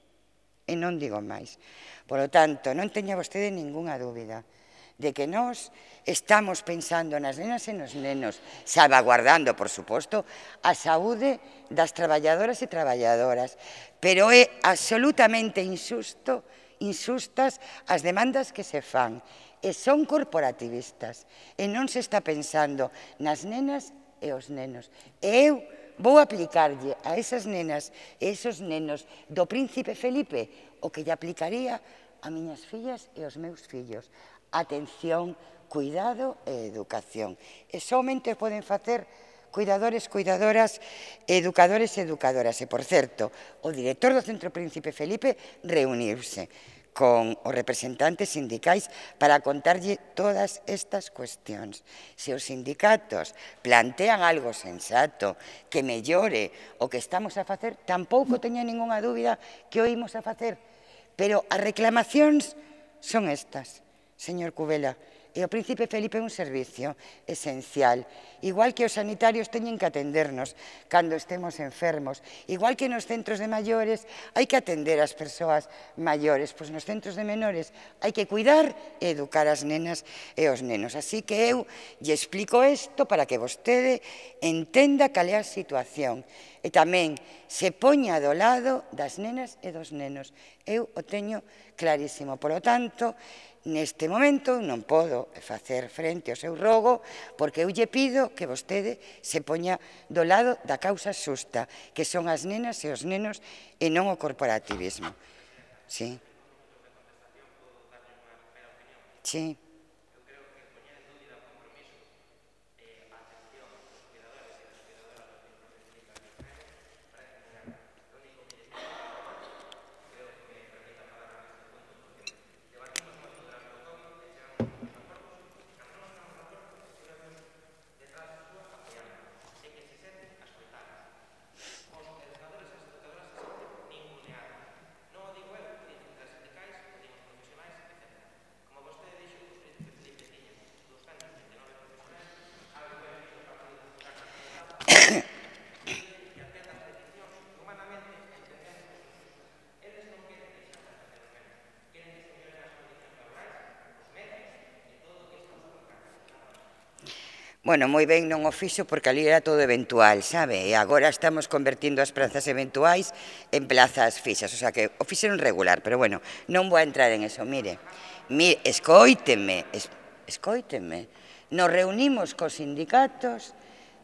E non digo máis. Por lo tanto, non teña vostede ningunha dúbida de que nós estamos pensando nas nenas e nos nenos, salvaguardando, por suposto, a saúde das traballadoras e traballadoras. Pero é absolutamente injusto, injustas as demandas que se fan. E son corporativistas. E non se está pensando nas nenas e os nenos. E eu vou aplicarlle a esas nenas e esos nenos do Príncipe Felipe o que lle aplicaría a miñas fillas e aos meus fillos. Atención, cuidado e educación. E somente poden facer cuidadores, cuidadoras, educadores e educadoras. E, por certo, o director do Centro Príncipe Felipe reuniuse con os representantes sindicais para contarlle todas estas cuestións. Se os sindicatos plantean algo sensato que mellore o que estamos a facer, tampouco teña ningunha dúbida que o imos a facer. Pero as reclamacións son estas, señor Covelo. E o Príncipe Felipe é un servicio esencial. Igual que os sanitarios teñen que atendernos cando estemos enfermos. Igual que nos centros de maiores hai que atender as persoas maiores. Pois nos centros de menores hai que cuidar e educar as nenas e os nenos. Así que eu lle explico isto para que vostede entenda cal é a situación. E tamén se poña do lado das nenas e dos nenos. Eu o teño clarísimo. Por lo tanto, neste momento non podo facer frente ao seu rogo, porque eu lle pido que vostede se poña do lado da causa xusta, que son as nenas e os nenos e non o corporativismo. Sí. Sí. Bueno, moi ben non o fixo porque ali era todo eventual, sabe? E agora estamos convertindo as prazas eventuais en plazas fixas, o sea que o fixeron regular, pero bueno, non vou a entrar en eso, mire. Mire, escoíteme, escoíteme, nos reunimos cos sindicatos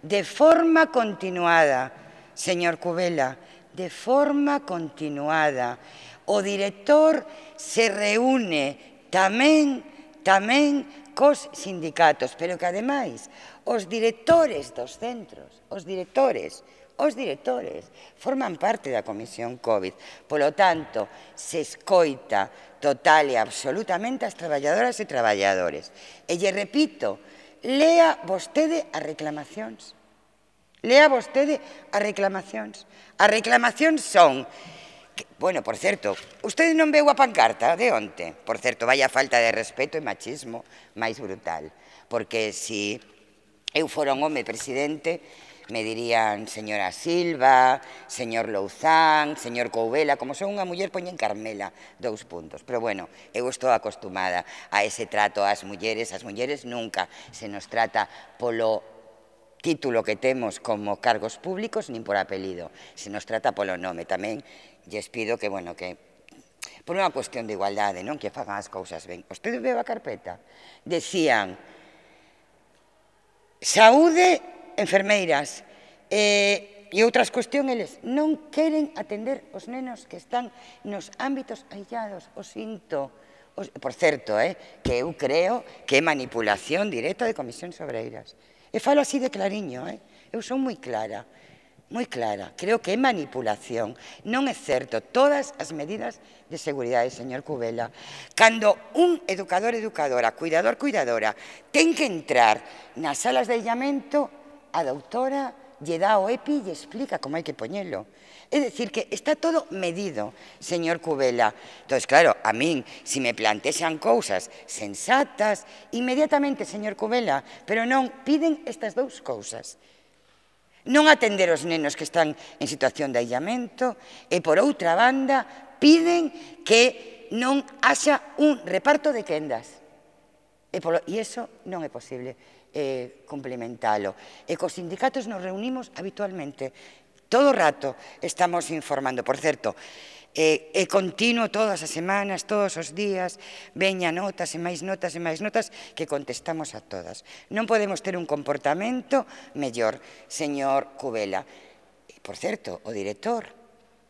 de forma continuada, señor Covelo, de forma continuada. O director se reúne tamén, tamén, cos sindicatos, pero que ademais os directores dos centros, os directores, os directores forman parte da Comisión COVID. Polo tanto, se escoita total e absolutamente as traballadoras e traballadores. E lle repito, lea vostede as reclamacións. Lea vostede as reclamacións. As reclamacións son... Bueno, por certo, vostede non veu a pancarta de onte. Por certo, vai a falta de respeto e machismo máis brutal. Porque se eu fora un home presidente, me dirían señora Silva, señor Louzán, señor Coubela. Como son unha muller, poñen Carmela, dous puntos. Pero bueno, eu estou acostumada a ese trato ás mulleres. As mulleres nunca se nos trata polo título que temos como cargos públicos, nin por apelido. Se nos trata polo nome. Tamén lles pido que, bueno, que por unha cuestión de igualdade, non, que fagan as cousas ben. Vostedes veu a carpeta? Decían saúde, enfermeiras e outras cuestións. Eles non queren atender os nenos que están nos ámbitos aillados. O sinto. Por certo, que eu creo que é manipulación directa de Comisións Obreiras. E falo así de clariño, eh? Eu son moi clara, moi clara. Creo que é manipulación. Non é certo todas as medidas de seguridade, señor Covelo. Cando un educador, educadora, cuidador, cuidadora, ten que entrar nas salas de aillamento, a doutora lle dá o EPI e explica como hai que poñelo. É dicir, que está todo medido, señor Covelo. Entón, claro, a min, se me plantexan cousas sensatas, inmediatamente, señor Covelo, pero non piden estas dous cousas. Non atender os nenos que están en situación de aillamento e, por outra banda, piden que non haxa un reparto de quendas. E iso non é posible complementalo. E cos sindicatos nos reunimos habitualmente. Todo o rato estamos informando. Por certo, é continuo todas as semanas, todos os días, veña notas e máis notas e máis notas que contestamos a todas. Non podemos ter un comportamento mellor, señor Covelo. Por certo, o director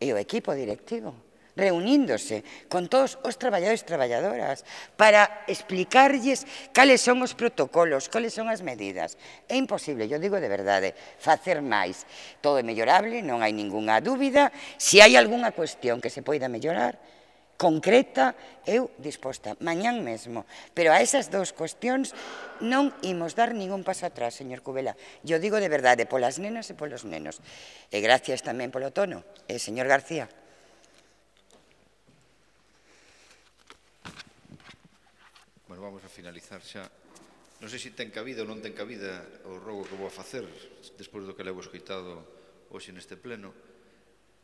e o equipo directivo reuníndose con todos os traballadores e traballadoras para explicarlles cales son os protocolos, cales son as medidas. É imposible, eu digo de verdade, facer máis. Todo é mellorable, non hai ningunha dúbida. Se hai algunha cuestión que se poida mellorar, concreta, eu disposta, mañán mesmo. Pero a esas dous cuestións non imos dar ningún paso atrás, señor Covelo. Eu digo de verdade, polas nenas e polos nenos. E gracias tamén polo tono. E, señor García, vamos a finalizar xa. Non sei se ten cabida ou non ten cabida o rogo que vou a facer despois do que levo escoitado hoxe neste pleno.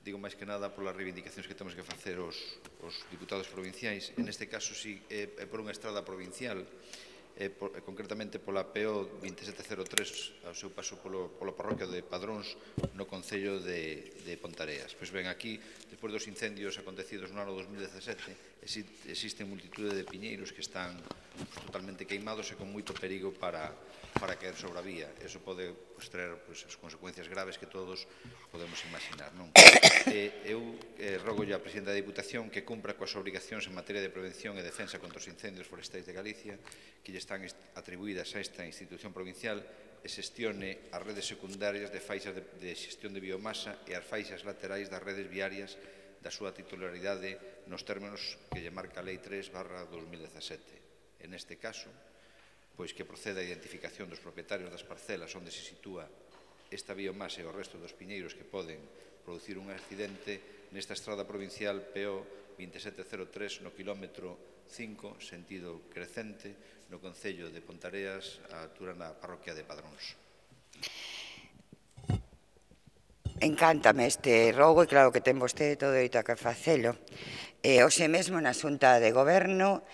Digo máis que nada polas reivindicacións que temos que facer os diputados provinciais. En este caso, si é por unha estrada provincial, concretamente pola P O veintisiete cero tres, ao seu paso pola parroquia de Padróns no Concello de Pontareas. Pois ben, aquí, despois dos incendios acontecidos no ano dos mil dezasete, existen multitude de piñeiros que están totalmente queimados e con moito perigo para caer sobre a vía. Eso pode traer as consecuencias graves que todos podemos imaginar. Eu rogo a presidenta da Deputación que cumpra coas obrigacións en materia de prevención e defensa contra os incendios forestais de Galicia que lle están atribuídas a esta institución provincial e xestione as redes secundarias de faixas de xestión de biomasa e as faixas laterais das redes viarias da súa titularidade nos términos que lle marca a Lei tres barra dos mil dezasete. En este caso, pois que proceda a identificación dos propietarios das parcelas onde se sitúa esta biomasa e o resto dos piñeiros que poden producir un accidente nesta estrada provincial P O veintisiete cero tres no kilómetro cinco, sentido crecente, no Concello de Pontareas, a altura na parroquia de Padróns. Encántame este rogo e claro que ten vostede todo o que facelo. Hoxe mesmo na Xunta de Goberno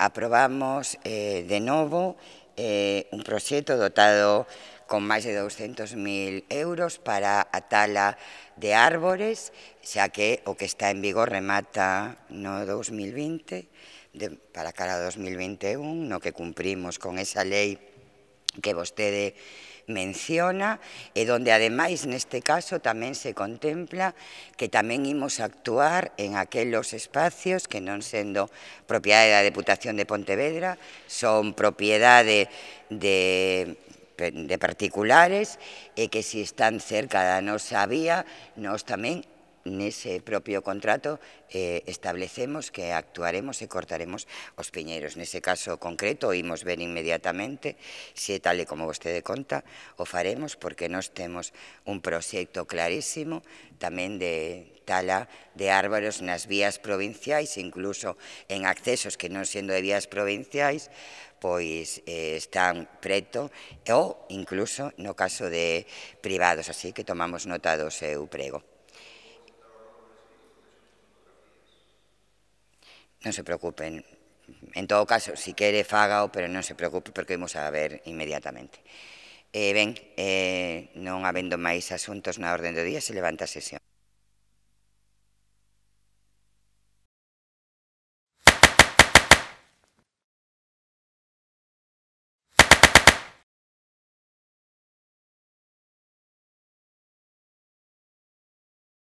aprobamos de novo eh, un proxecto dotado con máis de douscentos mil euros para a tala de árbores, xa que o que está en vigor remata no dos mil vinte, de, para cara a dos mil veintiuno, no que cumprimos con esa lei que vostede menciona, e donde ademais neste caso tamén se contempla que tamén imos actuar en aqueles espacios que non sendo propiedade da Deputación de Pontevedra, son propiedade de, de particulares e que se están cerca da nosa vía, nós tamén nese propio contrato eh, establecemos que actuaremos e cortaremos os piñeiros. Nese caso concreto, imos ver inmediatamente se tal e como vostede conta, o faremos porque nós temos un proxecto clarísimo tamén de tala de árboles nas vías provinciais, incluso en accesos que non sendo de vías provinciais, pois eh, están preto, ou incluso no caso de privados, así que tomamos nota do seu prego. Non se preocupen, en todo caso, se quere fágao, pero non se preocupe porque imos a ver inmediatamente. Eh, ben, eh, non habendo máis asuntos na orden do día, se levanta a sesión.